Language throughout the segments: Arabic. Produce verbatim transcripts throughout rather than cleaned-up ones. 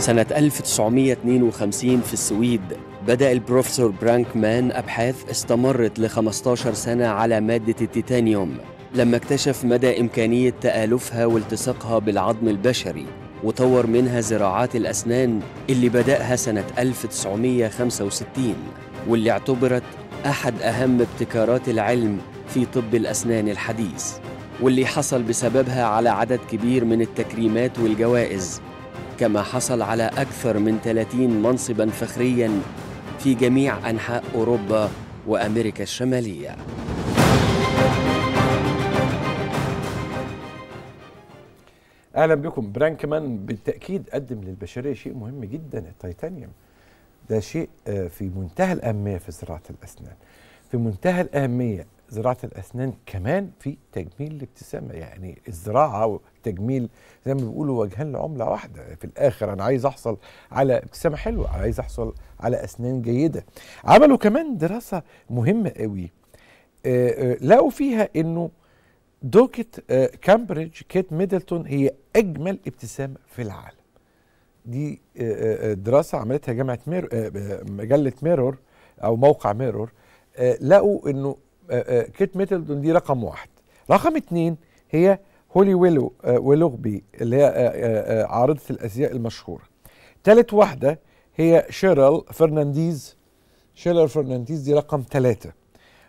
سنة ألف وتسعمئة واثنين وخمسين في السويد بدأ البروفيسور برانكمان أبحاث استمرت ل خمسطعش سنة على مادة التيتانيوم، لما اكتشف مدى إمكانية تآلفها والتصاقها بالعظم البشري، وطور منها زراعات الأسنان اللي بدأها سنة ألف وتسعمئة وخمسة وستين، واللي اعتبرت أحد أهم ابتكارات العلم في طب الأسنان الحديث، واللي حصل بسببها على عدد كبير من التكريمات والجوائز، كما حصل على أكثر من ثلاثين منصباً فخرياً في جميع أنحاء أوروبا وأمريكا الشمالية. أهلا بكم. برانكمان بالتأكيد قدم للبشرية شيء مهم جداً، التيتانيوم ده شيء في منتهى الأهمية في زراعة الأسنان، في منتهى الأهمية زراعة الأسنان كمان في تجميل الابتسامة، يعني الزراعة والتجميل زي ما بيقولوا وجهان لعملة واحدة، في الآخر أنا عايز أحصل على ابتسامة حلوة، عايز أحصل على أسنان جيدة. عملوا كمان دراسة مهمة قوي لقوا فيها إنه دوكة كامبريدج كيت ميدلتون هي أجمل ابتسامة في العالم. دي دراسة عملتها جامعة ميرور، مجلة ميرور أو موقع ميرور، لقوا إنه كيت ميدلتون دي رقم واحد. رقم اتنين هي هولي ويلو ويلوغبي اللي هي عارضة الأزياء المشهورة. تالت واحدة هي شيرل فرنانديز، شيرل فرنانديز دي رقم ثلاثة.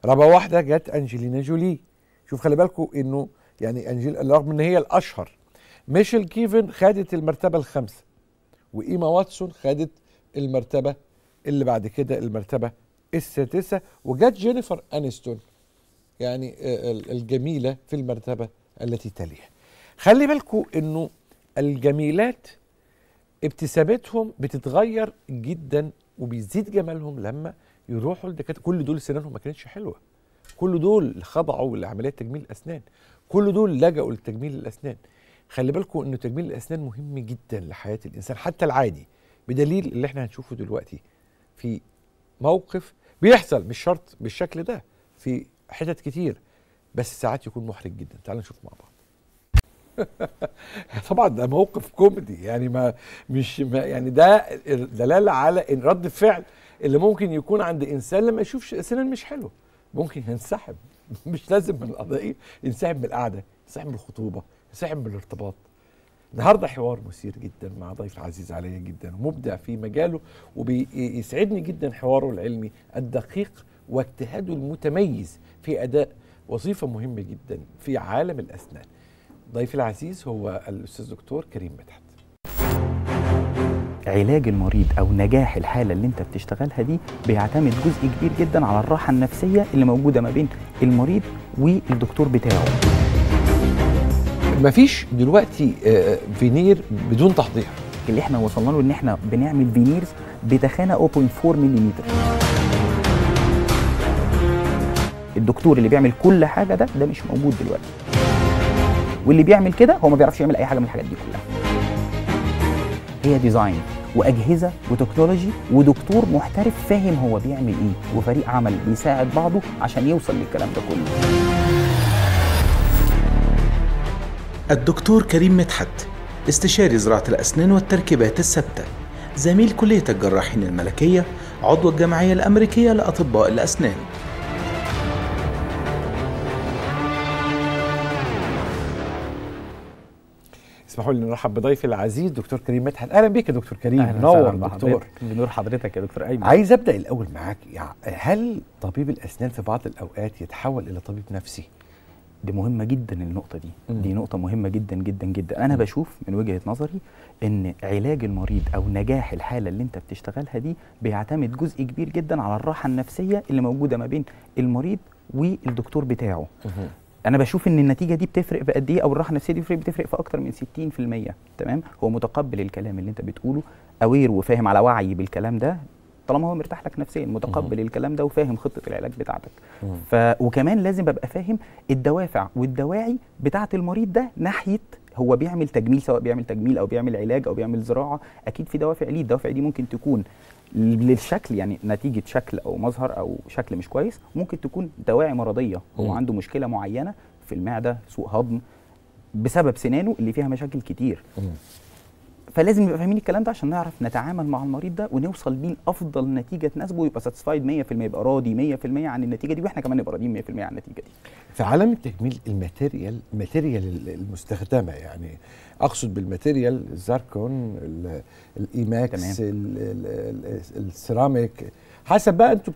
رابع واحدة جت أنجلينا جولي. شوف خلي بالكم إنه يعني أنجيل رغم إن هي الأشهر. ميشيل كيفن خدت المرتبة الخامسة، وإيما واتسون خدت المرتبة اللي بعد كده المرتبة السادسة، وجت جينيفر أنيستون يعني الجميلة في المرتبة التي تليها. خلي بالكم انه الجميلات ابتسامتهم بتتغير جدا وبيزيد جمالهم لما يروحوا للدكاتره. كل دول سنانهم ما كانتش حلوة، كل دول خضعوا لعمليات تجميل الاسنان، كل دول لجأوا لتجميل الاسنان. خلي بالكم انه تجميل الاسنان مهم جدا لحياة الانسان حتى العادي، بدليل اللي احنا هنشوفه دلوقتي في موقف بيحصل مش شرط بالشكل ده في حتت كتير، بس ساعات يكون محرج جدا. تعالوا نشوف مع بعض. طبعا ده موقف كوميدي، يعني ما مش ما يعني ده دلاله على ان رد الفعل اللي ممكن يكون عند انسان لما يشوف سنان مش حلو، ممكن ينسحب، مش لازم من القضيه، ينسحب من القعده، ينسحب من الخطوبه، ينسحب من الارتباط. النهارده حوار مثير جدا مع ضيف عزيز عليا جدا ومبدع في مجاله، وبيسعدني جدا حواره العلمي الدقيق واجتهاده المتميز في اداء وظيفه مهمه جدا في عالم الاسنان. ضيفي العزيز هو الاستاذ دكتور كريم مدحت. علاج المريض او نجاح الحاله اللي انت بتشتغلها دي بيعتمد جزء كبير جدا على الراحه النفسيه اللي موجوده ما بين المريض والدكتور بتاعه. مفيش دلوقتي فينير بدون تحضير. اللي احنا وصلنا له ان احنا بنعمل فينيرز بتخانه صفر فاصلة أربعة ملم. الدكتور اللي بيعمل كل حاجه ده ده مش موجود دلوقتي، واللي بيعمل كده هو ما بيعرفش يعمل اي حاجه من الحاجات دي كلها. هي ديزاين واجهزه وتكنولوجي ودكتور محترف فاهم هو بيعمل ايه، وفريق عمل بيساعد بعضه عشان يوصل للكلام ده كله. الدكتور كريم مدحت، استشاري زراعة الأسنان والتركيبات الثابتة، زميل كلية الجراحين الملكية، عضو الجمعية الأمريكية لأطباء الأسنان. اسمحوا لي نرحب بضيفي العزيز دكتور كريم مدحت. أهلا بيك يا دكتور كريم. منور دكتور. بنور حضرتك يا دكتور أيمن. عايز أبدأ الأول معاك، يعني هل طبيب الأسنان في بعض الأوقات يتحول إلى طبيب نفسي؟ دي مهمة جدا النقطة دي، م. دي نقطة مهمة جدا جدا جدا. أنا م. بشوف من وجهة نظري إن علاج المريض أو نجاح الحالة اللي أنت بتشتغلها دي بيعتمد جزء كبير جدا على الراحة النفسية اللي موجودة ما بين المريض والدكتور بتاعه. م. أنا بشوف إن النتيجة دي بتفرق في قد إيه، أو الراحة النفسية دي بتفرق في أكتر من ستين في المية. تمام؟ هو متقبل الكلام اللي أنت بتقوله، أوير وفاهم على وعي بالكلام ده، طالما هو مرتاح لك نفسيا متقبل مم. الكلام ده وفاهم خطه العلاج بتاعتك. مم. ف وكمان لازم ابقى فاهم الدوافع والدواعي بتاعه المريض ده ناحيه هو بيعمل تجميل، سواء بيعمل تجميل او بيعمل علاج او بيعمل زراعه، اكيد في دوافع ليه. الدوافع دي ممكن تكون للشكل، يعني نتيجه شكل او مظهر او شكل مش كويس، ممكن تكون دواعي مرضيه، هو مم. عنده مشكله معينه في المعده، سوء هضم بسبب سنانه اللي فيها مشاكل كتير. مم. فلازم نبقى فاهمين الكلام ده عشان نعرف نتعامل مع المريض ده ونوصل بيه لافضل نتيجه تناسبه، يبقى ساتسفايد مية في المية، يبقى راضي مية في المية عن النتيجه دي، واحنا كمان نبقى راضيين مية في المية عن النتيجه دي. في عالم التجميل الماتيريال، الماتيريال المستخدمه، يعني اقصد بالماتيريال الزركون، الايماكس، السيراميك، حسب بقى انتوا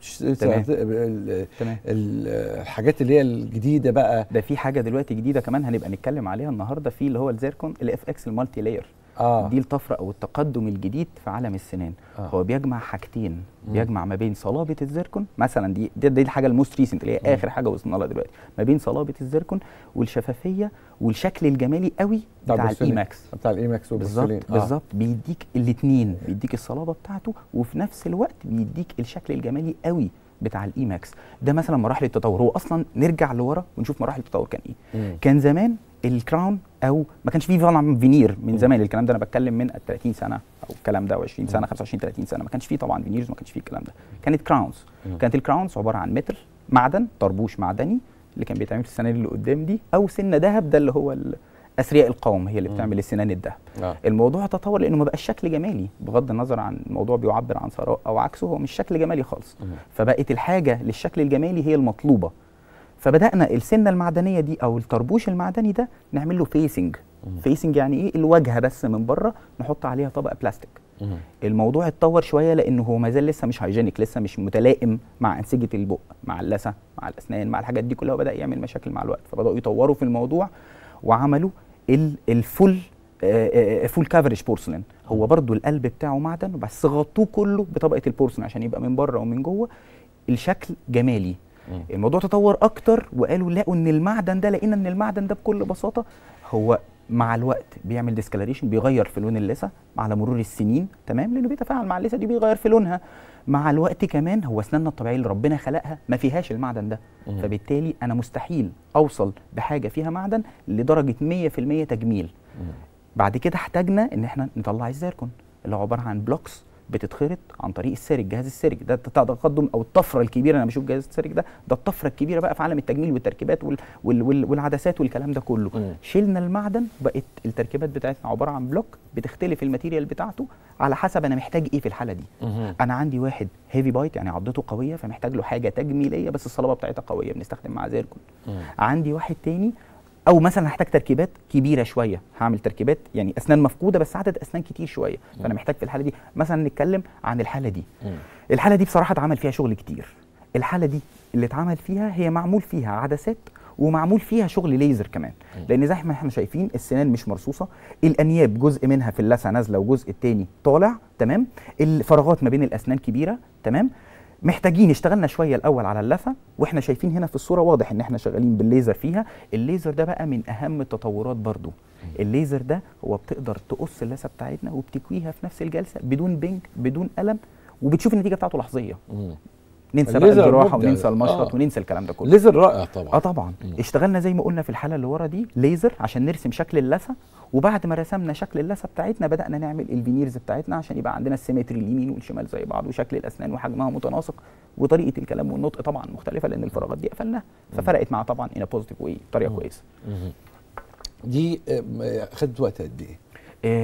الحاجات اللي هي الجديده بقى. ده في حاجه دلوقتي جديده كمان هنبقى نتكلم عليها النهارده، في اللي هو الزيركون الاف اكس المالتي لاير. آه. دي الطفره او التقدم الجديد في عالم السنان. آه. هو بيجمع حاجتين، بيجمع ما بين صلابه الزيركون مثلا، دي دي, دي الحاجه الموست ريسنت اللي هي آه. اخر حاجه وصلنا لها دلوقتي، ما بين صلابه الزيركون والشفافيه والشكل الجمالي قوي بتاع الايماكس، بتاع الايماكس والبورسلين. بالظبط. آه. بالظبط، بيديك الاثنين، بيديك الصلابه بتاعته وفي نفس الوقت بيديك الشكل الجمالي قوي بتاع الايماكس. ده مثلا مراحل التطور، هو اصلا نرجع لورا ونشوف مراحل التطور كان ايه. مم. كان زمان الكراون او ما كانش فيه طبعا فينير من زمان، الكلام ده انا بتكلم من تلاتين سنه او الكلام ده وعشرين سنه، خمسة وعشرين تلاتين سنه، ما كانش فيه طبعا فينيرز، ما كانش فيه الكلام ده. كانت كراونز، كانت الكراونز عباره عن متر معدن، طربوش معدني اللي كان بيتعمل في السنان اللي قدام دي، او سنه ذهب، ده اللي هو اثرياء القوم هي اللي بتعمل السنان الذهب. آه. الموضوع تطور لانه ما بقاش شكل جمالي، بغض النظر عن الموضوع بيعبر عن ثراء او عكسه، هو مش شكل جمالي خالص. آه. فبقت الحاجه للشكل الجمالي هي المطلوبه، فبدانا السنه المعدنيه دي او الطربوش المعدني ده نعمل له فيسنج. مم. فيسنج يعني ايه؟ الواجهه بس من بره نحط عليها طبقه بلاستيك. مم. الموضوع اتطور شويه لانه هو ما زال لسه مش هايجينيك، لسه مش متلائم مع انسجه البق، مع اللثه، مع الاسنان، مع الحاجات دي كلها، وبدا يعمل مشاكل مع الوقت، فبداوا يطوروا في الموضوع وعملوا الفول فول كافريج بورسلين. هو برضو القلب بتاعه معدن بس غطوه كله بطبقه البورسلين عشان يبقى من بره ومن جوه الشكل جمالي. الموضوع تطور اكتر وقالوا لقوا ان المعدن ده، لقينا ان المعدن ده بكل بساطه هو مع الوقت بيعمل ديسكلاريشن، بيغير في لون اللثه على مرور السنين، تمام، لانه بيتفاعل مع اللثه دي بيغير في لونها مع الوقت. كمان هو اسناننا الطبيعيه اللي ربنا خلقها ما فيهاش المعدن ده. مم. فبالتالي انا مستحيل اوصل بحاجه فيها معدن لدرجه مية في المية تجميل. مم. بعد كده احتاجنا ان احنا نطلع الزيركون اللي هو عباره عن بلوكس بتتخرط عن طريق السرج، جهاز السرج ده التقدم او الطفره الكبيره. انا بشوف جهاز السرج ده ده الطفره الكبيره بقى في عالم التجميل والتركيبات وال وال وال والعدسات والكلام ده كله. مم. شلنا المعدن وبقت التركيبات بتاعتنا عباره عن بلوك بتختلف الماتيريال بتاعته على حسب انا محتاج ايه في الحاله دي. مم. انا عندي واحد هيفي بايت يعني عضته قويه، فمحتاج له حاجه تجميليه بس الصلابه بتاعتها قويه، بنستخدم مع زيركون. عندي واحد تاني او مثلا هحتاج تركيبات كبيره شويه، هعمل تركيبات يعني اسنان مفقوده بس عدد اسنان كتير شويه، فانا محتاج في الحاله دي مثلا نتكلم عن الحاله دي. الحاله دي بصراحه اتعمل فيها شغل كتير، الحاله دي اللي اتعمل فيها هي معمول فيها عدسات ومعمول فيها شغل ليزر كمان، لان زي ما احنا شايفين السنان مش مرصوصه، الانياب جزء منها في اللثه نازله وجزء التاني طالع، تمام، الفراغات ما بين الاسنان كبيره، تمام، محتاجين اشتغلنا شويه الاول على اللثه، واحنا شايفين هنا في الصوره واضح ان احنا شغالين بالليزر فيها. الليزر ده بقى من اهم التطورات برضو. الليزر ده هو بتقدر تقص اللثه بتاعتنا وبتكويها في نفس الجلسه بدون بنج بدون الم، وبتشوف النتيجه بتاعته لحظيه. مم. ننسى بقى الجراحه وننسى المشرط. آه. وننسى الكلام ده كله. ليزر رائع طبعا. اه طبعا. مم. اشتغلنا زي ما قلنا في الحاله اللي ورا دي ليزر عشان نرسم شكل اللثه، وبعد ما رسمنا شكل اللثه بتاعتنا بدانا نعمل الفينيرز بتاعتنا عشان يبقى عندنا السيمتري اليمين والشمال زي بعض، وشكل الاسنان وحجمها متناسق، وطريقه الكلام والنطق طبعا مختلفه لان الفراغات دي قفلناها، ففرقت مع طبعا ان بوزيتيف واي بطريقه كويسه. دي خدت وقت قد ايه؟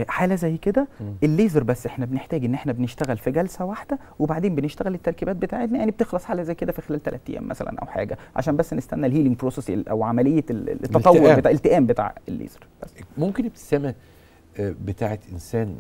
حاله زي كده الليزر بس احنا بنحتاج ان احنا بنشتغل في جلسه واحده وبعدين بنشتغل التركيبات بتاعتنا، يعني بتخلص حاله زي كده في خلال ثلاث ايام مثلا او حاجه، عشان بس نستنى الهيلينج بروسيس او عمليه التطور بتاع الالتئام بتاع الليزر. بس ممكن ابتسامه بتاعه انسان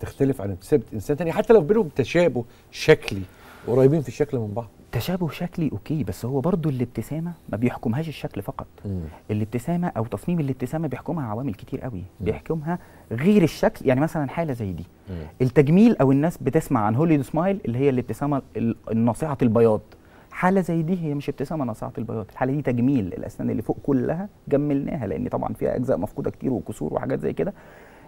تختلف عن ابتسامه انسان ثاني حتى لو بينهم تشابه شكلي، قريبين في الشكل من بعض. تشابه شكلي اوكي، بس هو برضو الابتسامه ما بيحكمهاش الشكل فقط. مم. الابتسامه او تصميم الابتسامه بيحكمها عوامل كتير قوي. مم. بيحكمها غير الشكل، يعني مثلا حاله زي دي. مم. التجميل او الناس بتسمع عن هولي سمايل اللي هي الابتسامه الناصعه البياض، حاله زي دي هي مش ابتسامه ناصعه البياض، الحاله دي تجميل الاسنان اللي فوق كلها جملناها لان طبعا فيها اجزاء مفقوده كتير وكسور وحاجات زي كده.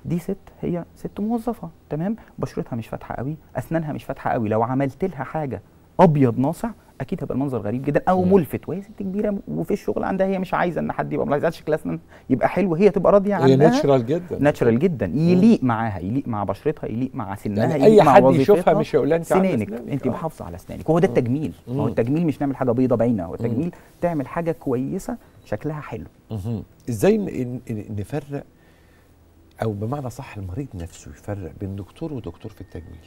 دي ست، هي ست موظفه، تمام، بشرتها مش فاتحه قوي، اسنانها مش فاتحه قوي، لو عملت لها حاجه ابيض ناصع اكيد هيبقى المنظر غريب جدا او ملفت، وهي ست كبيره وفي الشغل عندها، هي مش عايزه ان حد يبقى ملاحظ شكل اسنان يبقى حلو، هي تبقى راضيه عنها، هي ناتشرال جدا، ناتشرال جدا، يليق معاها، يليق مع بشرتها، يليق مع سنها، يعني يليق اي مع حد يشوفها مش هيقول لها انت سنانك، انت محافظه على اسنانك، وهو ده التجميل. مم. هو التجميل مش نعمل حاجه بيضه باينه، هو التجميل تعمل حاجه كويسه شكلها حلو. ازاي نفرق او بمعنى صح المريض نفسه يفرق بين دكتور ودكتور في التجميل؟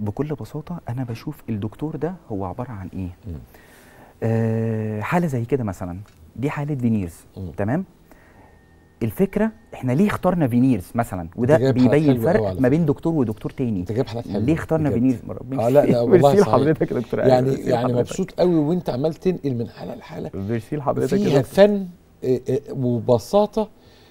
بكل بساطه انا بشوف الدكتور ده هو عباره عن ايه. آه حاله زي كده مثلا، دي حاله فينيرز. تمام. الفكره احنا ليه اخترنا فينيرز مثلا، وده بيبين فرق ما بين دكتور ودكتور تاني. انت جايب حالات حلوه. ليه اخترنا فينيرز؟ اه لا لا والله صحيح. حضرتك يا دكتور يعني يعني, يعني مبسوط قوي وانت عمال تنقل من حاله لحاله. بيرسيل حضرتك فيها فن وبساطه،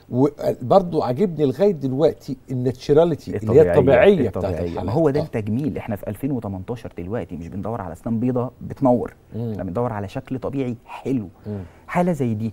وبرضه عاجبني لغايه دلوقتي الناتشراليتي اللي هي الطبيعيه بتاعت الحاله. ما هو ده التجميل. احنا في ألفين وتمنتاشر دلوقتي مش بندور على اسنان بيضاء بتنور، احنا بندور على شكل طبيعي حلو. مم. حاله زي دي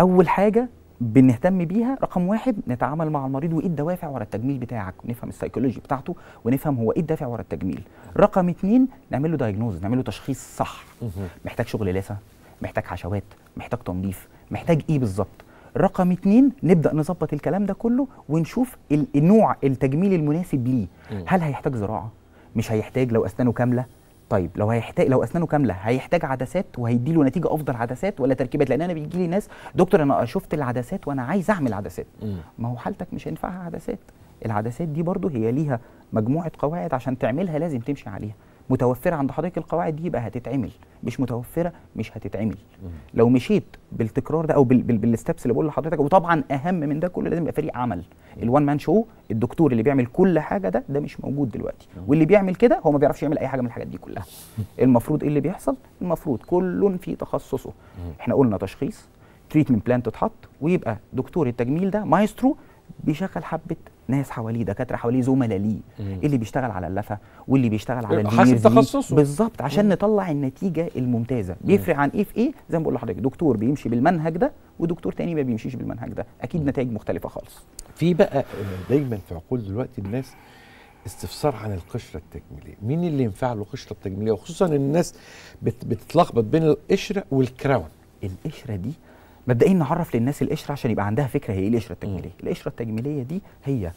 اول حاجه بنهتم بيها، رقم واحد نتعامل مع المريض وايه الدوافع ورا التجميل بتاعك، ونفهم السايكولوجي بتاعته ونفهم هو ايه الدافع ورا التجميل. رقم اتنين نعمل له دايجنوز، نعمل له تشخيص صح. مم. محتاج شغل لثه، محتاج حشوات، محتاج تنظيف، محتاج ايه بالظبط. رقم اتنين نبدأ نظبط الكلام ده كله ونشوف النوع التجميل المناسب ليه. مم. هل هيحتاج زراعة؟ مش هيحتاج لو أسنانه كاملة؟ طيب لو هيحتاج لو أسنانه كاملة هيحتاج عدسات وهيدي له نتيجة أفضل عدسات ولا تركيبات؟ لأن أنا بيجي لي ناس دكتور أنا شفت العدسات وأنا عايز أعمل عدسات. مم. ما هو حالتك مش هينفعها عدسات. العدسات دي برضه هي ليها مجموعة قواعد عشان تعملها لازم تمشي عليها. متوفرة عند حضرتك القواعد دي يبقى هتتعمل، مش متوفرة مش هتتعمل. مم. لو مشيت بالتكرار ده او بالستبس اللي بقول لحضرتك. وطبعا اهم من ده كله لازم يبقى فريق عمل. الوان مان شو، الدكتور اللي بيعمل كل حاجة ده ده مش موجود دلوقتي. مم. واللي بيعمل كده هو ما بيعرفش يعمل اي حاجة من الحاجات دي كلها. المفروض ايه اللي بيحصل؟ المفروض كل في تخصصه. مم. احنا قلنا تشخيص، تريتمنت بلان تتحط، ويبقى دكتور التجميل ده مايسترو بيشغل حبة ناس حواليه، دكاتره حواليه، زملاء ليه، اللي بيشتغل على اللفه واللي بيشتغل على الفينيرز بالظبط عشان مم. نطلع النتيجه الممتازه. بيفرق عن ايه في ايه؟ زي ما بقول لحضرتك دكتور بيمشي بالمنهج ده ودكتور تاني ما بيمشيش بالمنهج ده، اكيد مم. نتائج مختلفه خالص. في بقى دايما في عقول دلوقتي الناس استفسار عن القشره التجميليه، مين اللي ينفع له القشره التجميليه؟ وخصوصا الناس بتتلخبط بين القشره والكراون. القشره دي مبدئيا نعرف للناس القشره عشان يبقى عندها فكره هي ايه القشره التجميليه. القشره التجميليه دي هي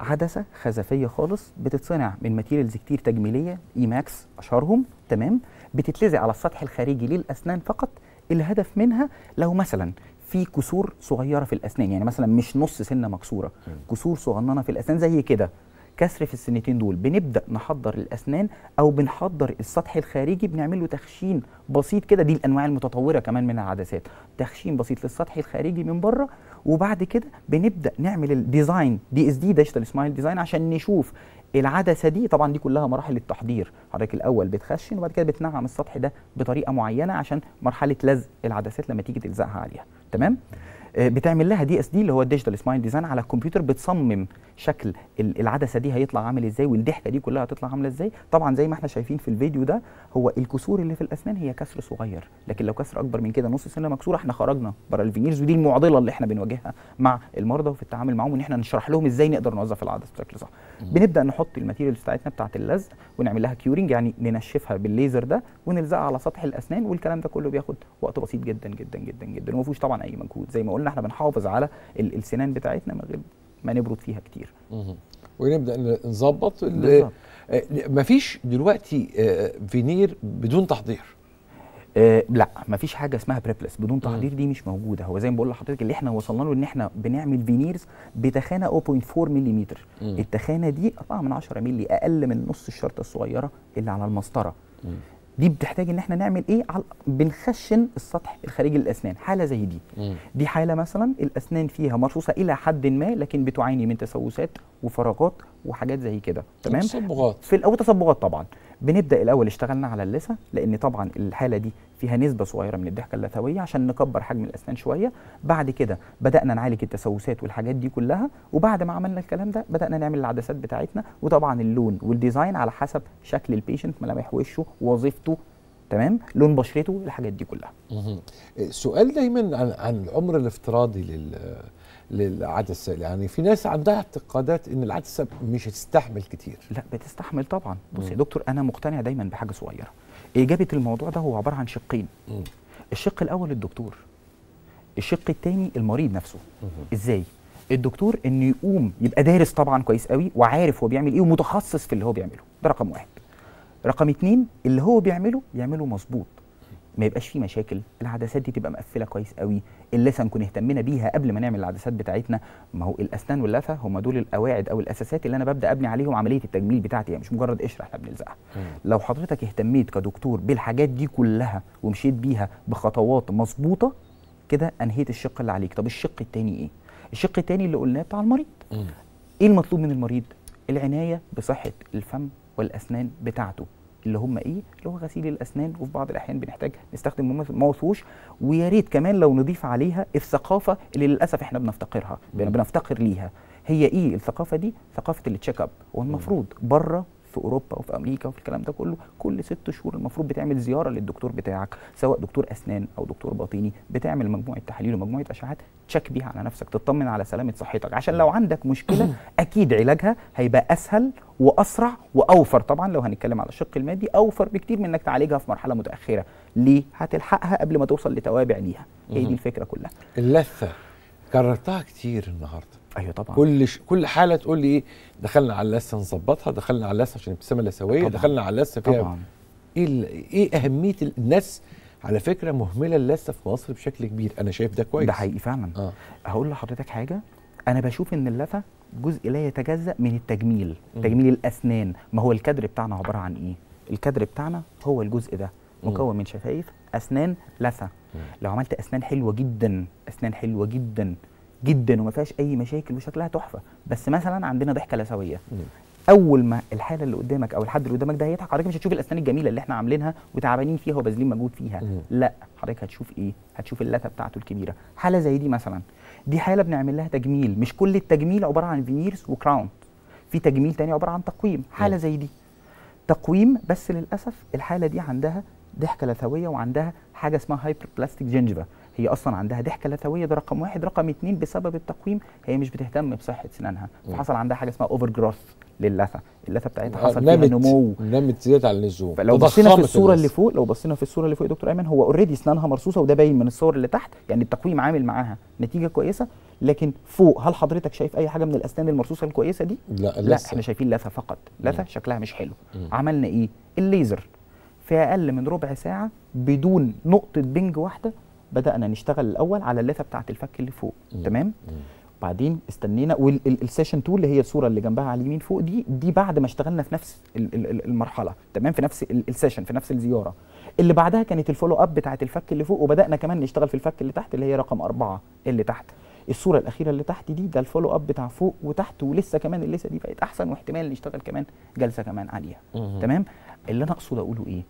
عدسه خزفيه خالص بتتصنع من ماتيريالز كتير تجميليه، اي ماكس اشهرهم. تمام. بتتلزق على السطح الخارجي للاسنان فقط. الهدف منها لو مثلا في كسور صغيره في الاسنان، يعني مثلا مش نص سنه مكسوره، كسور صغننه في الاسنان زي كده، كسر في السنتين دول، بنبدا نحضر الاسنان او بنحضر السطح الخارجي، بنعمل له تخشين بسيط كده. دي الانواع المتطوره كمان من العدسات، تخشين بسيط للسطح الخارجي من بره، وبعد كده بنبدا نعمل الديزاين دي اس دي ديجيتال سمايل ديزاين عشان نشوف العدسه دي. طبعا دي كلها مراحل التحضير، حضرتك الاول بتخشن وبعد كده بتنعم السطح ده بطريقه معينه عشان مرحله لزق العدسات لما تيجي تلزقها عليها. تمام. بتعمل لها دي اس دي اللي هو الديجيتال سمايل ديزاين على الكمبيوتر، بتصمم شكل العدسه دي هيطلع عامل ازاي والضحكه دي كلها هتطلع عامله ازاي. طبعا زي ما احنا شايفين في الفيديو ده، هو الكسور اللي في الاسنان هي كسر صغير، لكن لو كسر اكبر من كده نص سنه مكسوره احنا خرجنا بره الفينيرز. ودي المعضله اللي احنا بنواجهها مع المرضى وفي التعامل معاهم، ان احنا نشرح لهم ازاي نقدر نوظف العدسه بشكل صح. بنبدا نحط الماتيريالز بتاعتنا بتاعه اللزق ونعمل لها كيورنج، يعني ننشفها بالليزر ده ونلزقها على سطح الاسنان، والكلام ده كله بياخد وقت بسيط جدا جدا جدا جدا، وما فيهوش طبعا اي مجهود. زي ما قلنا احنا بنحافظ على السنان بتاعتنا من غير ما نبرد فيها كتير. ونبدا نظبط. مفيش دلوقتي فينير بدون تحضير. أه لا، مفيش حاجه اسمها بريبلس بدون تحضير، دي مش موجوده. هو زي ما بقول لحضرتك اللي احنا وصلنا له ان احنا بنعمل فينيرز بتخانه صفر فاصلة أربعة ملم. التخانه دي قطعه من عشرة ملم، اقل من نص الشرطه الصغيره اللي على المسطره. مم. دي بتحتاج ان احنا نعمل ايه؟ بنخشن السطح الخارجي للاسنان. حاله زي دي مم. دي حاله مثلا الاسنان فيها مرصوصه الى حد ما، لكن بتعاني من تسوسات وفراغات وحاجات زي كده. تمام. تصبغات في الاول، تصبغات طبعا. بنبدا الاول اشتغلنا على اللثه، لان طبعا الحاله دي فيها نسبه صغيره من الضحكه اللثويه عشان نكبر حجم الاسنان شويه. بعد كده بدانا نعالج التسوسات والحاجات دي كلها، وبعد ما عملنا الكلام ده بدانا نعمل العدسات بتاعتنا. وطبعا اللون والديزاين على حسب شكل البيشنت، ملامح وشه، وظيفته، تمام، لون بشرته، الحاجات دي كلها. سؤال دايما عن عن العمر الافتراضي لل للعدسه، يعني في ناس عندها اعتقادات ان العدسه مش هتستحمل كتير. لا بتستحمل طبعا. بص يا دكتور، انا مقتنع دايما بحاجه صغيره. اجابه الموضوع ده هو عباره عن شقين. مم. الشق الاول الدكتور، الشق الثاني المريض نفسه. مم. ازاي؟ الدكتور انه يقوم يبقى دارس طبعا كويس قوي وعارف هو بيعمل ايه ومتخصص في اللي هو بيعمله، ده رقم واحد. رقم اتنين اللي هو بيعمله يعمله مظبوط، ما يبقاش فيه مشاكل، العدسات دي تبقى مقفله كويس قوي، اللثه نكون اهتمينا بيها قبل ما نعمل العدسات بتاعتنا. ما هو الاسنان واللثه هم دول القواعد او الاساسات اللي انا ببدا ابني عليهم عمليه التجميل بتاعتي، يعني مش مجرد قشره احنا بنلزقها. لو حضرتك اهتميت كدكتور بالحاجات دي كلها ومشيت بيها بخطوات مظبوطه كده انهيت الشق اللي عليك. طب الشق الثاني ايه؟ الشق الثاني اللي قلناه بتاع المريض. م. ايه المطلوب من المريض؟ العنايه بصحه الفم والاسنان بتاعته، اللي هم ايه؟ اللي هو غسيل الاسنان، وفي بعض الاحيان بنحتاج نستخدم ماوث ووش، ويا ريت كمان لو نضيف عليها الثقافه اللي للاسف احنا بنفتقرها، بنفتقر ليها. هي ايه الثقافه دي؟ ثقافه التشيك اب، والمفروض بره في اوروبا وفي امريكا وفي الكلام ده كله كل ست شهور المفروض بتعمل زياره للدكتور بتاعك، سواء دكتور اسنان او دكتور باطني، بتعمل مجموعه تحاليل ومجموعه اشعات تشيك بيها على نفسك، تطمن على سلامه صحتك، عشان لو عندك مشكله اكيد علاجها هيبقى اسهل واسرع واوفر. طبعا لو هنتكلم على الشق المادي اوفر بكتير من انك تعالجها في مرحله متاخره. ليه؟ هتلحقها قبل ما توصل لتوابع ليها. هي دي الفكره كلها. اللثه كررتها كتير النهارده. ايوه طبعا، كل ش... كل حاله تقول لي ايه، دخلنا على اللثه نظبطها، دخلنا على اللثه عشان الابتسامه اللثويه، دخلنا على اللثه فيها طبعا. ايه ال... ايه اهميه ال... الناس على فكره مهمله اللثه في مصر بشكل كبير، انا شايف ده كويس، ده حقيقي فعلا. آه. هقول لحضرتك حاجه، انا بشوف ان اللثه جزء لا يتجزأ من التجميل، م. تجميل الاسنان. ما هو الكادر بتاعنا عباره عن ايه؟ الكادر بتاعنا هو الجزء ده مكون من شفايف، اسنان، لثه. م. لو عملت اسنان حلوه جدا، اسنان حلوه جدا جدا وما فيهاش اي مشاكل وشكلها تحفه، بس مثلا عندنا ضحكه لثويه، اول ما الحاله اللي قدامك او الحد اللي قدامك ده هيضحك حضرتك مش هتشوف الاسنان الجميله اللي احنا عاملينها وتعبانين فيها وبازلين مجهود فيها. مم. لا حضرتك هتشوف ايه؟ هتشوف اللثه بتاعته الكبيره. حاله زي دي مثلا، دي حاله بنعمل لها تجميل، مش كل التجميل عباره عن فينيرز وكراون، في تجميل تاني عباره عن تقويم. حاله زي دي تقويم، بس للاسف الحاله دي عندها ضحكه لثويه وعندها حاجه اسمها هايبر بلاستيك جينجيفا، هي اصلا عندها ضحكه لثويه، ده رقم واحد. رقم اتنين بسبب التقويم هي مش بتهتم بصحه سنانها، فحصل عندها حاجه اسمها اوفر جروث للثه، اللثه بتاعتها حصل فيها نمو، نمت زياده عن اللزوم. لو بصينا في الصوره اللي فوق، لو بصينا في الصوره اللي فوق يا دكتور ايمن، هو اوريدي اسنانها مرصوصه وده باين من الصور اللي تحت، يعني التقويم عامل معاها نتيجه كويسه. لكن فوق هل حضرتك شايف اي حاجه من الاسنان المرصوصه الكويسه دي؟ لا لا، احنا شايفين لثه فقط، لثه شكلها مش حلو. مم. عملنا ايه؟ الليزر في اقل من ربع ساعه بدون نقطه بنج واحده بدأنا نشتغل الأول على اللثة بتاعة الفك اللي فوق. مم. تمام؟ مم. بعدين استنينا والسيشن اتنين اللي هي الصورة اللي جنبها على اليمين فوق دي، دي بعد ما اشتغلنا في نفس المرحلة، تمام؟ في نفس السيشن، في نفس الزيارة. اللي بعدها كانت الفولو أب بتاعة الفك اللي فوق، وبدأنا كمان نشتغل في الفك اللي تحت اللي هي رقم أربعة اللي تحت. الصورة الأخيرة اللي تحت دي ده الفولو أب بتاع فوق وتحت، ولسه كمان اللثة دي بقت أحسن، واحتمال نشتغل كمان جلسة كمان عليها. مم. تمام؟ اللي أنا أقصد أقوله إيه؟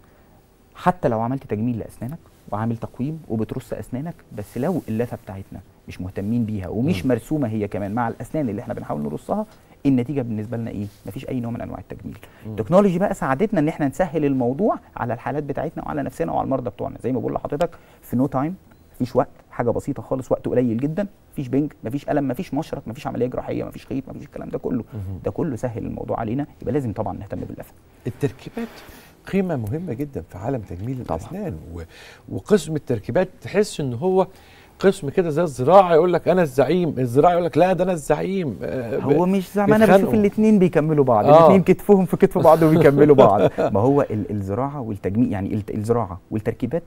حتى لو عملت تجميل لأسنانك وعامل تقويم وبترص اسنانك، بس لو اللثه بتاعتنا مش مهتمين بيها ومش مرسومه هي كمان مع الاسنان اللي احنا بنحاول نرصها، النتيجه بالنسبه لنا ايه؟ مفيش اي نوع من انواع التجميل. التكنولوجي بقى ساعدتنا ان احنا نسهل الموضوع على الحالات بتاعتنا وعلى نفسنا وعلى المرضى بتوعنا. زي ما بقول لحضرتك في نو تايم، مفيش وقت، حاجه بسيطه خالص، وقت قليل جدا، مفيش بنج، مفيش الم، مفيش مشرط، مفيش عمليه جراحيه، مفيش خيط، مفيش الكلام ده كله. ده كله سهل الموضوع علينا، يبقى لازم طبعا نهتم باللثه. التركيبات قيمة مهمة جدا في عالم تجميل الأسنان، و... وقسم التركيبات تحس إن هو قسم كده زي الزراعة، يقول لك أنا الزعيم، الزراعة يقول لك لا ده أنا الزعيم. آه هو ب... مش زعيم، أنا بشوف الاتنين بيكملوا بعض. آه. الاتنين كتفهم في كتف بعض وبيكملوا بعض. ما هو ال... الزراعة والتجميل، يعني الزراعة والتركيبات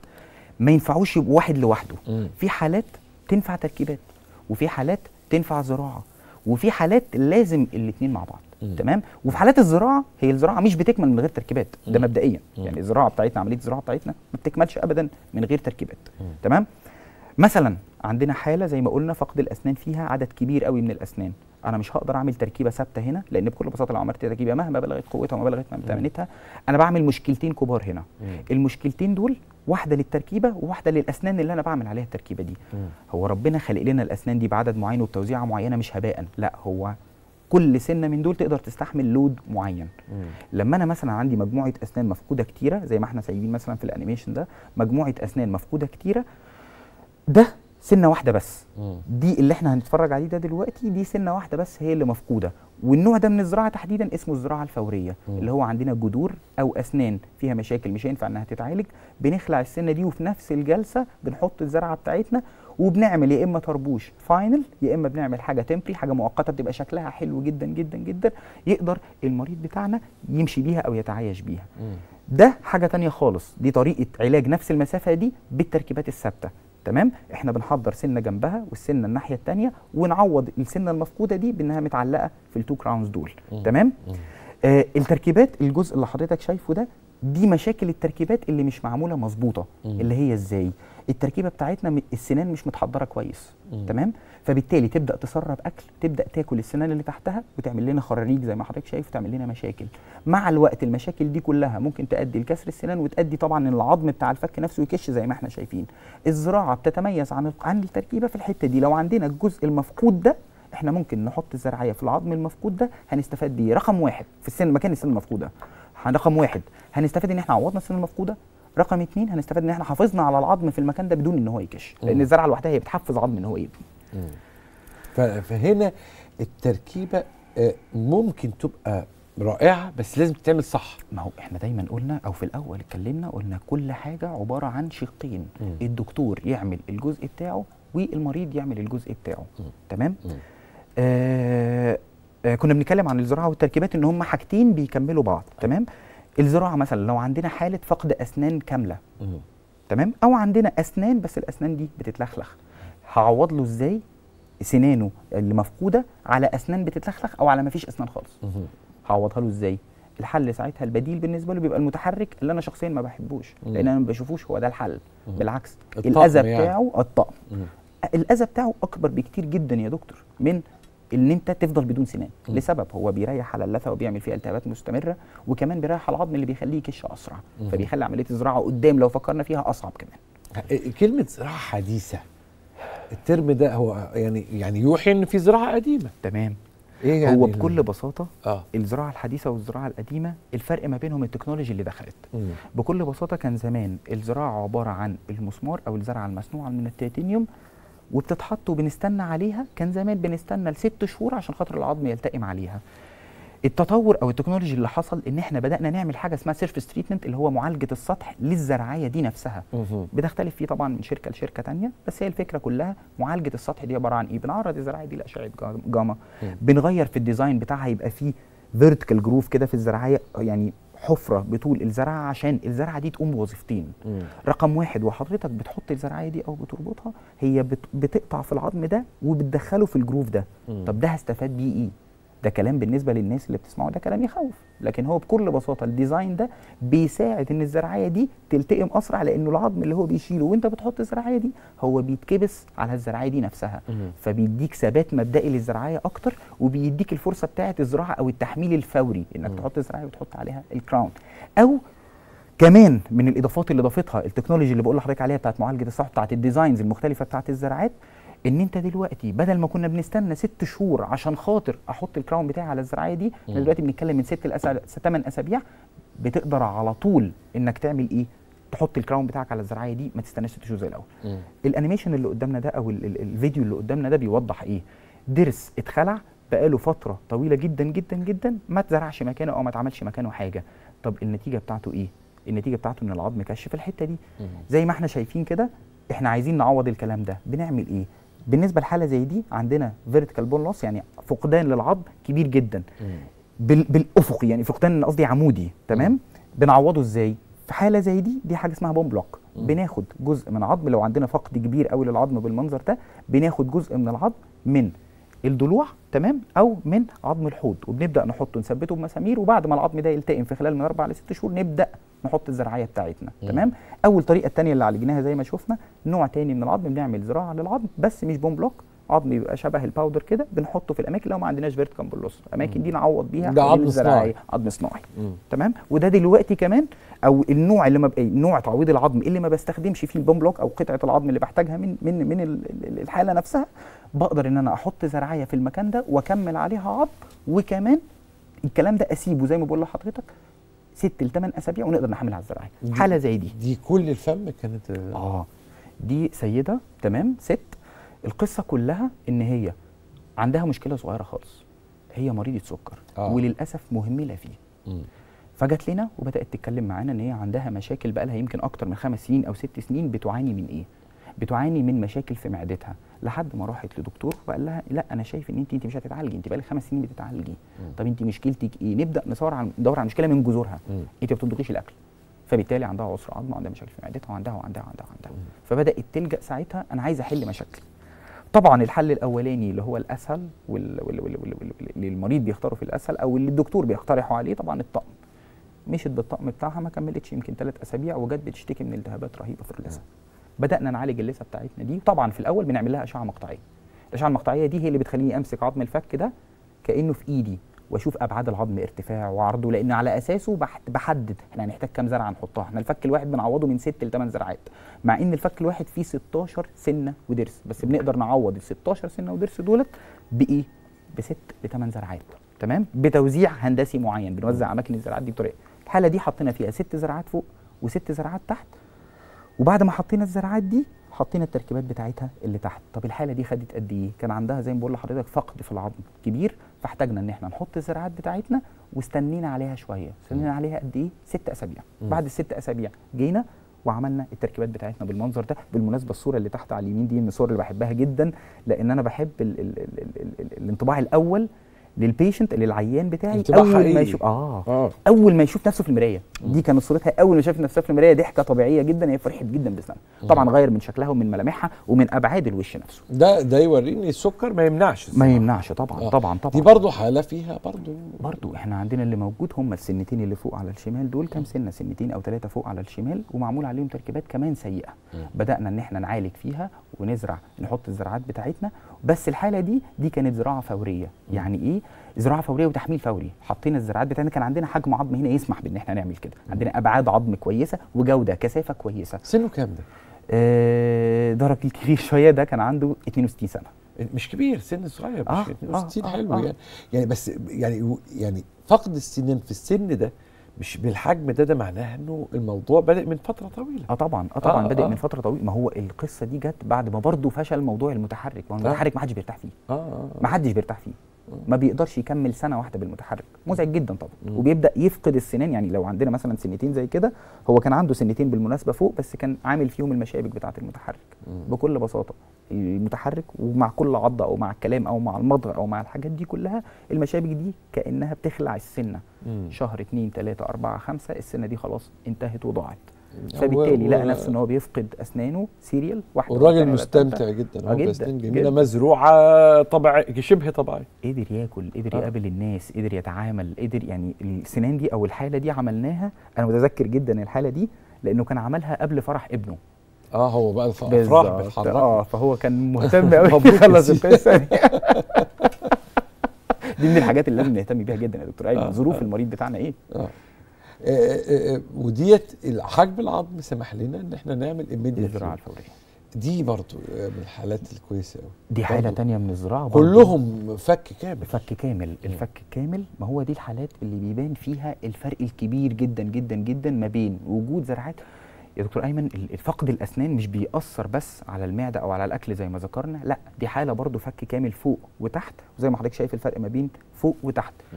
ما ينفعوش يبقوا واحد لوحده. م. في حالات تنفع تركيبات، وفي حالات تنفع زراعة، وفي حالات لازم الاتنين مع بعض. تمام؟ وفي حالات الزراعه، هي الزراعه مش بتكمل من غير تركيبات، ده مبدئيا، يعني الزراعه بتاعتنا، عمليه الزراعه بتاعتنا ما بتكملش ابدا من غير تركيبات. تمام؟ مثلا عندنا حاله زي ما قلنا فقد الاسنان فيها عدد كبير قوي من الاسنان، انا مش هقدر اعمل تركيبه ثابته هنا، لان بكل بساطه لو عملت تركيبه مهما بلغت قوتها وما بلغت متانتها انا بعمل مشكلتين كبار هنا. مم. المشكلتين دول واحده للتركيبه وواحده للاسنان اللي انا بعمل عليها التركيبه دي. مم. هو ربنا خلق لنا الاسنان دي بعدد معين وبتوزيعه معينه، مش هباء، لا، هو كل سنه من دول تقدر تستحمل لود معين. مم. لما انا مثلا عندي مجموعه اسنان مفقوده كتيره، زي ما احنا سايبين مثلا في الانيميشن ده مجموعه اسنان مفقوده كتيره، ده سنه واحده بس. مم. دي اللي احنا هنتفرج عليه ده دلوقتي، دي سنه واحده بس هي اللي مفقوده، والنوع ده من الزراعه تحديدا اسمه الزراعه الفوريه. مم. اللي هو عندنا جذور او اسنان فيها مشاكل مش هينفع انها تتعالج، بنخلع السنه دي وفي نفس الجلسه بنحط الزرعه بتاعتنا وبنعمل يا اما طربوش فاينل يا اما بنعمل حاجه تمبري، حاجه مؤقته بتبقى شكلها حلو جدا جدا جدا يقدر المريض بتاعنا يمشي بيها او يتعايش بيها. ده حاجه ثانيه خالص، دي طريقه علاج نفس المسافه دي بالتركيبات الثابته. تمام، احنا بنحضر سنه جنبها والسنه الناحيه الثانيه ونعوض السنه المفقوده دي بانها متعلقه في التو كراونز دول. مم. تمام. مم. آه التركيبات، الجزء اللي حضرتك شايفه ده دي مشاكل التركيبات اللي مش معموله مظبوطه، اللي هي ازاي التركيبه بتاعتنا السنان مش متحضره كويس. مم. تمام، فبالتالي تبدا تسرب اكل، تبدا تاكل السنان اللي تحتها وتعمل لنا خراريج زي ما حضرتك شايف، تعمل لنا مشاكل. مع الوقت المشاكل دي كلها ممكن تؤدي لكسر السنان وتؤدي طبعا ان العظم بتاع الفك نفسه يكش زي ما احنا شايفين. الزراعه بتتميز عن عن التركيبه في الحته دي، لو عندنا الجزء المفقود ده احنا ممكن نحط الزراعيه في العظم المفقود ده هنستفاد بيه. رقم واحد في السن مكان السن المفقوده، رقم واحد هنستفاد ان احنا عوضنا السن المفقوده، رقم اثنين هنستفاد ان احنا حافظنا على العظم في المكان ده بدون ان هو يكش، لان الزرعه لوحدها هي بتحفز عظم ان هو يبني. فهنا التركيبه ممكن تبقى رائعه بس لازم تتعمل صح. ما هو احنا دايما قلنا او في الاول اتكلمنا قلنا كل حاجه عباره عن شقين، مم. الدكتور يعمل الجزء بتاعه والمريض يعمل الجزء بتاعه. مم. تمام؟ مم. آه آه كنا بنتكلم عن الزراعه والتركيبات ان هم حاجتين بيكملوا بعض. تمام؟ الزراعه مثلا لو عندنا حاله فقد اسنان كامله، مم. تمام، او عندنا اسنان بس الاسنان دي بتتلخلخ، هعوض له ازاي سنانه اللي مفقوده على اسنان بتتلخلخ او على ما فيش اسنان خالص؟ مم. هعوضها له ازاي؟ الحل ساعتها البديل بالنسبه له بيبقى المتحرك اللي انا شخصيا ما بحبوش، مم. لان انا ما بشوفوش هو ده الحل. مم. بالعكس الاذى بتاعه يعني. الطقم، مم. الاذى بتاعه اكبر بكتير جدا يا دكتور من ان انت تفضل بدون سنان. م. لسبب هو بيريح على اللثه وبيعمل فيه التهابات مستمره، وكمان بيريح على العظم اللي بيخليه يكش اسرع، م. فبيخلي عمليه الزراعه قدام لو فكرنا فيها اصعب كمان. كلمه زراعه حديثه الترم ده هو يعني يعني يوحي ان في زراعه قديمه. تمام، إيه يعني هو بكل اللي... بساطه آه. الزراعه الحديثه والزراعه القديمه الفرق ما بينهم التكنولوجي اللي دخلت. م. بكل بساطه كان زمان الزراعه عباره عن المسمار او الزرعه المصنوعه من التيتانيوم وبتتحط وبنستنى عليها، كان زمان بنستنى لست شهور عشان خاطر العظم يلتئم عليها. التطور او التكنولوجي اللي حصل ان احنا بدانا نعمل حاجه اسمها سيرفيس تريتمنت اللي هو معالجه السطح للزراعيه دي نفسها. بتختلف فيه طبعا من شركه لشركه ثانيه، بس هي الفكره كلها معالجه السطح دي عباره عن ايه؟ بنعرض الزراعيه دي لاشعه جاما، بنغير في الديزاين بتاعها يبقى فيه فيرتيكال جروف كده في الزراعيه، يعني حفره بطول الزرعه عشان الزرعه دي تقوم بوظيفتين. رقم واحد وحضرتك بتحط الزرعيه دي او بتربطها هي بت... بتقطع في العظم ده وبتدخله في الجروف ده. مم. طب ده هستفاد بيه ايه؟ ده كلام بالنسبه للناس اللي بتسمعه، ده كلام يخوف، لكن هو بكل بساطه الديزاين ده بيساعد ان الزرعيه دي تلتئم اسرع، لانه العظم اللي هو بيشيله وانت بتحط الزرعيه دي هو بيتكبس على الزرعيه دي نفسها. مم. فبيديك ثبات مبدئي للزرعيه اكتر، وبيديك الفرصه بتاعه الزراعه او التحميل الفوري انك مم. تحط الزرعيه وتحط عليها الكراون. او كمان من الاضافات اللي ضافتها التكنولوجي اللي بقول لحضرتك عليها بتاعه معالجه السطح بتاعه الديزاينز المختلفه بتاعه الزراعات، ان انت دلوقتي بدل ما كنا بنستنى ست شهور عشان خاطر احط الكراون بتاعي على الزراعيه دي، احنا دلوقتي بنتكلم من ست لأسابيع ثمان اسابيع بتقدر على طول انك تعمل ايه؟ تحط الكراون بتاعك على الزراعيه دي، ما تستناش ست شهور زي الاول. مم. الانيميشن اللي قدامنا ده او ال ال الفيديو اللي قدامنا ده بيوضح ايه؟ ضرس اتخلع بقاله فتره طويله جدا جدا جدا ما اتزرعش مكانه او ما اتعملش مكانه حاجه. طب النتيجه بتاعته ايه؟ النتيجه بتاعته ان العظم كش في الحته دي. مم. زي ما احنا شايفين كده، احنا عايزين نعوض الكلام ده، بنعمل ايه؟ بالنسبه لحاله زي دي عندنا فيرتيكال بون لوس، يعني فقدان للعظم كبير جدا بالافقي، يعني فقدان قصدي عمودي. تمام، بنعوضه ازاي في حاله زي دي؟ دي حاجه اسمها بون بلوك. مم. بناخد جزء من عظم، لو عندنا فقد كبير قوي للعظم بالمنظر ده بناخد جزء من العظم من الضلوع، تمام، او من عظم الحوض، وبنبدا نحطه نثبته بمسامير، وبعد ما العظم ده يلتئم في خلال من اربع لست شهور نبدا نحط الزراعيه بتاعتنا. مم. تمام، اول طريقه الثانيه اللي عالجناها زي ما شفنا نوع ثاني من العظم، بنعمل زراعه للعظم بس مش بون بلوك، عظم يبقى شبه الباودر كده بنحطه في الاماكن لو ما عندناش فيرتيكال بولوس، الاماكن دي نعوض بيها ده عظم صناعي، عظم صناعي. تمام، وده دلوقتي كمان او النوع اللي ما نوع تعويض العظم اللي ما بستخدمش فيه البون بلوك او قطعه العظم اللي بحتاجها من من من الحاله نفسها، بقدر ان انا احط زراعيه في المكان ده واكمل عليها عظم، وكمان الكلام ده اسيبه زي ما بقول لحضرتك ست لثمان اسابيع ونقدر نحمل على الزراعيه. حاله زي دي دي كل الفم كانت اه دي سيده، تمام، ست. القصه كلها ان هي عندها مشكله صغيره خالص، هي مريضه سكر. آه. وللاسف مهمله فيه. م. فجت لنا وبدات تتكلم معانا ان هي عندها مشاكل بقى لها يمكن اكتر من خمس سنين او ست سنين بتعاني من ايه. بتعاني من مشاكل في معدتها لحد ما راحت لدكتور وقال لها لا انا شايف ان انت انت مش هتتعالجي، انت بقالك خمس سنين بتتعالجي، طب انت مشكلتك ايه؟ نبدا ندور على ندور على المشكله من جذورها. انت ما بتضبطيش الاكل، فبالتالي عندها عسر عظمه وعندها مشاكل في معدتها وعندها وعندها وعندها وعندها مم. فبدات تلجا ساعتها انا عايزه احل مشاكل. طبعا الحل الاولاني اللي هو الاسهل واللي وال... وال... وال... وال... المريض بيختاره في الاسهل او اللي الدكتور بيقترحه عليه طبعا الطقم. مشت بالطقم بتاعها ما كملتش يمكن ثلاث اسابيع وجت بتشتكي من التهابات رهيبه في اللثه. بدانا نعالج اللثه بتاعتنا دي، طبعا في الاول بنعمل لها اشعه مقطعيه. الاشعه المقطعيه دي هي اللي بتخليني امسك عظم الفك ده كانه في ايدي واشوف ابعاد العظم ارتفاعه وعرضه، لان على اساسه بحدد احنا هنحتاج كام زرعه نحطها. احنا الفك الواحد بنعوضه من ست لتمن زرعات، مع ان الفك الواحد فيه ستاشر سنه ودرس، بس بنقدر نعوض ال ستاشر سنه ودرس دولت بايه؟ ب ست لتمن زرعات، تمام؟ بتوزيع هندسي معين، بنوزع اماكن الزرعات دي بطريقه. الحاله دي حطينا فيها ست زرعات فوق وست زرعات تحت، وبعد ما حطينا الزرعات دي حطينا التركيبات بتاعتها اللي تحت. طب الحاله دي خدت قد ايه؟ كان عندها زي ما بقول لحضرتك فقد في العظم كبير، فاحتاجنا ان احنا نحط الزرعات بتاعتنا واستنينا عليها شويه. استنينا عليها قد ايه؟ ست اسابيع. بعد الست اسابيع جينا وعملنا التركيبات بتاعتنا بالمنظر ده. بالمناسبه الصوره اللي تحت على اليمين دي من الصور اللي بحبها جدا، لان انا بحب ال ال ال ال ال الانطباع الاول للبيشنت للعيان بتاعي اول ما يشوف آه. اه اول ما يشوف نفسه في المرايه. دي كانت صورتها اول ما شافت نفسها في المرايه، ضحكه طبيعيه جدا، هي فرحت جدا باسمها. طبعا غير من شكلها ومن ملامحها ومن ابعاد الوش نفسه. ده ده يوريني السكر ما يمنعش الصراحة. ما يمنعش طبعا. آه. طبعا طبعا دي برضه حاله فيها برضه برضه احنا عندنا اللي موجود هم السنتين اللي فوق على الشمال دول، كام سنه؟ سنتين او ثلاثه فوق على الشمال، ومعمول عليهم تركيبات كمان سيئه. م. بدانا ان احنا نعالج فيها ونزرع، نحط الزراعات بتاعتنا. بس الحاله دي دي كانت زراعه فوريه. م. يعني ايه زراعه فوريه وتحميل فوري؟ حطينا الزراعات بتاعتنا، كان عندنا حجم عظم هنا يسمح بان احنا نعمل كده، عندنا ابعاد عظم كويسه وجوده كثافه كويسه. سنه كام ده؟ ااا ده راجل كبير شويه، ده كان عنده اتنين وستين سنه. مش كبير، سن صغير، مش آه اتنين وستين. آه حلو. آه يعني يعني بس يعني يعني فقد السنان في السن ده مش بالحجم ده، ده معناه انه الموضوع بدأ من فترة طويلة. اه طبعا اه طبعا آه بدأ آه من فترة طويلة. ما هو القصة دي جت بعد ما برضه فشل موضوع المتحرك، ما هو المتحرك آه ما حدش بيرتاح فيه. اه اه ما حدش بيرتاح فيه. ما بيقدرش يكمل سنه واحده بالمتحرك، مزعج جدا طبعا. مم. وبيبدا يفقد السنان. يعني لو عندنا مثلا سنتين زي كده، هو كان عنده سنتين بالمناسبه فوق، بس كان عامل فيهم المشابك بتاعه المتحرك. مم. بكل بساطه المتحرك ومع كل عضه او مع الكلام او مع المضغ او مع الحاجات دي كلها، المشابك دي كانها بتخلع السنه. مم. شهر اتنين تلاته اربعه خمسه السنه دي خلاص انتهت وضاعت. فبالتالي لقى نفسه ان هو بيفقد اسنانه سيريال واحده. والراجل مستمتع جدا، هو باسنان جميله مزروعه طبيعي شبه طبيعي، قدر ياكل، قدر يقابل الناس، قدر يتعامل، قدر يعني السنان دي او الحاله دي عملناها. انا متذكر جدا الحاله دي لانه كان عملها قبل فرح ابنه. اه هو بقى الافراح بتحرك. اه فهو كان مهتم قوي يخلص القصه دي. دي من الحاجات اللي لازم نهتم بيها جدا يا دكتور ايمن، ظروف المريض بتاعنا ايه؟ اه وديت حجم العظم سمح لنا ان احنا نعمل اميديت الزراعه الفوريه دي برضو من الحالات الكويسه قوي. دي حاله ثانيه من الزراعه كلهم فك كامل. فك كامل، الفك كامل. ما هو دي الحالات اللي بيبان فيها الفرق الكبير جدا جدا جدا ما بين وجود زراعات. يا دكتور ايمن فقد الاسنان مش بيأثر بس على المعده او على الاكل زي ما ذكرنا، لا دي حاله برضو فك كامل فوق وتحت، وزي ما حضرتك شايف الفرق ما بين فوق وتحت. م.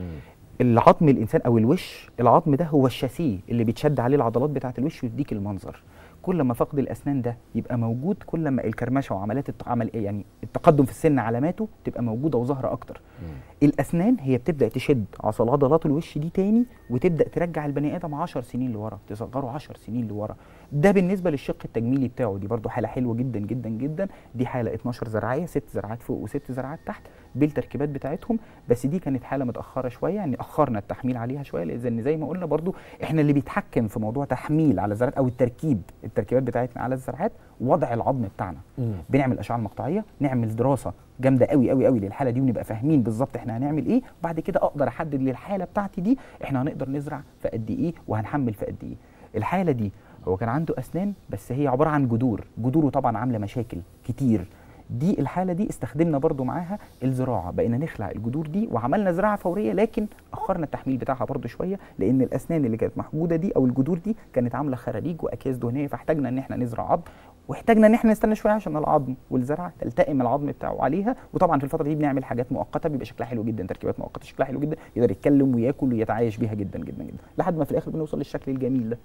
العظم الانسان او الوش، العظم ده هو الشاسيه اللي بيتشد عليه العضلات بتاعه الوش ويديك المنظر. كل ما فقد الاسنان ده يبقى موجود، كل ما الكرمشه وعمليات العمل يعني التقدم في السن علاماته تبقى موجوده وظاهره اكتر. مم. الاسنان هي بتبدا تشد عضلات عضلات الوش دي تاني، وتبدا ترجع البني ادم عشر سنين لورا، تصغره عشر سنين لورا. ده بالنسبه للشق التجميلي بتاعه. دي برضو حاله حلوه جدا جدا جدا. دي حاله اتناشر زرعيه، ست زرعات فوق وست زرعات تحت بالتركيبات بتاعتهم. بس دي كانت حاله متاخره شويه، يعني اخرنا التحميل عليها شويه، لان زي ما قلنا برضو احنا اللي بيتحكم في موضوع تحميل على الزرعات او التركيب التركيبات بتاعتنا على الزرعات ووضع العظم بتاعنا. مم. بنعمل اشعه مقطعيه، نعمل دراسه جامده قوي قوي قوي للحاله دي، ونبقى فاهمين بالظبط احنا هنعمل ايه. وبعد كده اقدر احدد للحاله بتاعتي دي احنا هنقدر نزرع في قد ايه وهنحمل في قد ايه. الحاله دي هو كان عنده اسنان بس هي عباره عن جذور، جذوره طبعا عامله مشاكل كتير. دي الحاله دي استخدمنا برضو معاها الزراعه، بقينا نخلع الجذور دي وعملنا زراعه فوريه، لكن اخرنا التحميل بتاعها برضو شويه، لان الاسنان اللي كانت محجوده دي او الجذور دي كانت عامله خراريج واكياس دهنيه، فاحتاجنا ان احنا نزرع عظم واحتاجنا ان احنا نستنى شويه عشان العظم والزرعه تلتئم العظم بتاعه عليها. وطبعا في الفتره دي بنعمل حاجات مؤقته بيبقى شكلها حلو جدا، تركيبات مؤقته شكلها حلو جدا، يقدر يتكلم وياكل ويتعايش بيها جدا جدا جدا لحد ما في الاخر بنوصل للشكل الجميل ده.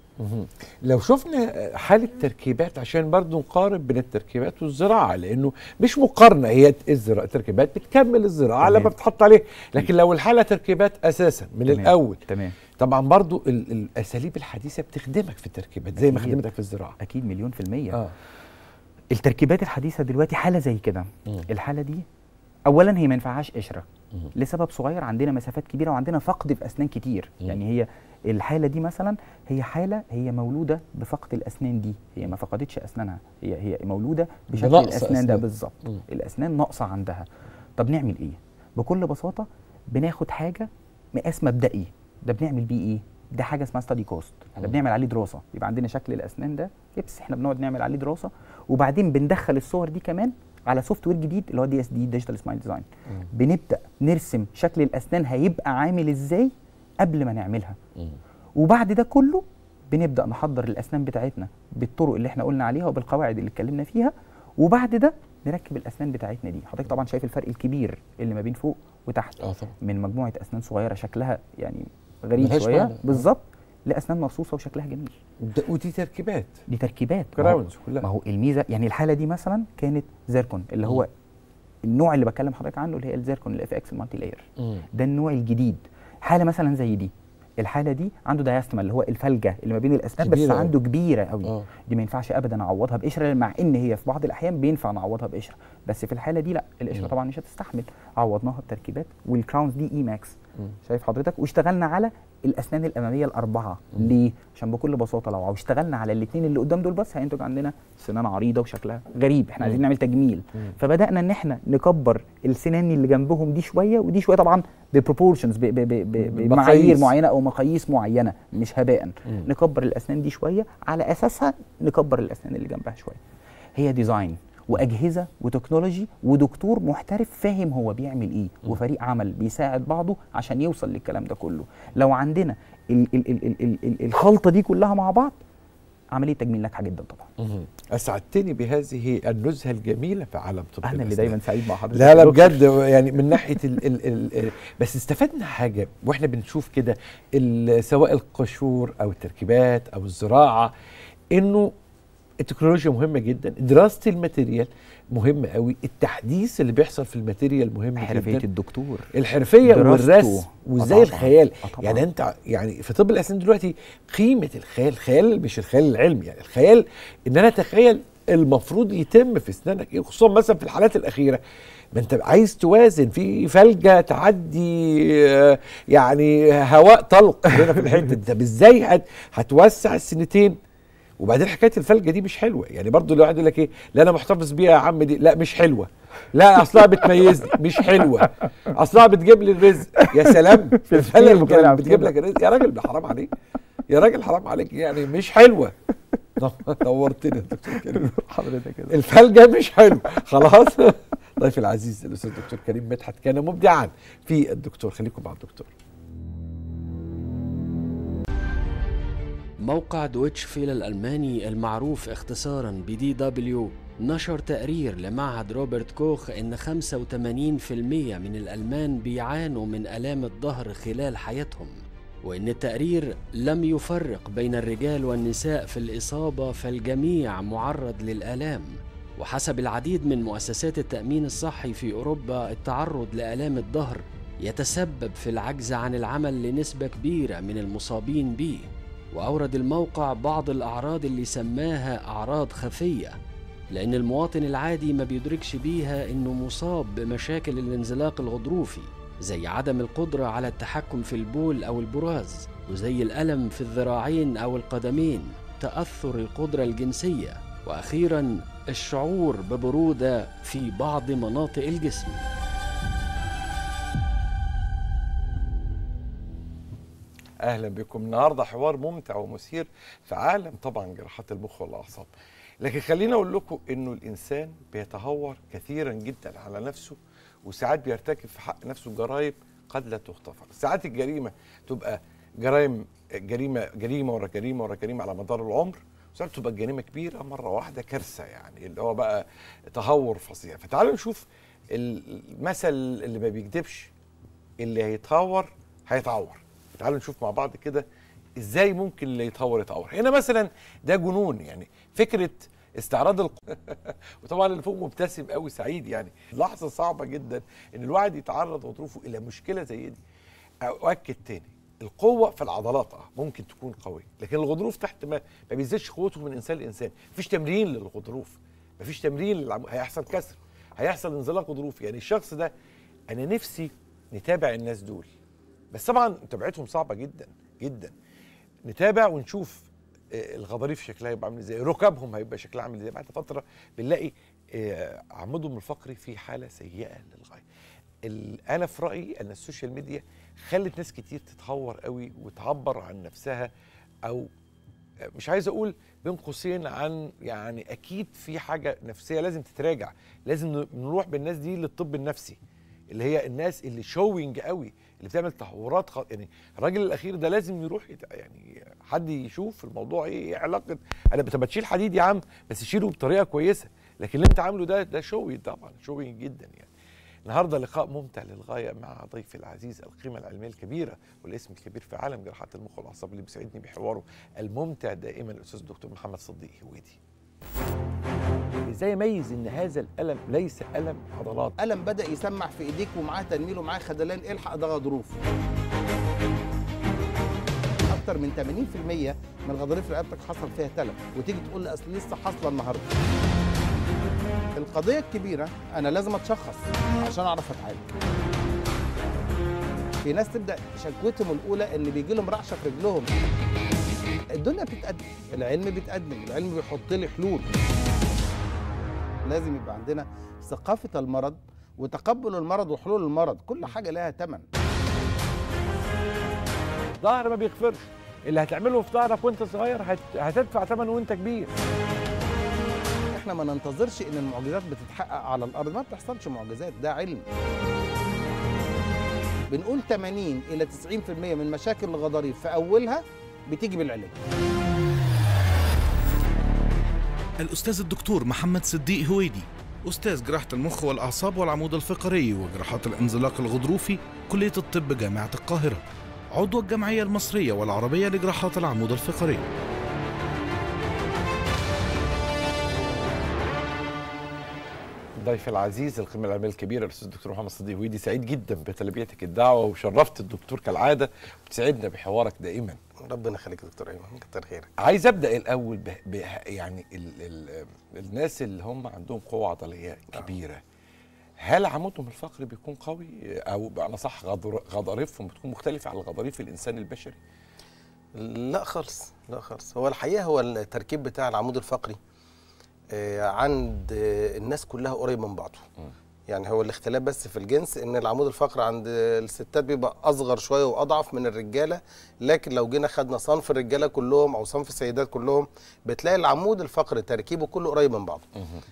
لو شفنا حاله تركيبات عشان برضو نقارن بين التركيبات والزراعه، لانه مش مقارنه، هي التركيبات بتكمل الزراعه لما بتحط عليه، لكن لو الحاله تركيبات اساسا من تمام. الاول تمام. طبعا برضو الاساليب الحديثه بتخدمك في التركيبات زي ما خدمتك في الزراعه. اكيد مليون في الميه. آه. التركيبات الحديثه دلوقتي حاله زي كده، الحاله دي اولا هي ما ينفعهاش قشره لسبب صغير، عندنا مسافات كبيره وعندنا فقد في اسنان كتير. مم. يعني هي الحاله دي مثلا هي حاله هي مولوده بفقد الاسنان دي، هي ما فقدتش اسنانها، هي هي مولوده بشكل الاسنان ده بالظبط، الاسنان ناقصه عندها. طب نعمل ايه؟ بكل بساطه بناخد حاجه مقاس مبدئي، ده بنعمل بيه ايه؟ ده حاجه اسمها ستادي كوست، احنا بنعمل عليه دراسه، بيبقى عندنا شكل الاسنان ده كبس احنا بنقعد نعمل عليه دراسه، وبعدين بندخل الصور دي كمان على سوفت وير جديد اللي هو دي اس دي ديجيتال سمايل ديزاين. بنبدا نرسم شكل الاسنان هيبقى عامل ازاي قبل ما نعملها. مم. وبعد ده كله بنبدا نحضر الاسنان بتاعتنا بالطرق اللي احنا قلنا عليها وبالقواعد اللي اتكلمنا فيها، وبعد ده نركب الاسنان بتاعتنا دي. حضرتك طبعا شايف الفرق الكبير اللي ما بين فوق وتحت. آه طبعا. من مجموعه اسنان صغيره شكلها يعني غريب شويه بالظبط لاسنان مقصوصه وشكلها جميل. ودي تركيبات، دي تركيبات كراونز كلها. ما هو الميزه يعني الحاله دي مثلا كانت زيركون اللي هو م. النوع اللي بكلم حضرتك عنه اللي هي الزيركون الاف اكس المالتي لاير، ده النوع الجديد. حاله مثلا زي دي، الحاله دي عنده دايستما اللي هو الفلجه اللي ما بين الاسنان بس عنده أوي. كبيره قوي. أوه. دي ما ينفعش ابدا نعوضها بقشره، مع ان هي في بعض الاحيان بينفع نعوضها بقشره، بس في الحاله دي لا، القشره طبعا مش هتستحمل، عوضناها بتركيبات. والكراونز دي اي ماكس شايف حضرتك، واشتغلنا على الاسنان الاماميه الاربعه. مم. ليه؟ عشان بكل بساطه لو اشتغلنا على الاثنين اللي قدام دول بس هينتج عندنا سنان عريضه وشكلها غريب، احنا عايزين نعمل تجميل. مم. فبدانا ان احنا نكبر السنان اللي جنبهم دي شويه ودي شويه، طبعا ببروبورشنز بمعايير معينه او مقاييس معينه مش هباء. مم. نكبر الاسنان دي شويه، على اساسها نكبر الاسنان اللي جنبها شويه. هي ديزاين واجهزه وتكنولوجي ودكتور محترف فاهم هو بيعمل ايه، وفريق عمل بيساعد بعضه عشان يوصل للكلام ده كله. لو عندنا ال ال ال ال ال الخلطه دي كلها مع بعض، عمليه تجميل ناجحه جدا طبعا. اسعدتني بهذه النزهه الجميله في عالم طب الاسنان. انا اللي دايما سعيد مع حضرتك. لا لا بجد يعني من ناحيه ال ال ال بس استفدنا حاجه واحنا بنشوف كده سواء القشور او التركيبات او الزراعه، انه التكنولوجيا مهمه جدا، دراسه الماتيريال مهمه قوي، التحديث اللي بيحصل في الماتيريال مهم جدا، حرفيه الدكتور، الحرفيه والرسم وازاي الخيال. أطبعاً. يعني انت يعني في طب الاسنان دلوقتي قيمه الخيال، الخيال مش الخيال العلمي، يعني الخيال ان انا اتخيل المفروض يتم في اسنانك ايه، خصوصا مثلا في الحالات الاخيره ما انت عايز توازن في فلجه تعدي، يعني هواء طلق هنا في الحته دي، طب ازاي هتوسع السنتين؟ وبعدين حكايه الفلجه دي مش حلوه، يعني برضه الواحد يقول لك ايه، لا انا محتفظ بيها يا عم دي، لا مش حلوه، لا اصلها بتميزني، مش حلوه، اصلها بتجيب لي الرزق. يا سلام، الفلجه بتجيب لك الرزق يا راجل، حرام عليك يا راجل، حرام عليك، يعني مش حلوه. نورتني يا دكتور كريم، حضرتك كده الفلجه مش حلوه خلاص. ضيفي العزيز الاستاذ الدكتور كريم مدحت كان مبدعا في الدكتور. خليكم مع الدكتور. موقع دويتش ويل الألماني المعروف اختصارا ب دي دبليو نشر تقرير لمعهد روبرت كوخ إن خمسة وثمانين بالمئة من الألمان بيعانوا من آلام الظهر خلال حياتهم، وإن التقرير لم يفرق بين الرجال والنساء في الإصابة، فالجميع معرض للآلام. وحسب العديد من مؤسسات التأمين الصحي في أوروبا، التعرض لآلام الظهر يتسبب في العجز عن العمل لنسبة كبيرة من المصابين به. وأورد الموقع بعض الأعراض اللي سماها أعراض خفية، لأن المواطن العادي ما بيدركش بيها إنه مصاب بمشاكل الانزلاق الغضروفي، زي عدم القدرة على التحكم في البول أو البراز، وزي الألم في الذراعين أو القدمين، تأثر القدرة الجنسية، وأخيراً الشعور ببرودة في بعض مناطق الجسم. اهلا بكم. النهارده حوار ممتع ومثير في عالم طبعا جراحات المخ والاعصاب، لكن خلينا اقول لكم انه الانسان بيتهور كثيرا جدا على نفسه، وساعات بيرتكب في حق نفسه جرائم قد لا تغتفر. ساعات الجريمه تبقى جرائم جريمه جريمه ورا جريمه ورا جريمه على مدار العمر، صارت تبقى جريمه كبيره مره واحده، كارثه يعني، اللي هو بقى تهور فظيع. فتعالوا نشوف المثل اللي ما بيكدبش، اللي هيتهور هيتعور. تعالوا نشوف مع بعض كده ازاي ممكن اللي يتهور يتعور. هنا مثلا ده جنون يعني، فكره استعراض الق... وطبعا اللي فوق مبتسم قوي سعيد، يعني لحظه صعبه جدا ان الواحد يتعرض وظروفه الى مشكله زي دي. اؤكد تاني، القوه في العضلات اه ممكن تكون قويه، لكن الغضروف تحت ما, ما بيزيدش قوته من انسان لانسان، مفيش تمرين للغضروف، مفيش تمرين للعم... هيحصل كسر، هيحصل انزلاق غضروفي. يعني الشخص ده انا نفسي نتابع الناس دول، بس طبعا متابعتهم صعبه جدا جدا. نتابع ونشوف الغضاريف شكلها هيبقى عامل ازاي، ركبهم هيبقى شكلها عامل ازاي. بعد فتره بنلاقي عمودهم الفقري في حاله سيئه للغايه. انا في رايي ان السوشيال ميديا خلت ناس كتير تتهور قوي وتعبر عن نفسها، او مش عايز اقول بين قوسين عن يعني، اكيد في حاجه نفسيه لازم تتراجع، لازم نروح بالناس دي للطب النفسي، اللي هي الناس اللي شوينج قوي، اللي بتعمل تهورات خ... يعني الراجل الاخير ده لازم يروح يت... يعني حد يشوف الموضوع ايه علاقه. انا بتشيل حديد يا عم، بس شيله بطريقه كويسه، لكن اللي انت عامله ده ده شوي طبعا، شوي جدا يعني. النهارده لقاء ممتع للغايه مع ضيفي العزيز، القيمه العلميه الكبيره والاسم الكبير في عالم جراحات المخ والاعصاب، اللي بيسعدني بحواره الممتع دائما الاستاذ الدكتور محمد صديق هويدي. ازاي اميز ان هذا الالم ليس الم عضلات؟ الم بدا يسمع في ايديك ومعاه تنميل ومعاه خدلان، الحق ده غضروف. اكتر من ثمانين بالمية من الغضاريف في رقبتك حصل فيها تلف، وتيجي تقول لي اصل لسه حاصله النهارده. القضيه الكبيره انا لازم اتشخص عشان اعرف اتعالج. في ناس تبدا شكوتهم الاولى ان بيجي لهم رعشه في رجلهم. الدنيا بتتقدم، العلم بيتقدم، العلم بيحط لي حلول. لازم يبقى عندنا ثقافة المرض وتقبل المرض وحلول المرض، كل حاجة لها ثمن. ظهر ما بيغفرش، اللي هتعمله في ظهرك وانت صغير هت... هتدفع ثمن وانت كبير. احنا ما ننتظرش ان المعجزات بتتحقق على الارض، ما بتحصلش معجزات، ده علم. بنقول ثمانين إلى تسعين بالمية من مشاكل الغضاريف في اولها بتيجي بالعلاج. الأستاذ الدكتور محمد صديق هويدي، أستاذ جراحة المخ والأعصاب والعمود الفقري وجراحات الانزلاق الغضروفي، كلية الطب جامعة القاهرة، عضو الجمعية المصرية والعربية لجراحات العمود الفقري. ضيفي العزيز القيمة العلمية الكبيرة الأستاذ الدكتور محمد صديق هويدي، سعيد جدا بتلبيتك الدعوة، وشرفت الدكتور كالعادة، وتسعدنا بحوارك دائما. ربنا يخليك دكتور ايمن، كتر خيرك. عايز ابدا الاول ب... ب... يعني ال... ال... الناس اللي هم عندهم قوه عضليه كبيره، آه. هل عمودهم الفقري بيكون قوي، او انا صح غضر... غضاريفهم بتكون مختلفه عن غضاريف الانسان البشري؟ لا خالص، لا خالص. هو الحقيقه هو التركيب بتاع العمود الفقري آه عند الناس كلها قريب من بعضه. م. يعني هو الاختلاف بس في الجنس، ان العمود الفقري عند الستات بيبقى اصغر شويه واضعف من الرجاله، لكن لو جينا خدنا صنف الرجاله كلهم او صنف السيدات كلهم بتلاقي العمود الفقري تركيبه كله قريب من بعضه.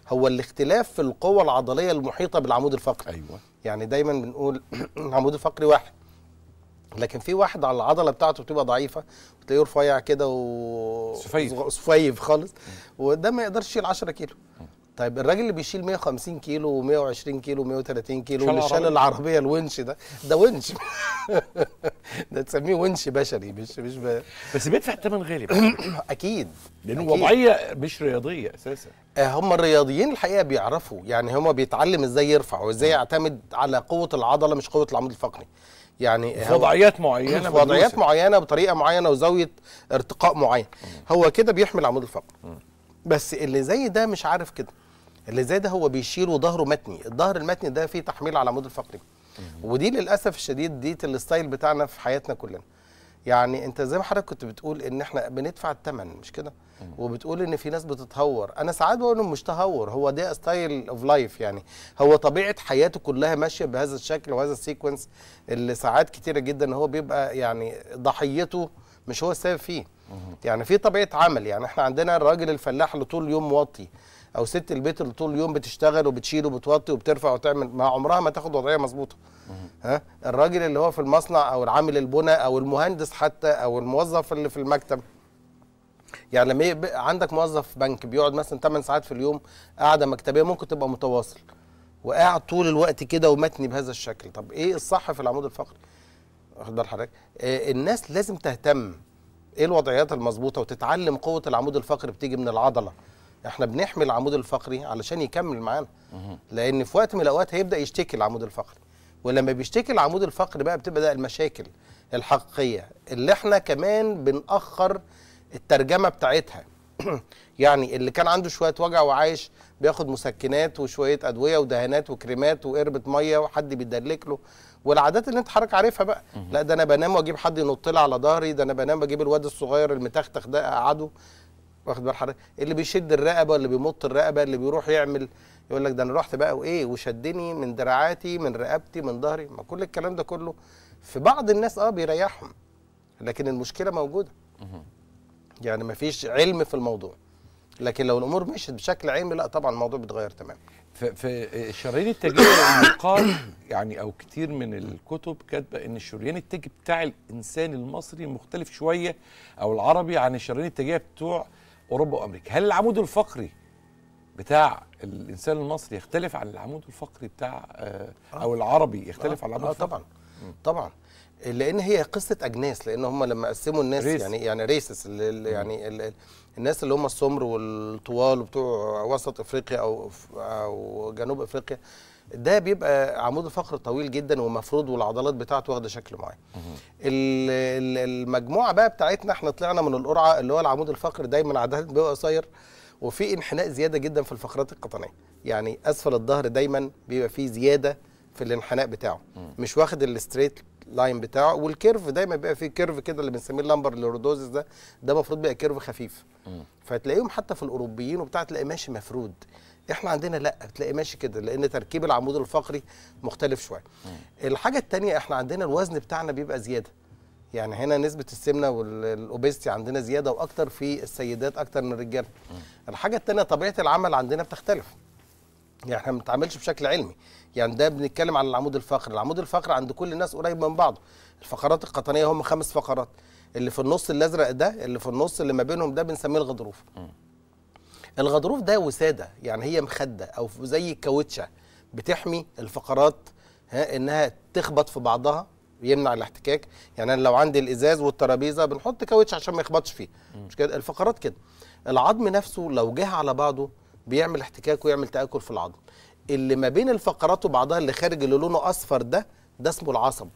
هو الاختلاف في القوه العضليه المحيطه بالعمود الفقري. ايوه، يعني دايما بنقول العمود الفقري واحد، لكن في واحد على العضله بتاعته بتبقى ضعيفه، بتلاقيه رفيع كده و سفيف سفيف خالص، وده ما يقدرش يشيل عشرة كيلو. طيب الراجل اللي بيشيل مية وخمسين كيلو ومية وعشرين كيلو ومية وتلاتين كيلو، اللي شال العربيه الونش ده، ده ونش ده تسميه ونش بشري، مش مش ب... بس بيدفع ثمن غالي. اكيد، لانه وضعيه مش رياضيه اساسا. هم الرياضيين الحقيقه بيعرفوا، يعني هم بيتعلم ازاي يرفع وازاي يعتمد على قوه العضله مش قوه العمود الفقري. يعني في وضعيات معينه، في وضعيات معينه بطريقه معينه وزاويه ارتقاء معين. هو كده بيحمي العمود الفقري. بس اللي زي ده مش عارف كده، اللي زي ده هو بيشيل وظهره متني، الظهر المتني ده فيه تحميل على العمود الفقري. ودي للاسف الشديد دي الستايل بتاعنا في حياتنا كلنا. يعني انت زي ما حضرتك كنت بتقول ان احنا بندفع الثمن، مش كده؟ وبتقول ان في ناس بتتهور، انا ساعات بقول انه مش تهور، هو ده ستايل اوف لايف، يعني هو طبيعه حياته كلها ماشيه بهذا الشكل وهذا السيكونس، اللي ساعات كتيره جدا هو بيبقى يعني ضحيته مش هو السبب فيه. يعني في طبيعه عمل، يعني احنا عندنا الراجل الفلاح اللي طول اليوم موطي، او ست البيت اللي طول اليوم بتشتغل وبتشيل وبتوطي وبترفع وتعمل، ما عمرها ما تاخد وضعيه مظبوطه. ها الراجل اللي هو في المصنع او العامل البناء او المهندس حتى او الموظف اللي في المكتب، يعني لما يبقى عندك موظف بنك بيقعد مثلا ثمان ساعات في اليوم قاعده مكتبيه، ممكن تبقى متواصل وقاعد طول الوقت كده ومتني بهذا الشكل. طب ايه الصح في العمود الفقري؟ واخد بال حضرتك؟ آه الناس لازم تهتم ايه الوضعيات المظبوطه وتتعلم قوه العمود الفقري بتيجي من العضله. احنا بنحمي العمود الفقري علشان يكمل معانا، لان في وقت من الاوقات هيبدا يشتكي العمود الفقري، ولما بيشتكي العمود الفقري بقى بتبدا المشاكل الحقيقيه اللي احنا كمان بنأخر الترجمه بتاعتها. يعني اللي كان عنده شويه وجع وعايش بياخد مسكنات وشويه ادويه ودهانات وكريمات وقربه ميه وحد بيدلك له والعادات اللي انت حضرتك عارفها بقى. لا ده انا بنام واجيب حد ينط لي على ظهري، ده انا بنام واجيب الواد الصغير المتختخ ده اقعده. واخد بال حضرتك؟ اللي بيشد الرقبه، اللي بيمط الرقبه، اللي بيروح يعمل يقول لك ده انا رحت بقى وايه وشدني من دراعاتي من رقبتي من ظهري. ما كل الكلام ده كله في بعض الناس اه بيريحهم، لكن المشكله موجوده. يعني ما فيش علم في الموضوع، لكن لو الامور مشت بشكل علمي لا طبعا الموضوع بيتغير تماما. في الشريان التاجي يقال يعني او كتير من الكتب كاتبه ان الشريان التاجي بتاع الانسان المصري مختلف شويه او العربي عن الشريان التاجيه بتوع اوروبا وامريكا. هل العمود الفقري بتاع الانسان المصري يختلف عن العمود الفقري بتاع او العربي يختلف عن العمود الفقري؟ طبعا طبعا، لان هي قصه اجناس، لان هم لما قسموا الناس ريس. يعني يعني ريسس يعني ال الناس اللي هم السمر والطوال وبتوع وسط افريقيا او او جنوب افريقيا، ده بيبقى عمود الفقر طويل جدا ومفروض والعضلات بتاعته واخده شكل معين. المجموعه بقى بتاعتنا احنا طلعنا من القرعه اللي هو العمود الفقري دايما عاده بيبقى قصير وفي انحناء زياده جدا في الفقرات القطنيه، يعني اسفل الظهر دايما بيبقى فيه زياده في الانحناء بتاعه، مش واخد الاستريت لاين بتاعه، والكيرف دايما بيبقى فيه كيرف كده اللي بنسميه اللامبر لوردوزس، ده ده المفروض بيبقى كيرف خفيف. فتلاقيهم حتى في الاوروبيين وبتاع تلاقي ماشي مفرود، احنا عندنا لا تلاقي ماشي كده، لان تركيب العمود الفقري مختلف شويه. الحاجه الثانيه احنا عندنا الوزن بتاعنا بيبقى زياده، يعني هنا نسبه السمنه والاوبيستي عندنا زياده واكتر في السيدات اكتر من الرجال. الحاجه الثانيه طبيعه العمل عندنا بتختلف، يعني احنا ما بنتعاملش بشكل علمي. يعني ده بنتكلم عن العمود الفقري، العمود الفقري عند كل الناس قريب من بعضه. الفقرات القطنيه هم خمس فقرات، اللي في النص الازرق ده اللي في النص اللي ما بينهم ده بنسميه الغضروف. الغضروف ده وساده، يعني هي مخده او زي كاوتشه بتحمي الفقرات ها انها تخبط في بعضها ويمنع الاحتكاك. يعني انا لو عندي الازاز والترابيزه بنحط كاوتش عشان ما يخبطش فيه، مش كده؟ الفقرات كده. العظم نفسه لو جه على بعضه بيعمل احتكاك ويعمل تآكل في العظم. اللي ما بين الفقرات وبعضها اللي خارج اللي لونه اصفر ده ده اسمه العصب،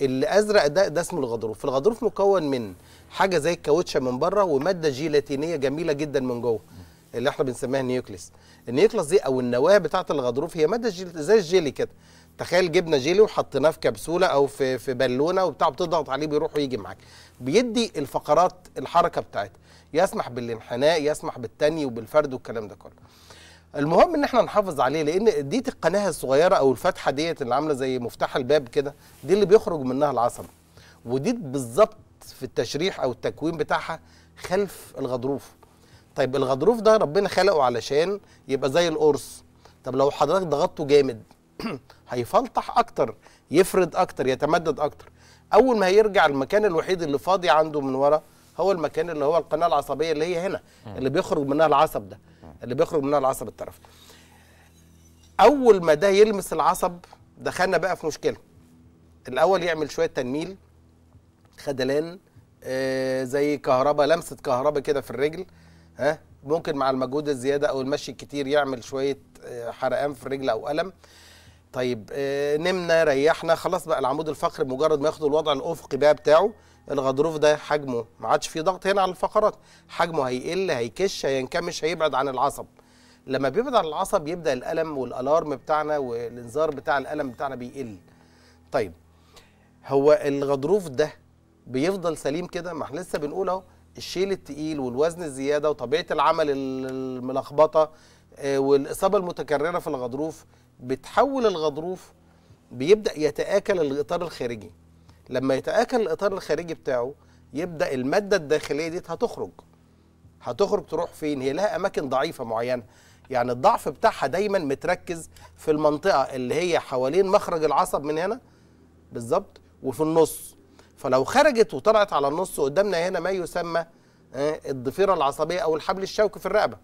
اللي ازرق ده ده اسمه الغضروف. الغضروف مكون من حاجه زي الكاوتشه من بره وماده جيلاتينيه جميله جدا من جوه اللي احنا بنسميها النيوكليس. النيوكليس دي او النواه بتاعه الغضروف هي ماده زي الجيلي كده، تخيل جبنا جيلي وحطيناه في كبسوله او في في بالونه وبتاع بتضغط عليه بيروح ويجي معاك، بيدي الفقرات الحركه بتاعتها، يسمح بالانحناء، يسمح بالتني وبالفرد والكلام ده كله. المهم ان احنا نحافظ عليه، لان دي القناه الصغيره او الفتحه ديت اللي عامله زي مفتاح الباب كده، دي اللي بيخرج منها العصب، ودي بالظبط في التشريح او التكوين بتاعها خلف الغضروف. طيب الغضروف ده ربنا خلقه علشان يبقى زي القرص، طب لو حضرتك ضغطته جامد هيفلطح اكتر، يفرد اكتر، يتمدد اكتر. اول ما هيرجع المكان الوحيد اللي فاضي عنده من ورا هو المكان اللي هو القناه العصبيه اللي هي هنا اللي بيخرج منها العصب ده، اللي بيخرج منها العصب الطرفي. اول ما ده يلمس العصب دخلنا بقى في مشكله. الاول يعمل شويه تنميل، خدلان، آه زي كهرباء، لمسه كهرباء كده في الرجل، ها ممكن مع المجهود الزياده او المشي الكتير يعمل شويه آه حرقان في الرجل او الم. طيب آه نمنا ريحنا خلاص بقى العمود الفقري مجرد ما ياخد الوضع الافقي بقى بتاعه، الغضروف ده حجمه ما عادش فيه ضغط هنا على الفقرات، حجمه هيقل، هيكش، هينكمش، هيبعد عن العصب. لما بيبعد عن العصب يبدا الالم والالارم بتاعنا والانذار بتاع الالم بتاعنا بيقل. طيب هو الغضروف ده بيفضل سليم كده؟ ما احنا لسه بنقول اهو الشيل التقيل والوزن الزياده وطبيعه العمل الملخبطه والاصابه المتكرره في الغضروف بتحول الغضروف، بيبدا يتآكل الاطار الخارجي. لما يتآكل الاطار الخارجي بتاعه يبدا الماده الداخليه دي هتخرج. هتخرج تروح فين؟ هي لها اماكن ضعيفه معينه، يعني الضعف بتاعها دايما متركز في المنطقه اللي هي حوالين مخرج العصب من هنا بالظبط وفي النص. فلو خرجت وطلعت على النص قدامنا هنا ما يسمى الضفيره العصبيه او الحبل الشوكي في الرقبه.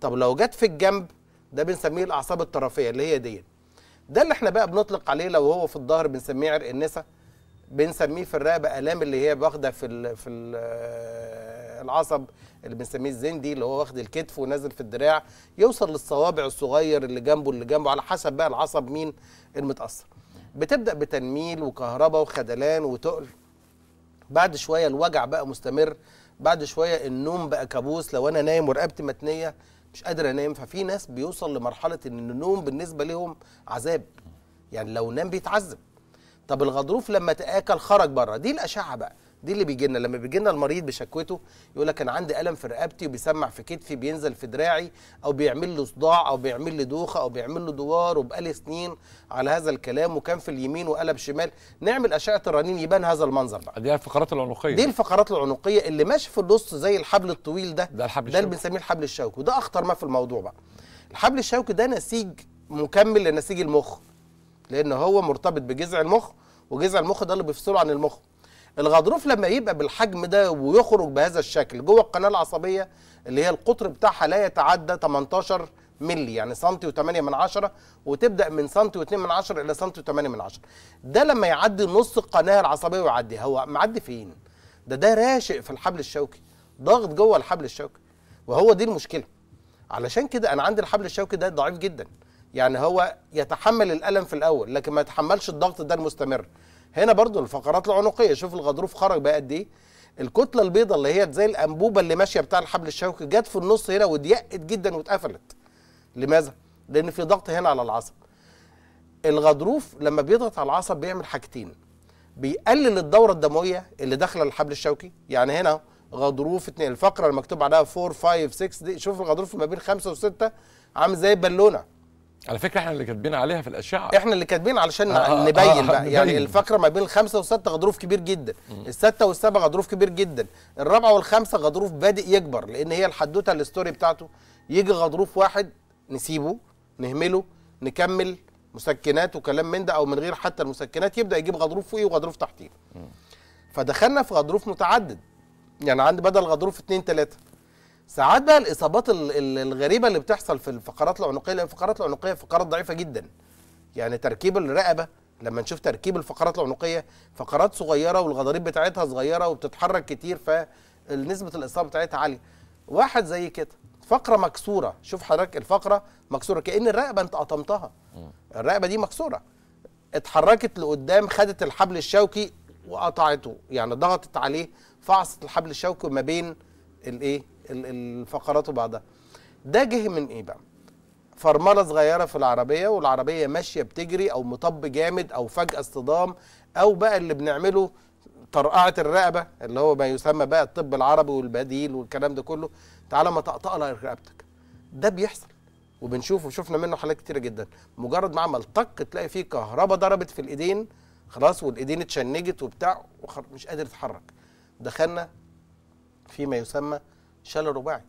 طب لو جت في الجنب ده بنسميه الاعصاب الطرفيه اللي هي دي. ده اللي احنا بقى بنطلق عليه لو هو في الظهر بنسميه عرق النسا، بنسميه في الرقبه الام اللي هي واخده في ال في ال العصب اللي بنسميه الزندي اللي هو واخد الكتف ونازل في الدراع يوصل للصوابع الصغير اللي جنبه اللي جنبه على حسب بقى العصب مين المتاثر. بتبدا بتنميل وكهرباء وخدلان وتقل، بعد شويه الوجع بقى مستمر، بعد شويه النوم بقى كابوس، لو انا نايم ورقبتي متنيه مش قادر انام. ففي ناس بيوصل لمرحله ان النوم بالنسبه لهم عذاب، يعني لو نام بيتعذب. طب الغضروف لما تاكل خرج بره، دي الاشعه بقى دي اللي بيجي لنا. لما بيجي لنا المريض بشكوته يقول لك انا عندي الم في رقبتي وبيسمع في كتفي، بينزل في دراعي، او بيعمل له صداع، او بيعمل لي دوخه، او بيعمل له دوار، وبقالي سنين على هذا الكلام وكان في اليمين وقلب شمال، نعمل اشعه الرنين يبان هذا المنظر بقى. دي الفقرات العنقيه، دي الفقرات العنقيه اللي ماشي في النص زي الحبل الطويل ده، ده الحبل الشوكي، ده اللي بنسميه الحبل الشوكي، وده اخطر ما في الموضوع بقى. الحبل الشوكي ده نسيج مكمل لنسيج المخ، لان هو مرتبط بجذع المخ، وجذع المخ ده اللي بيفصله عن المخ. الغضروف لما يبقى بالحجم ده ويخرج بهذا الشكل جوه القناه العصبيه اللي هي القطر بتاعها لا يتعدى تمنتاشر مللي، يعني سنتي وثمانية من عشرة، وتبدا من سنتي واثنين من عشرة الى سنتي وثمانية من عشرة. ده لما يعدي نص القناه العصبيه ويعدي، هو معدي فين؟ ده ده راشق في الحبل الشوكي، ضاغط جوه الحبل الشوكي، وهو دي المشكله. علشان كده انا عندي الحبل الشوكي ده ضعيف جدا، يعني هو يتحمل الالم في الاول لكن ما يتحملش الضغط ده المستمر. هنا برضو الفقرات العنقيه، شوف الغضروف خرج بقى قد ايه. الكتله البيضاء اللي هي زي الانبوبه اللي ماشيه بتاع الحبل الشوكي جت في النص هنا واتضيقت جدا واتقفلت. لماذا؟ لان في ضغط هنا على العصب. الغضروف لما بيضغط على العصب بيعمل حاجتين، بيقلل الدوره الدمويه اللي داخله الحبل الشوكي، يعني هنا غضروف اتنين الفقره اللي مكتوب عليها أربعة خمسة ستة دي، شوف الغضروف ما بين خمسة وستة عامل زي البالونه. على فكره احنا اللي كاتبين عليها في الاشعه، احنا اللي كاتبين علشان آه نبين آه بقى، يعني الفقره ما بين الخمسه والسته غضروف كبير جدا، السته والسبعه غضروف كبير جدا، الرابعه والخمسه غضروف بادئ يكبر، لان هي الحدوته الاستوري بتاعته. يجي غضروف واحد نسيبه نهمله نكمل مسكنات وكلام من ده او من غير حتى المسكنات، يبدا يجيب غضروف فوقيه وغضروف تحتيه. فدخلنا في غضروف متعدد، يعني عندي بدل غضروف اتنين ثلاثه. ساعات بقى الاصابات الغريبه اللي بتحصل في الفقرات العنقيه، لان الفقرات العنقيه فقرات ضعيفه جدا. يعني تركيب الرقبه لما نشوف تركيب الفقرات العنقيه فقرات صغيره والغضاريف بتاعتها صغيره وبتتحرك كتير، فنسبه الاصابه بتاعتها عاليه. واحد زي كده فقره مكسوره، شوف حضرتك الفقره مكسوره كأن الرقبه انت قطمتها، الرقبه دي مكسوره اتحركت لقدام خدت الحبل الشوكي وقطعته، يعني ضغطت عليه فعصت الحبل الشوكي ما بين الايه الفقرات وبعضها. ده جه من ايه بقى؟ فرمله صغيره في العربيه والعربيه ماشيه بتجري، او مطب جامد، او فجاه اصطدام، او بقى اللي بنعمله طرقعه الرقبه اللي هو ما يسمى بقى الطب العربي والبديل والكلام ده كله، تعالى ما تقطع لها رقبتك. ده بيحصل وبنشوفه، شفنا منه حالات كتيره جدا. مجرد ما عمل طق تلاقي فيه كهرباء ضربت في الايدين خلاص، والايدين اتشنجت وبتاع مش قادر تتحرك. دخلنا في ما يسمى شلل رباعي.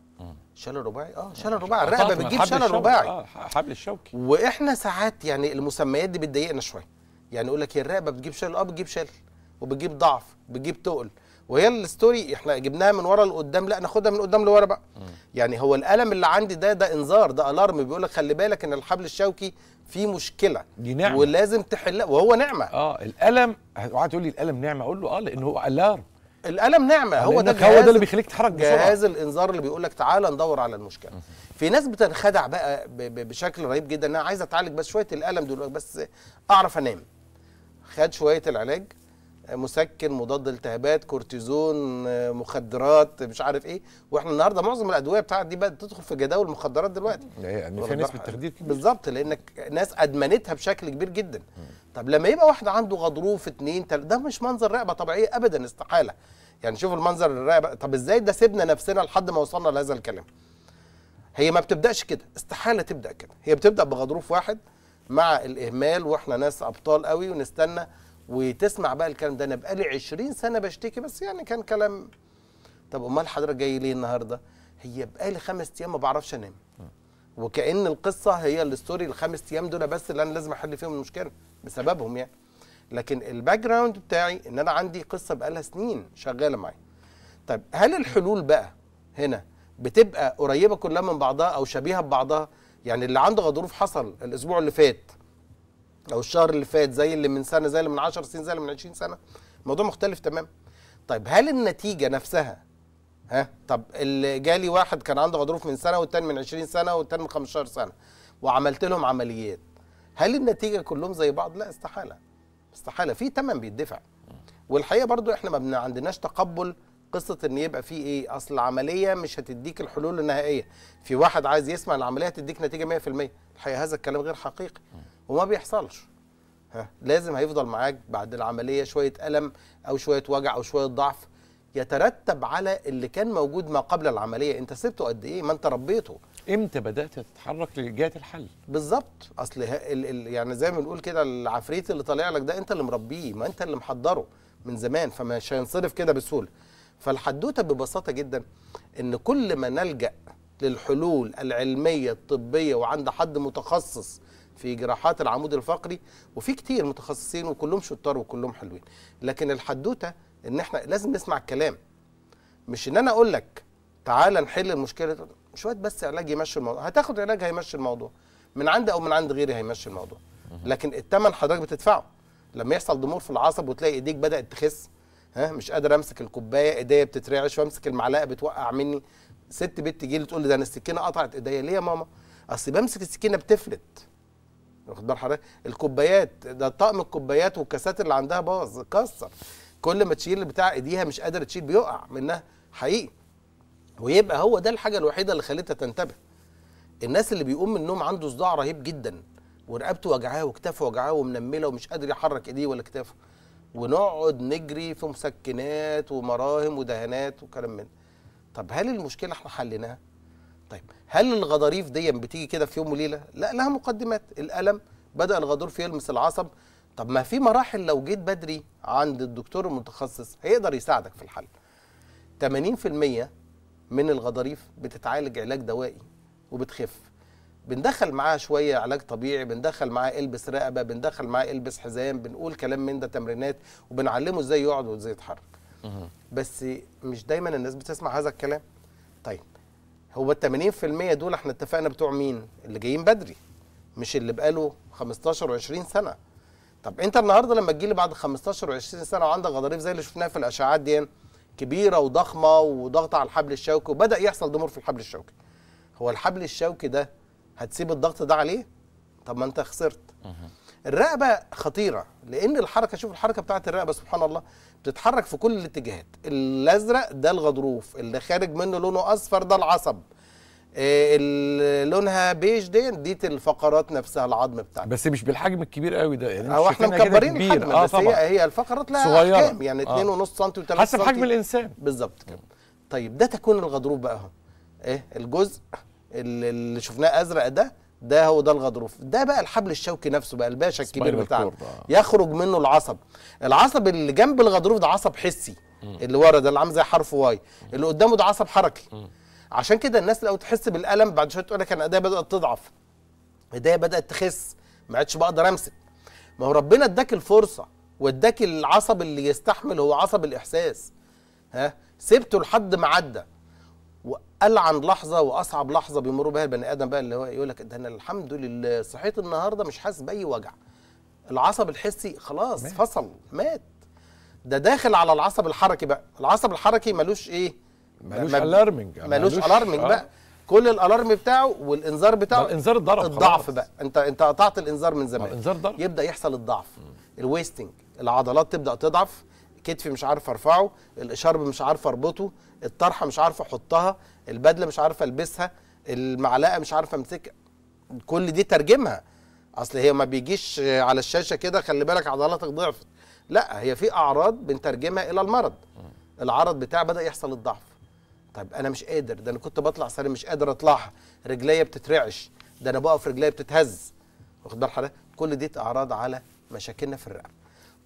شلل رباعي اه شلل رباعي، الرقبه بتجيب شلل رباعي اه حبل الشوكي. واحنا ساعات يعني المسميات دي بتضايقنا شويه، يعني يقول لك هي الرقبه بتجيب شلل، اه بتجيب شلل وبتجيب ضعف بتجيب تقل، وهي الستوري احنا جبناها من ورا لقدام، لا ناخدها من قدام لورا بقى. م. يعني هو الالم اللي عندي ده ده انذار، ده الارم بيقول لك خلي بالك ان الحبل الشوكي فيه مشكله، دي نعمه ولازم تحلها، وهو نعمه. اه الالم اوعى تقول لي الالم نعمه، اقول له اه لان هو الارم، الالم نعمه، هو ده هو ده اللي بيخليك تتحرك بسرعه، جهاز الانذار اللي بيقول لك تعالى ندور على المشكله. في ناس بتنخدع بقى بشكل رهيب جدا، انا عايزه اتعالج بس شويه الالم دلوقتي بس اعرف انام. خد شويه العلاج، مسكن، مضاد التهابات، كورتيزون، مخدرات، مش عارف ايه، واحنا النهارده معظم الادويه بتاعت دي بقى تدخل في جداول المخدرات دلوقتي، يعني في نسبه تخدير كبير بالظبط، لانك ناس ادمنتها بشكل كبير جدا. طب لما يبقى واحد عنده غضروف اتنين تلاتة ده مش منظر رقبه طبيعيه ابدا، استحاله. يعني شوف المنظر الرقبه، طب ازاي ده سيبنا نفسنا لحد ما وصلنا لهذا الكلام؟ هي ما بتبداش كده، استحاله تبدا كده، هي بتبدا بغضروف واحد مع الاهمال، واحنا ناس ابطال قوي ونستنى وتسمع بقى الكلام ده. انا بقالي عشرين سنه بشتكي بس يعني كان كلام. طب امال حضرتك جاي ليه النهارده؟ هي بقالي خمس ايام ما بعرفش انام، وكأن القصه هي الستوري الخمس ايام دول بس اللي انا لازم احل فيهم المشكله بسببهم يعني، لكن الباك جراوند بتاعي ان انا عندي قصه بقالها سنين شغاله معايا. طيب هل الحلول بقى هنا بتبقى قريبه كلها من بعضها او شبيهه ببعضها؟ يعني اللي عنده غضروف حصل الاسبوع اللي فات او الشهر اللي فات زي اللي من سنه زي اللي من عشر سنين زي اللي من عشرين سنه، الموضوع مختلف تمام. طيب هل النتيجه نفسها ها؟ طب اللي جالي واحد كان عنده غضروف من سنه والتاني من عشرين سنه والتاني من خمستاشر سنه وعملت لهم عمليات، هل النتيجه كلهم زي بعض؟ لا استحاله استحاله، في ثمن بيدفع. والحقيقه برضو احنا ما عندناش تقبل قصه ان يبقى في ايه اصل العمليه مش هتديك الحلول النهائيه. في واحد عايز يسمع العمليه هتديك نتيجه مية في المية، الحقيقه هذا الكلام غير حقيقي وما بيحصلش. ها لازم هيفضل معاك بعد العمليه شويه الم او شويه وجع او شويه ضعف يترتب على اللي كان موجود ما قبل العمليه، انت سبته قد ايه؟ ما انت ربيته. امتى بدات تتحرك لجهه الحل؟ بالظبط، اصل يعني زي ما بنقول كده العفريت اللي طالع لك ده انت اللي مربيه، ما انت اللي محضره من زمان، فمش هينصرف كده بسهوله. فالحدوته ببساطه جدا ان كل ما نلجا للحلول العلميه الطبيه وعند حد متخصص في جراحات العمود الفقري، وفي كتير متخصصين وكلهم شطار وكلهم حلوين، لكن الحدوته ان احنا لازم نسمع الكلام. مش ان انا اقول لك تعالى نحل المشكله، شويه بس علاج يمشي الموضوع، هتاخد علاج هيمشي الموضوع من عندي او من عند غيري هيمشي الموضوع، لكن الثمن حضرتك بتدفعه. لما يحصل ضمور في العصب وتلاقي ايديك بدات تخس، ها مش قادر امسك الكوبايه، ايديا بتترعش، وامسك المعلقه بتوقع مني، ست بنت تجي لي تقول لي ده انا السكينه قطعت ايديا. ليه يا ماما؟ اصل بمسك السكينه بتفلت، واخد بال حضرتك؟ الكوبايات ده طقم الكوبايات والكاسات اللي عندها باظ اتكسر، كل ما تشيل بتاع ايديها مش قادره تشيل بيقع منها حقيقي. ويبقى هو ده الحاجه الوحيده اللي خلتها تنتبه. الناس اللي بيقوم من النوم عنده صداع رهيب جدا ورقبته وجعاه وكتافه وجعاه ومنمله ومش قادر يحرك ايديه ولا كتافه، ونقعد نجري في مسكنات ومراهم ودهانات وكلام من ده. طب هل المشكله احنا حليناها؟ طيب هل الغضاريف دي بتيجي كده في يوم وليله؟ لا، لها مقدمات. الالم، بدا الغضروف يلمس العصب، طب ما في مراحل لو جيت بدري عند الدكتور المتخصص هيقدر يساعدك في الحل. تمانين في المية من الغضاريف بتتعالج علاج دوائي وبتخف. بندخل معاها شويه علاج طبيعي، بندخل معاها البس رقبه، بندخل معاها البس حزام، بنقول كلام من ده، تمرينات، وبنعلمه ازاي يقعد وازاي يتحرك. بس مش دايما الناس بتسمع هذا الكلام. طيب هو ال تمانين في المية دول احنا اتفقنا بتوع مين؟ اللي جايين بدري، مش اللي بقاله خمستاشر وعشرين سنه. طب انت النهارده لما تجيلي بعد خمستاشر وعشرين سنه وعندك غضاريف زي اللي شفناها في الاشعاعات دي كبيره وضخمه وضغطه على الحبل الشوكي وبدا يحصل ضمور في الحبل الشوكي، هو الحبل الشوكي ده هتسيب الضغط ده عليه؟ طب ما انت خسرت. الرقبه خطيره لان الحركه، شوف الحركه بتاعت الرقبه سبحان الله، بتتحرك في كل الاتجاهات. الازرق ده الغضروف اللي خارج منه لونه اصفر ده العصب، اللي لونها بيج دي ديت الفقرات نفسها العظم بتاعتها، بس مش بالحجم الكبير قوي ده يعني. هو احنا مكبرين الحجم آه بس طبعًا. هي هي الفقرات لها احجام يعني اتنين ونص سنتي وتلاتة سنتي حسب حجم الانسان بالظبط كده. طيب ده تكون الغضروف بقى اهو، ايه الجزء اللي شفناه ازرق ده، ده هو ده الغضروف، ده بقى الحبل الشوكي نفسه بقى الباشا الكبير بتاعنا يخرج منه العصب. العصب اللي جنب الغضروف ده عصب حسي، اللي ورا ده اللي عامل زي حرف واي، اللي قدامه ده عصب حركي. عشان كده الناس لو تحس بالالم بعد شويه تقول لك انا ايديا بدات تضعف، ايديا بدات تخس، ما عادش بقدر امسك. ما هو ربنا اداك الفرصه واداك العصب اللي يستحمل، هو عصب الاحساس، ها سبته لحد ما عدى. والعن لحظه واصعب لحظه بيمر بها البني ادم بقى اللي هو يقول لك ده انا الحمد لله صحيت النهارده مش حاسس باي وجع. العصب الحسي خلاص مات. فصل مات. ده داخل على العصب الحركي بقى، العصب الحركي ملوش ايه؟ مالوش الارمنج، مالوش الارمنج بقى آه. كل الالارم بتاعه والانذار بتاعه الانذار ضرب الضعف بقى، انت انت قطعت الانذار من زمان، الانذار ضرب، يبدا يحصل الضعف، الويستنج، العضلات تبدا تضعف، كتفي مش عارف ارفعه، الاشارب مش عارف اربطه، الطرحه مش عارف احطها، البدله مش عارف البسها، المعلقه مش عارف امسكها. كل دي ترجمها، اصل هي ما بيجيش على الشاشه كده خلي بالك عضلاتك ضعفت، لا هي في اعراض بنترجمها الى المرض. العرض بتاعه بدا يحصل الضعف. طيب انا مش قادر، ده انا كنت بطلع سلم مش قادر اطلعها، رجليا بتترعش، ده انا بقف رجليا بتتهز، واخد بال حضرتك؟ كل دي اعراض على مشاكلنا في الرقبه.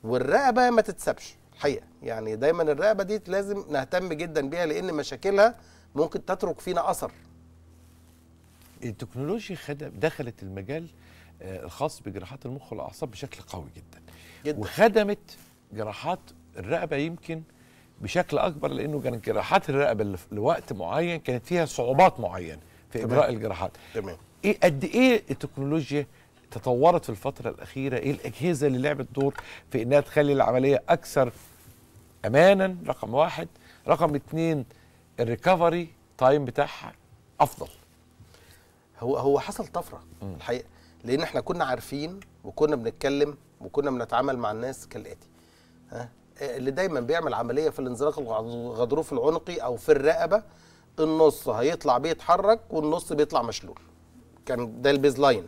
والرقبه ما تتسابش الحقيقه، يعني دايما الرقبه دي لازم نهتم جدا بيها لان مشاكلها ممكن تترك فينا اثر. التكنولوجيا دخلت المجال الخاص بجراحات المخ والاعصاب بشكل قوي جدا جدا، وخدمت جراحات الرقبه يمكن بشكل اكبر، لانه كان جراحات الرقبه لوقت معين كانت فيها صعوبات معينه في اجراء الجراحات. تمام. ايه قد ايه التكنولوجيا تطورت في الفتره الاخيره؟ ايه الاجهزه اللي لعبت دور في انها تخلي العمليه اكثر امانا؟ رقم واحد. رقم اتنين، الريكفري تايم بتاعها افضل. هو هو حصل طفره م. الحقيقه، لان احنا كنا عارفين وكنا بنتكلم وكنا بنتعامل مع الناس كالاتي. ها اللي دايما بيعمل عمليه في الانزلاق الغضروف العنقي او في الرقبه، النص هيطلع بيتحرك والنص بيطلع مشلول، كان ده البيز لاين،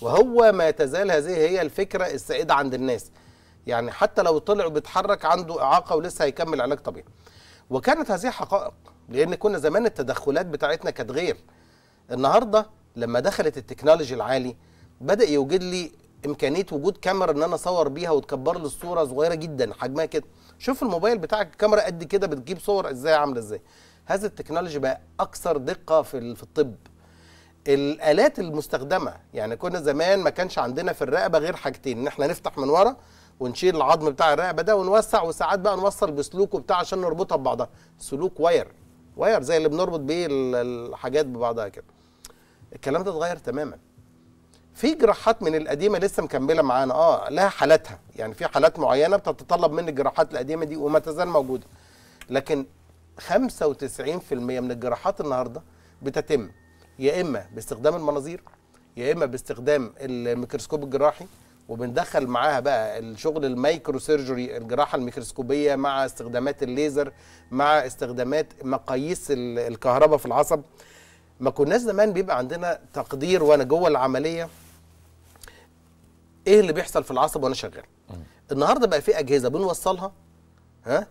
وهو ما تزال هذه هي الفكره السائده عند الناس. يعني حتى لو طلع بيتحرك عنده اعاقه ولسه هيكمل علاج طبيعي، وكانت هذه حقائق، لان كنا زمان التدخلات بتاعتنا كانت غير. النهارده لما دخلت التكنولوجي العالي، بدا يوجد لي امكانيه وجود كاميرا ان انا اصور بيها وتكبر لي الصوره صغيره جدا حجمها كده. شوف الموبايل بتاعك الكاميرا قد كده بتجيب صور ازاي، عامله ازاي. هذا التكنولوجي بقى اكثر دقه في في الطب. الالات المستخدمه، يعني كنا زمان ما كانش عندنا في الرقبه غير حاجتين، ان احنا نفتح من ورا ونشيل العظم بتاع الرقبه ده ونوسع، وساعات بقى نوصل بسلوك وبتاع عشان نربطها ببعضها، سلوك واير واير زي اللي بنربط بيه الحاجات ببعضها كده. الكلام ده اتغير تماما. في جراحات من القديمه لسه مكمله معانا، اه لها حالاتها، يعني في حالات معينه بتتطلب من الجراحات القديمه دي وما تزال موجوده، لكن خمسة وتسعين بالمئة من الجراحات النهارده بتتم يا اما باستخدام المناظير يا اما باستخدام الميكروسكوب الجراحي، وبندخل معاها بقى الشغل المايكرو سيرجري، الجراحه الميكروسكوبيه، مع استخدامات الليزر، مع استخدامات مقاييس الكهرباء في العصب. ما كناش زمان بيبقى عندنا تقدير وانا جوه العمليه ايه اللي بيحصل في العصب وانا شغال. النهارده بقى في اجهزه بنوصلها، ها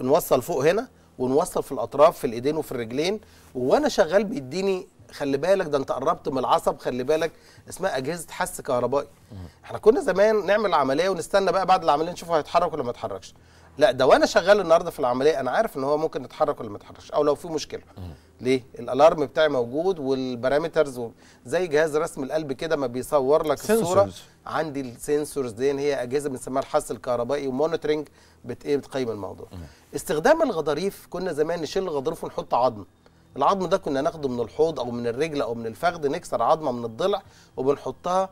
بنوصل فوق هنا ونوصل في الاطراف في الايدين وفي الرجلين، وانا شغال بيديني خلي بالك ده انت قربت من العصب، خلي بالك، اسمها اجهزه حس كهربائي. احنا كنا زمان نعمل عمليه ونستنى بقى بعد العمليه نشوفه هيتحرك ولا ما يتحركش. لا، ده وانا شغال النهارده في العمليه انا عارف ان هو ممكن يتحرك ولا ما يتحركش، او لو في مشكله. ليه؟ الالارم بتاعي موجود والبارامترز و... زي جهاز رسم القلب كده ما بيصور لك سنسورز. الصوره عندي السنسورز دي، هي اجهزه بنسميها الحس الكهربائي ومونيتورنج بت ايه بتقيم الموضوع. استخدام الغضاريف، كنا زمان نشيل الغضروف ونحط عظم. العظم ده كنا ناخده من الحوض او من الرجل او من الفخذ، نكسر عظمه من الضلع وبنحطها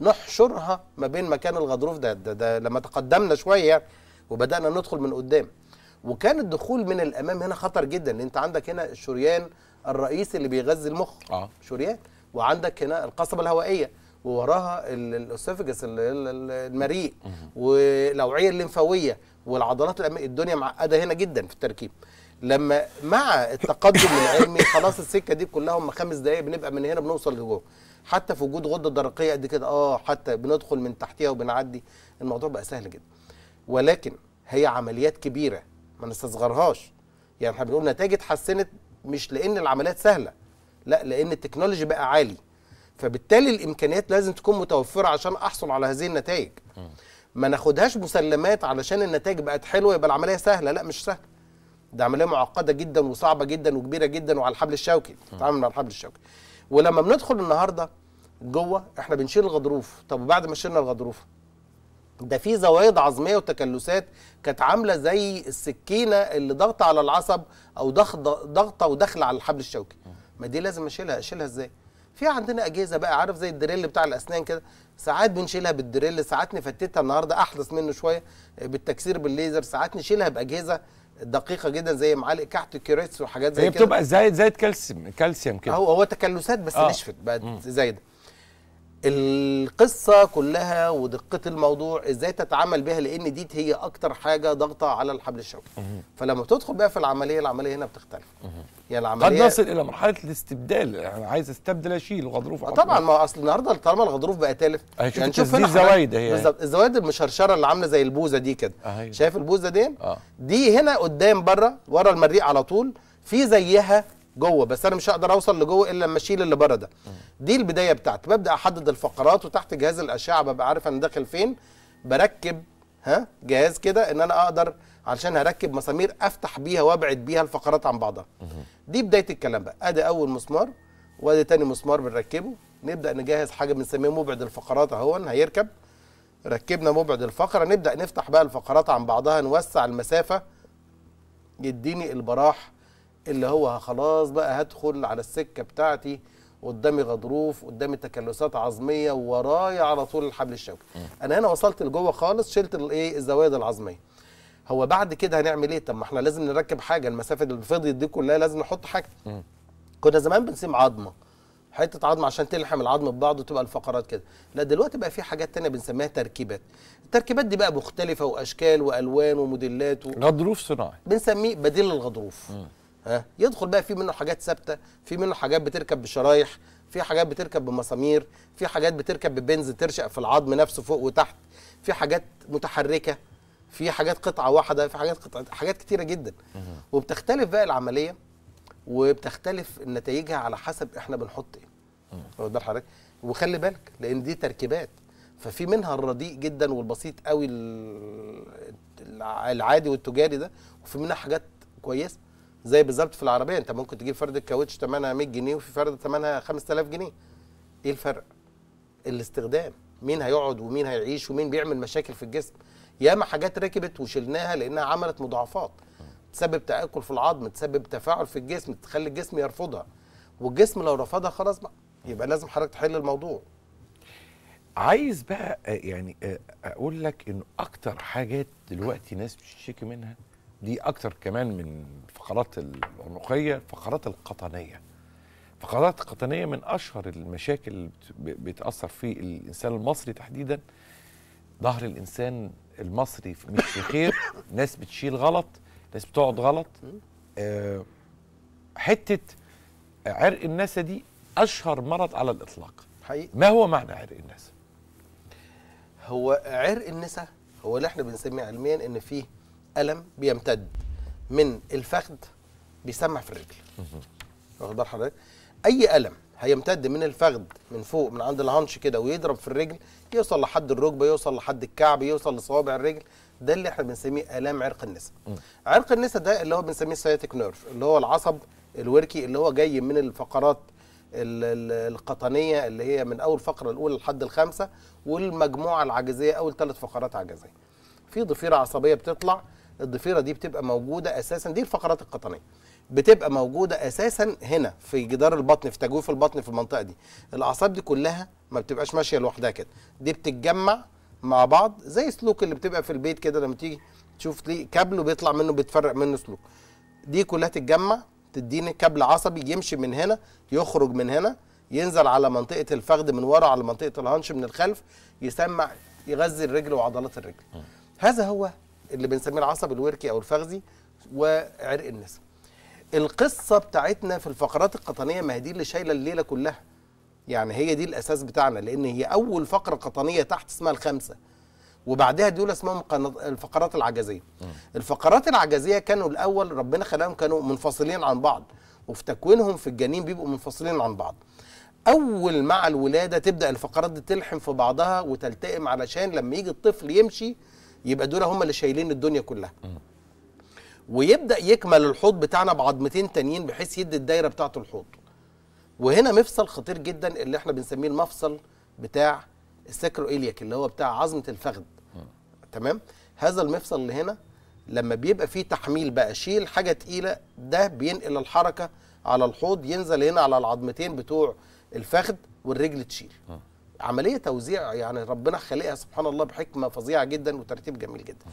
نحشرها ما بين مكان الغضروف ده. ده, ده لما تقدمنا شويه يعني وبدانا ندخل من قدام، وكان الدخول من الامام هنا خطر جدا، لان انت عندك هنا الشريان الرئيسي اللي بيغذي المخ آه. شريان، وعندك هنا القصبه الهوائيه، ووراها الاسوفجس المريء، والاوعيه الليمفاويه والعضلات الاماميه. الدنيا معقده هنا جدا في التركيب. لما مع التقدم العلمي خلاص السكه دي كلها هم خمس دقائق بنبقى من هنا بنوصل لجوه، حتى في وجود غده درقيه قد كده اه حتى بندخل من تحتها وبنعدي. الموضوع بقى سهل جدا، ولكن هي عمليات كبيره ما نستصغرهاش. يعني احنا بنقول نتائج اتحسنت مش لان العمليات سهله، لا، لان التكنولوجي بقى عالي، فبالتالي الامكانيات لازم تكون متوفره عشان احصل على هذه النتائج. ما ناخدهاش مسلمات علشان النتائج بقت حلوه يبقى العمليه سهله، لا مش سهله، ده عمليه معقده جدا وصعبه جدا وكبيره جدا، وعلى الحبل الشوكي، بتتعامل مع الحبل الشوكي. ولما بندخل النهارده جوه احنا بنشيل الغضروف، طب وبعد ما شيلنا الغضروف ده في زوايد عظميه وتكلسات كانت عامله زي السكينه اللي ضغط على العصب او ضغط ضغطه وداخله على الحبل الشوكي، ما دي لازم اشيلها. اشيلها ازاي؟ في عندنا اجهزه بقى عارف زي الدريل بتاع الاسنان كده، ساعات بنشيلها بالدريل، ساعات نفتتها النهارده احدث منه شويه بالتكسير بالليزر، ساعات نشيلها باجهزه دقيقه جدا زي معالق كحت كيريتس وحاجات زي كده. هي بتبقى زايد زايد كالسيوم كالسيوم كده، هو هو تكلسات بس آه. نشفت بقت زايده. القصه كلها ودقه الموضوع ازاي تتعامل بها، لان دي هي اكتر حاجه ضغطه على الحبل الشوكي. فلما تدخل بقى في العمليه، العمليه هنا بتختلف. يعني العمليه قد نصل الى مرحله الاستبدال، يعني عايز استبدل اشيل غضروف طبعا. ما اصل النهارده طالما الغضروف بقى تالف، يعني شوف هنا الزوايد اهي بالظبط، الزوايد المشرشره اللي عامله زي البوزه دي كده، شايف البوزه دي؟ آه. دي هنا قدام بره ورا المريء على طول في زيها جوه، بس انا مش هقدر اوصل لجوه الا لما اشيل اللي بره ده. دي البدايه بتاعتي، ببدا احدد الفقرات، وتحت جهاز الاشعه ببقى عارف انا داخل فين، بركب ها جهاز كده ان انا اقدر علشان هركب مسامير افتح بيها وابعد بيها الفقرات عن بعضها. دي بدايه الكلام بقى، ادي اول مسمار وادي تاني مسمار بنركبه، نبدا نجهز حاجه بنسميه مبعد الفقرات اهو، هيركب، ركبنا مبعد الفقره، نبدا نفتح بقى الفقرات عن بعضها، نوسع المسافه يديني البراح اللي هو خلاص بقى هدخل على السكه بتاعتي، قدامي غضروف، قدامي تكلسات عظميه، ورايا على طول الحبل الشوكي. انا هنا وصلت لجوه خالص، شلت الايه الزوايد العظميه. هو بعد كده هنعمل ايه؟ طب ما احنا لازم نركب حاجه، المسافه اللي فضيت دي كلها لازم نحط حاجه. م. كنا زمان بنسيم عظمه، حته عظمه عشان تلحم العظم ببعض وتبقى الفقرات كده، لا دلوقتي بقى في حاجات ثانيه بنسميها تركيبات. التركيبات دي بقى مختلفه واشكال والوان وموديلات و... غضروف صناعي بنسميه بديل الغضروف. م. ها يدخل بقى في منه حاجات ثابته، في منه حاجات بتركب بشرايح، في حاجات بتركب بمسامير، في حاجات بتركب ببنز ترشق في العظم نفسه فوق وتحت، في حاجات متحركه، في حاجات قطعه واحده، في حاجات قطعه، حاجات كتيره جدا. وبتختلف بقى العمليه وبتختلف نتائجها على حسب احنا بنحط ايه. هو ده حضرتك، وخلي بالك لان دي تركيبات، ففي منها الرديء جدا والبسيط قوي العادي والتجاري ده، وفي منها حاجات كويسه زي بالظبط في العربيه. انت ممكن تجيب فرده كاوتش ثمنها مية جنيه وفي فرده ثمنها خمسة آلاف جنيه. ايه الفرق؟ الاستخدام، مين هيقعد ومين هيعيش ومين بيعمل مشاكل في الجسم. ياما حاجات ركبت وشلناها لانها عملت مضاعفات، تسبب تآكل في العظم، تسبب تفاعل في الجسم، تخلي الجسم يرفضها، والجسم لو رفضها خلاص بقى يبقى لازم حضرتك تحل الموضوع. عايز بقى يعني اقول لك انه اكتر حاجات دلوقتي ناس بتشتكي منها دي اكتر كمان من الفقرات العنقيه، الفقرات القطنيه. الفقرات القطنيه من اشهر المشاكل اللي بتاثر في الانسان المصري تحديدا. ظهر الانسان المصري مش في خير، ناس بتشيل غلط، ناس بتقعد غلط. أه حته عرق النسا دي اشهر مرض على الاطلاق حقيقي. ما هو معنى عرق النسا؟ هو عرق النسا هو اللي احنا بنسميه علميا ان فيه ألم بيمتد من الفخذ بيسمع في الرجل. واخد بال حضرتك؟ أي ألم هيمتد من الفخذ من فوق من عند الهانش كده ويضرب في الرجل، يوصل لحد الركبة، يوصل لحد الكعب، يوصل لصوابع الرجل، ده اللي احنا بنسميه آلام عرق النسا. عرق النسا ده اللي هو بنسميه سياتيك نيرف، اللي هو العصب الوركي اللي هو جاي من الفقرات القطنية اللي هي من أول فقرة الأولى لحد الخامسة، والمجموعة العاجزية أول ثلاث فقرات عاجزية. في ضفيرة عصبية بتطلع، الضفيره دي بتبقى موجوده اساسا، دي الفقرات القطنيه بتبقى موجوده اساسا هنا في جدار البطن، في تجويف البطن، في المنطقه دي. الاعصاب دي كلها ما بتبقاش ماشيه لوحدها كده، دي بتتجمع مع بعض زي سلوك اللي بتبقى في البيت كده لما تيجي تشوف ليه كابل وبيطلع منه بيتفرق منه سلوك، دي كلها تتجمع تديني كابل عصبي يمشي من هنا يخرج من هنا ينزل على منطقه الفخذ من ورا على منطقه الهانش من الخلف، يسمع يغذي الرجل وعضلات الرجل. هذا هو اللي بنسميه العصب الوركي او الفخذي وعرق النسا. القصه بتاعتنا في الفقرات القطنيه ما هي دي اللي شايله الليله كلها. يعني هي دي الاساس بتاعنا، لان هي اول فقره قطنيه تحت اسمها الخامسه. وبعدها دول اسمهم الفقرات العجزيه. الفقرات العجزيه كانوا الاول ربنا خلاهم كانوا منفصلين عن بعض، وفي تكوينهم في الجنين بيبقوا منفصلين عن بعض. اول مع الولاده تبدا الفقرات دي تلحم في بعضها وتلتئم، علشان لما يجي الطفل يمشي يبقى دول هم اللي شايلين الدنيا كلها. ويبدا يكمل الحوض بتاعنا بعظمتين تانيين بحيث يدي الدايره بتاعه الحوض. وهنا مفصل خطير جدا اللي احنا بنسميه المفصل بتاع الساكرو إلياك اللي هو بتاع عظمه الفخذ. تمام؟ هذا المفصل اللي هنا لما بيبقى فيه تحميل بقى شيل حاجه تقيله، ده بينقل الحركه على الحوض ينزل هنا على العظمتين بتوع الفخذ والرجل تشيل. عمليه توزيع يعني ربنا خلقها سبحان الله بحكمه فظيعه جدا وترتيب جميل جدا.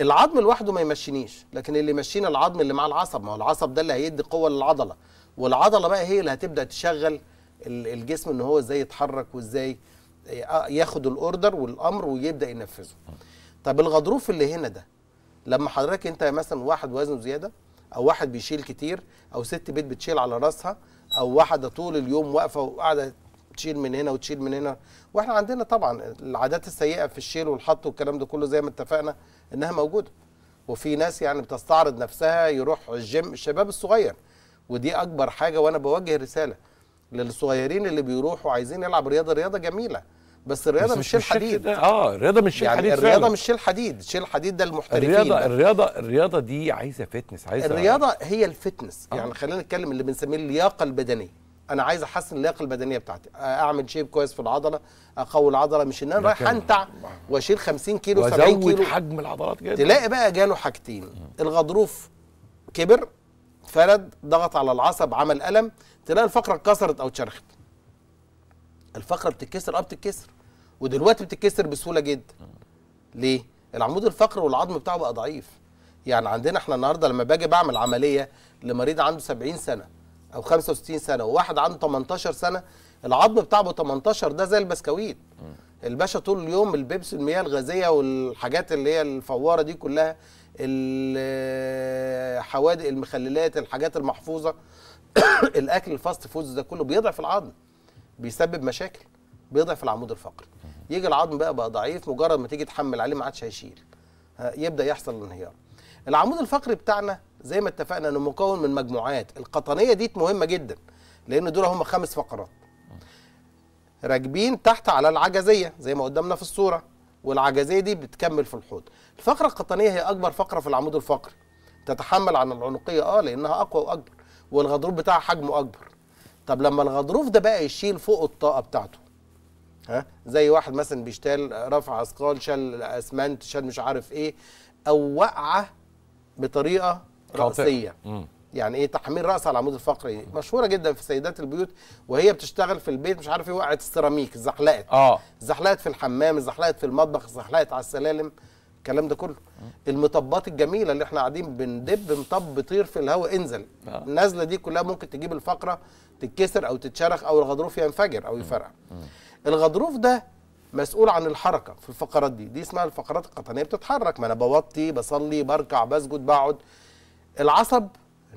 العظم لوحده ما يمشينيش، لكن اللي يمشينا العظم اللي مع العصب، ما هو العصب ده اللي هيدي قوه للعضله، والعضله بقى هي اللي هتبدا تشغل الجسم ان هو ازاي يتحرك وازاي ياخد الاوردر والامر ويبدا ينفذه. طب الغضروف اللي هنا ده لما حضرتك انت مثلا واحد وزنه زياده، او واحد بيشيل كتير، او ست بيت بتشيل على راسها، او واحده طول اليوم واقفه وقاعده تشيل من هنا وتشيل من هنا، واحنا عندنا طبعا العادات السيئه في الشيل والحط والكلام ده كله زي ما اتفقنا انها موجوده. وفي ناس يعني بتستعرض نفسها يروح الجيم، الشباب الصغير، ودي اكبر حاجه. وانا بوجه رساله للصغيرين اللي بيروحوا عايزين يلعب رياضه، رياضه جميله بس الرياضه مش شيل حديد. اه الرياضه مش شيل حديد، يعني الرياضه مش شيل حديد، شيل حديد ده المحترفين. الرياضه الرياضه الرياضه دي عايزه فتنس، عايزه الرياضه هي الفتنس. آه. يعني خلينا نتكلم اللي بنسميه اللياقه البدنيه. انا عايز احسن اللياقه البدنيه بتاعتي، اعمل شيب كويس في العضله، اقوي العضله، مش ان انا رايح انتع واشيل خمسين كيلو سبعين كيلو وازود حجم العضلات جدا. تلاقي بقى جاله حاجتين، الغضروف كبر، فلد، ضغط على العصب، عمل ألم، تلاقي الفقرة اتكسرت أو اتشرخت. الفقرة بتتكسر أه بتتكسر ودلوقتي بتتكسر بسهولة جدا. ليه؟ العمود الفقري والعظم بتاعه بقى ضعيف. يعني عندنا احنا النهارده لما باجي بعمل عملية لمريض عنده سبعين سنة أو خمسة وستين سنة وواحد عنده تمنتاشر سنة، العظم بتاع ابو تمنتاشر ده زي البسكويت. الباشا طول اليوم البيبسي، المياه الغازيه والحاجات اللي هي الفواره دي كلها، الحوادق، المخللات، الحاجات المحفوظه، الاكل الفاست فود ده كله بيضعف العظم، بيسبب مشاكل، بيضعف العمود الفقري. يجي العظم بقى بقى ضعيف، مجرد ما تيجي تحمل عليه ما عادش هيشيل، يبدا يحصل الانهيار. العمود الفقري بتاعنا زي ما اتفقنا انه مكون من مجموعات، القطنيه دي مهمه جدا لان دول هم خمس فقرات راكبين تحت على العجزيه زي ما قدامنا في الصوره، والعجزيه دي بتكمل في الحوض. الفقره القطنيه هي اكبر فقره في العمود الفقري، تتحمل عن العنقيه اه لانها اقوى واكبر، والغضروف بتاعها حجمه اكبر. طب لما الغضروف ده بقى يشيل فوق الطاقه بتاعته، ها زي واحد مثلا بيشتغل رفع اثقال، شال اسمنت، شال مش عارف ايه، او وقعه بطريقه راسيه. يعني ايه؟ تحميل راس على العمود الفقري، مشهوره جدا في سيدات البيوت وهي بتشتغل في البيت مش عارف ايه، وقعت السيراميك، اتزحلقت، اه اتزحلقت في الحمام، اتزحلقت في المطبخ، اتزحلقت على السلالم، الكلام ده كله. المطبات الجميله اللي احنا قاعدين بندب مطب بيطير في الهواء، انزل آه. النازله دي كلها ممكن تجيب الفقره تتكسر او تتشرخ او الغضروف ينفجر او يفرقع. الغضروف ده مسؤول عن الحركه في الفقرات دي، دي اسمها الفقرات القطنيه، بتتحرك. ما انا بوطي، بصلي، بركع، بسجد، بقعد. العصب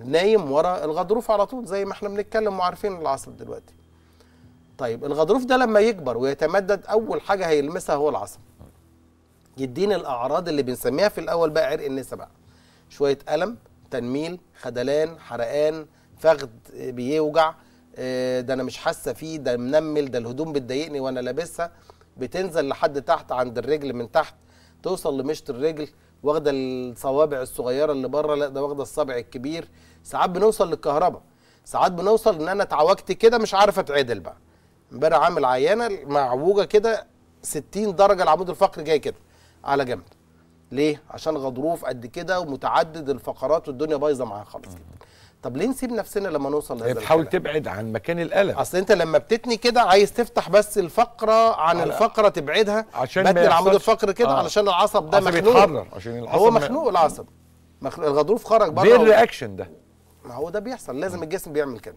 نايم ورا الغضروف على طول زي ما احنا بنتكلم وعارفين العصب دلوقتي. طيب الغضروف ده لما يكبر ويتمدد اول حاجه هيلمسها هو العصب. يدينا الاعراض اللي بنسميها في الاول بقى عرق النسا، بقى شويه الم، تنميل، خدلان، حرقان، فخذ بيوجع، ده انا مش حاسه فيه، ده منمل، ده الهدوم بتضايقني وانا لابسها، بتنزل لحد تحت عند الرجل، من تحت توصل لمشط الرجل، واخده الصوابع الصغيره اللي بره، لا ده واخده الصابع الكبير. ساعات بنوصل للكهرباء، ساعات بنوصل ان انا اتعوجت كده مش عارف اتعدل. بقى امبارح عامل عيانه معوجه كده ستين درجه، العمود الفقري جاي كده على جنب. ليه؟ عشان غضروف قد كده ومتعدد الفقرات والدنيا بايظه معاها خالص كده. طب ليه نسيب نفسنا لما نوصل لهذا؟ بتحاول تبعد عن مكان الالم. اصل انت لما بتتني كده عايز تفتح بس الفقره عن الفقره، تبعدها عشان بتني العمود الفقري كده آه. علشان العصب ده مخنوق، يتحرر عشان العصب هو مخنوق. العصب مخنوق، الغضروف خرج بره. ليه الرياكشن ده؟ ما هو ده بيحصل، لازم الجسم بيعمل كده.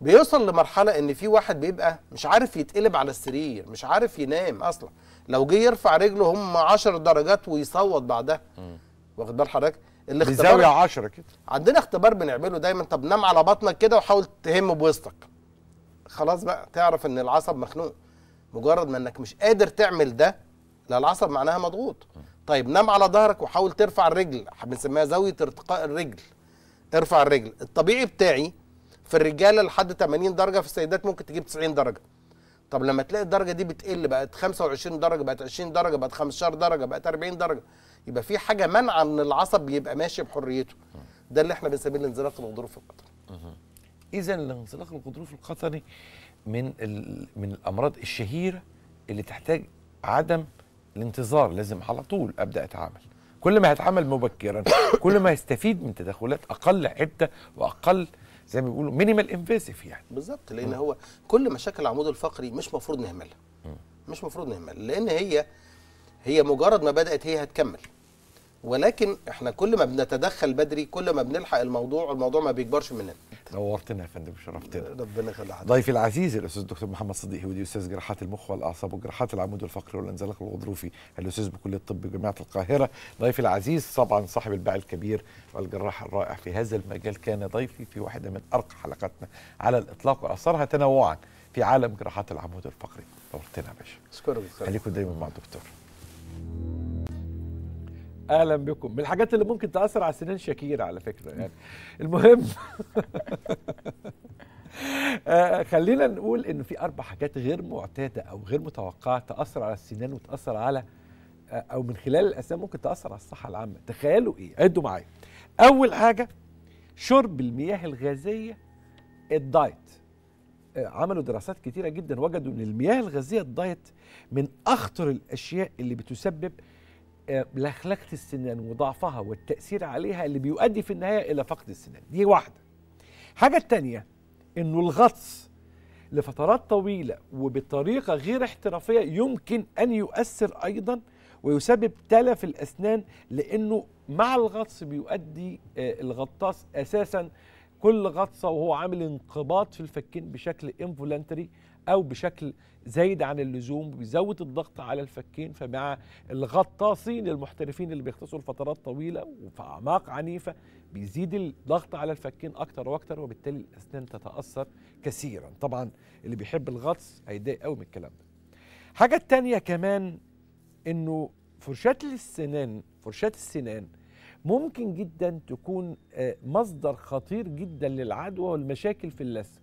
بيوصل لمرحله ان في واحد بيبقى مش عارف يتقلب على السرير، مش عارف ينام اصلا، لو جه يرفع رجله هم عشر درجات ويصوت بعدها. واخد بال حضرتك؟ بزاوية عشرة كده. عندنا اختبار بنعمله دايما، طب نام على بطنك كده وحاول تهم بوسطك. خلاص بقى تعرف ان العصب مخنوق، مجرد ما انك مش قادر تعمل ده لا العصب معناها مضغوط. طيب نام على ظهرك وحاول ترفع الرجل، بنسميها زاوية ارتقاء الرجل، ارفع الرجل. الطبيعي بتاعي في الرجالة لحد تمانين درجة، في السيدات ممكن تجيب تسعين درجة. طب لما تلاقي الدرجة دي بتقل، بقت خمسة وعشرين درجة، بقت عشرين درجة، بقت خمستاشر درجة، بقت أربعين درجة، يبقى في حاجه منع ان العصب يبقى ماشي بحريته. ده اللي احنا بنسميه الانزلاق الغضروفي القطني. اذا الانزلاق الغضروفي القطني من من الامراض الشهيره اللي تحتاج عدم الانتظار، لازم على طول ابدا اتعامل. كل ما هتعامل مبكرا كل ما يستفيد من تدخلات اقل عده واقل، زي ما بيقولوا مينيمال انفيسيف يعني. بالظبط، لان م. هو كل مشاكل العمود الفقري مش مفروض نهملها. م. مش مفروض نهملها، لان هي هي مجرد ما بدات هي هتكمل. ولكن احنا كل ما بنتدخل بدري كل ما بنلحق الموضوع، الموضوع ما بيكبرش مننا. نورتنا يا فندم وشرفتنا. ربنا يخلي حضرتك. ضيفي العزيز الاستاذ الدكتور محمد صديق هويدي، استاذ جراحات المخ والاعصاب وجراحات العمود الفقري والانزلاق الغضروفي، الاستاذ بكليه الطب بجامعه القاهره. ضيفي العزيز طبعا صاحب الباع الكبير والجراح الرائع في هذا المجال، كان ضيفي في واحده من ارقى حلقاتنا على الاطلاق واثارها تنوعا في عالم جراحات العمود الفقري. نورتنا يا باشا. اشكرك دكتور. خليكم دايما مع الدكتور. اهلا بكم. من الحاجات اللي ممكن تاثر على سنان شاكيرة على فكره يعني. المهم آه خلينا نقول ان في اربع حاجات غير معتاده او غير متوقعه تاثر على السنان وتاثر على آه او من خلال الاسنان ممكن تاثر على الصحه العامه. تخيلوا ايه؟ عدوا معايا. اول حاجه شرب المياه الغازيه، الدايت. آه عملوا دراسات كتيره جدا وجدوا ان المياه الغازيه الدايت من اخطر الاشياء اللي بتسبب لخلقة السنان وضعفها والتأثير عليها اللي بيؤدي في النهاية إلى فقد السنان. دي واحدة. حاجة التانية إنه الغطس لفترات طويلة وبطريقة غير احترافية يمكن أن يؤثر أيضا ويسبب تلف الأسنان، لأنه مع الغطس بيؤدي الغطاس أساسا كل غطسة وهو عامل انقباض في الفكين بشكل انفولنتري أو بشكل زايد عن اللزوم، بيزود الضغط على الفكين. فمع الغطاسين المحترفين اللي بيغطسوا لفترات طويلة وفي أعماق عنيفة بيزيد الضغط على الفكين أكتر وأكتر، وبالتالي الأسنان تتأثر كثيرا. طبعا اللي بيحب الغطس هيضايق قوي من الكلام ده. حاجة تانية كمان إنه فرشاة السنان فرشاة السنان ممكن جدا تكون مصدر خطير جدا للعدوى والمشاكل في اللثة،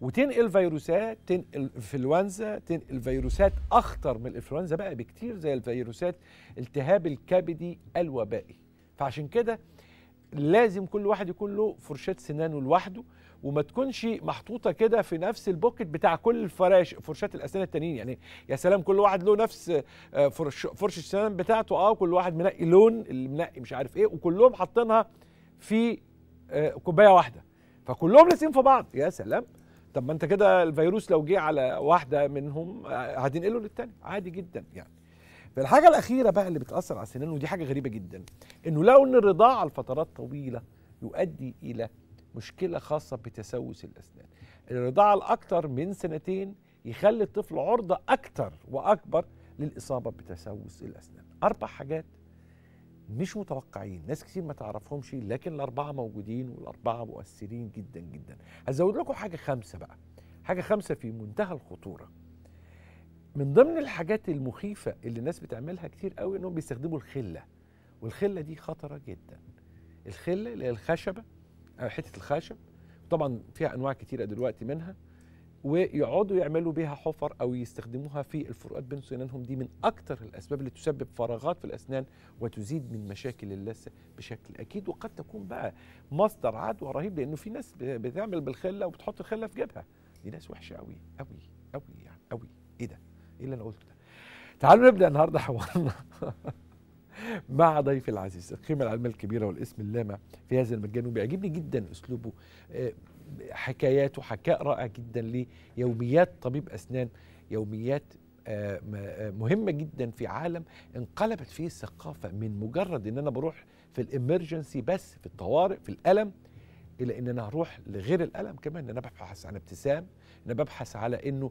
وتنقل فيروسات، تنقل انفلونزا، تنقل فيروسات اخطر من الانفلونزا بقى بكتير، زي الفيروسات التهاب الكبدي الوبائي. فعشان كده لازم كل واحد يكون له فرشاه سنانه لوحده، وما تكونش محطوطه كده في نفس البوكت بتاع كل الفراش فرشات الاسنان التانيين. يعني يا سلام كل واحد له نفس فرش فرشه السنان بتاعته، اه كل واحد منقي لون، اللي منقي مش عارف ايه، وكلهم حاطينها في كوبايه واحده فكلهم لازقين في بعض. يا سلام، طب ما انت كده الفيروس لو جه على واحده منهم هتنقله للتاني عادي جدا يعني. فالحاجه الاخيره بقى اللي بتاثر على السنان، ودي حاجه غريبه جدا، انه لو ان الرضاعه لفترات طويله يؤدي الى مشكله خاصه بتسوس الاسنان. الرضاعه الاكثر من سنتين يخلي الطفل عرضه اكثر واكبر للاصابه بتسوس الاسنان. اربع حاجات مش متوقعين، ناس كتير ما تعرفهمش، لكن الاربعه موجودين والاربعه مؤثرين جدا جدا. هزود لكم حاجه خمسه بقى، حاجه خمسه في منتهى الخطوره. من ضمن الحاجات المخيفه اللي الناس بتعملها كتير قوي انهم بيستخدموا الخله، والخله دي خطره جدا. الخله اللي هي الخشبه او حته الخشب، طبعا فيها انواع كتيره دلوقتي منها، ويقعدوا يعملوا بيها حفر او يستخدموها في الفروقات بين سنانهم. دي من اكتر الاسباب اللي تسبب فراغات في الاسنان وتزيد من مشاكل اللثه بشكل اكيد، وقد تكون بقى مصدر عدوى رهيب، لانه في ناس بتعمل بالخله وبتحط الخله في جيبها. دي ناس وحشه قوي قوي قوي يعني قوي. ايه ده؟ ايه اللي انا قلته ده؟ تعالوا نبدا النهارده حوارنا مع ضيفي العزيز، القيمه العلميه الكبيره والاسم اللامع في هذا المجال، وبيعجبني جدا اسلوبه، حكاياته حكاء رائع جدا ليوميات طبيب أسنان، يوميات مهمة جدا في عالم انقلبت فيه الثقافة من مجرد ان انا بروح في الامرجنسي بس في الطوارئ في الألم، الى ان انا هروح لغير الألم كمان، ان انا ببحث عن ابتسام، انا ببحث على انه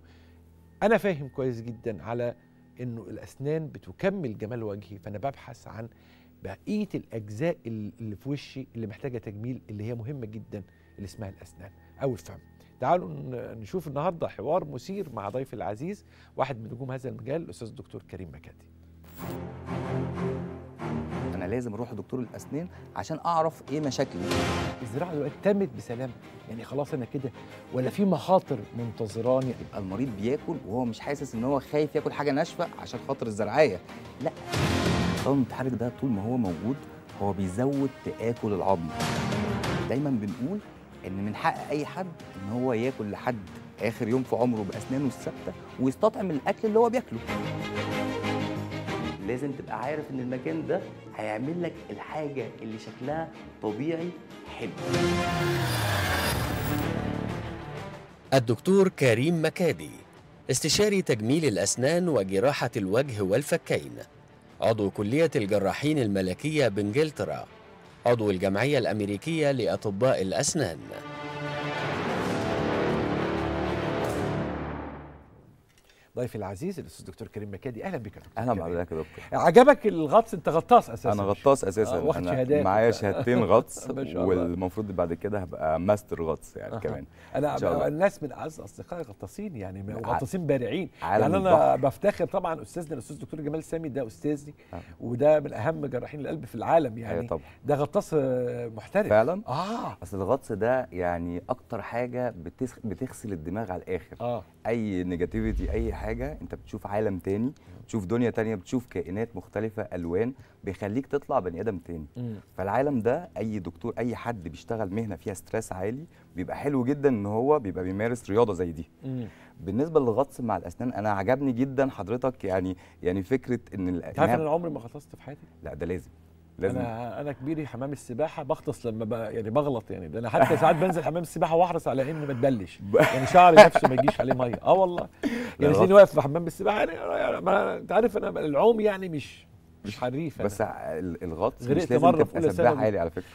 انا فاهم كويس جدا على انه الأسنان بتكمل جمال وجهي، فانا ببحث عن بقية الأجزاء اللي في وشي اللي محتاجة تجميل، اللي هي مهمة جدا اللي اسمها الأسنان أو الفم. تعالوا نشوف النهاردة حوار مثير مع ضيفي العزيز، واحد من نجوم هذا المجال، الأستاذ الدكتور كريم مكادي. أنا لازم أروح لدكتور الأسنان عشان أعرف إيه مشاكلي. الزراعة دلوقتي تمت بسلام، يعني خلاص أنا كده ولا في مخاطر منتظراني؟ يبقى المريض بياكل وهو مش حاسس إن هو خايف ياكل حاجة ناشفة عشان خاطر الزرعية، لأ. الطاقم المتحرك ده طول ما هو موجود هو بيزود تآكل العظم. دايما بنقول ان من حق اي حد ان هو ياكل لحد اخر يوم في عمره باسنانه الثابته ويستطعم الاكل اللي هو بياكله. لازم تبقى عارف ان المكان ده هيعمل لك الحاجه اللي شكلها طبيعي حلو. الدكتور كريم مكادي، استشاري تجميل الاسنان وجراحه الوجه والفكين، عضو كليه الجراحين الملكيه بانجلترا، عضو الجمعية الأمريكية لأطباء الأسنان. ضيفي العزيز الأستاذ دكتور كريم مكادي، أهلا بك يا دكتور. أهلا بحضرتك يا دكتور. عجبك الغطس؟ أنت غطاس أساساً. أنا غطاس أساساً، آه أنا معايا شهادتين غطس والمفروض بعد كده هبقى ماستر غطس يعني. آه. كمان أنا الناس من أعز أصدقائي غطاسين يعني، غطاسين بارعين يعني. أنا البحر. بفتخر طبعاً أستاذنا الأستاذ دكتور جمال سامي، ده أستاذي. آه. وده من أهم جراحين القلب في العالم يعني. آه ده غطاس محترف فعلاً. آه أصل الغطس ده يعني أكتر حاجة بتغسل الدماغ على الآخر. آه. أي نيجاتيفيتي، أي حاجه، انت بتشوف عالم تاني، بتشوف دنيا تانيه، بتشوف كائنات مختلفه، الوان، بيخليك تطلع بني ادم تاني. فالعالم ده اي دكتور، اي حد بيشتغل مهنه فيها ستريس عالي بيبقى حلو جدا ان هو بيبقى بيمارس رياضه زي دي. بالنسبه للغطس مع الاسنان، انا عجبني جدا حضرتك يعني يعني فكره ان انت عارف انا عمري ما غطست في حياتي؟ لا ده لازم لازم. انا انا كبيري حمام السباحه بغطس لما ب... يعني بغلط يعني، ده انا حتى ساعات بنزل حمام السباحه واحرص على اني ما اتبلش يعني شعري نفسه ما يجيش عليه ميه. اه والله يعني سيني واقف في حمام السباحه يعني، انت عارف انا العوم يعني مش مش حريف أنا. بس الغطس مش لازم تبقى سباح عالي على فكره.